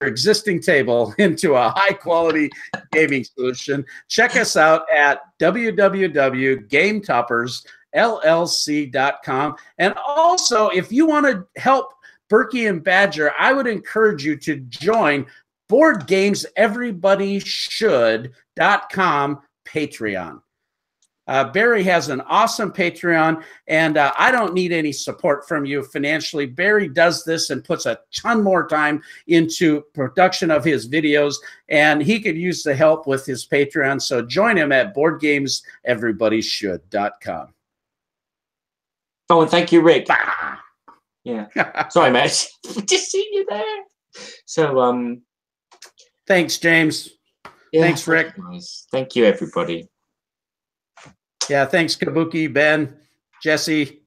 Your existing table into a high-quality gaming solution. Check us out at w w w dot game toppers l l c dot com. And also, if you want to help Berkey and Badger, I would encourage you to join board games everybody should dot com Patreon. Uh, Barry has an awesome Patreon, and uh, I don't need any support from you financially. Barry does this and puts a ton more time into production of his videos, and he could use the help with his Patreon. So join him at board games everybody should dot com. Oh, and thank you, Rick. Bah. Yeah. Sorry, Matt. Just seeing you there. So, um, thanks, James. Yeah, thanks, Rick. Nice. Thank you, everybody. Yeah, thanks, Kabuki, Ben, Jesse.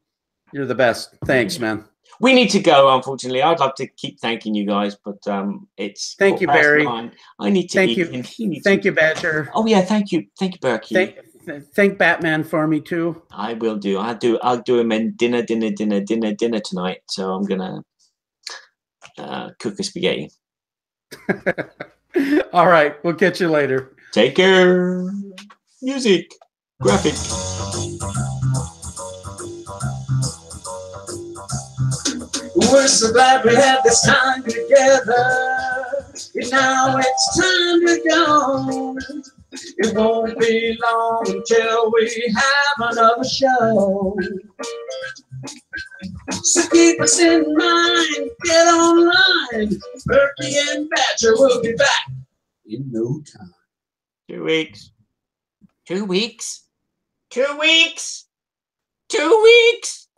You're the best. Thanks, man. We need to go, unfortunately. I'd like to keep thanking you guys, but um, it's thank you, Barry. Nine. I need to thank eat, you. And he needs thank to... you, Badger. Oh yeah, thank you, thank you, Berkey. Thank, th thank Batman for me too. I will do. I do. I'll do him in dinner, dinner, dinner, dinner, dinner tonight. So I'm gonna uh, cook a spaghetti. All right, we'll catch you later. Take care. Music. Graphic. We're so glad we had this time together, and now it's time to go. It won't be long until we have another show. So keep us in mind, get online. Berkey and Badger will be back in no time. Two weeks. Two weeks. Two weeks. Two weeks.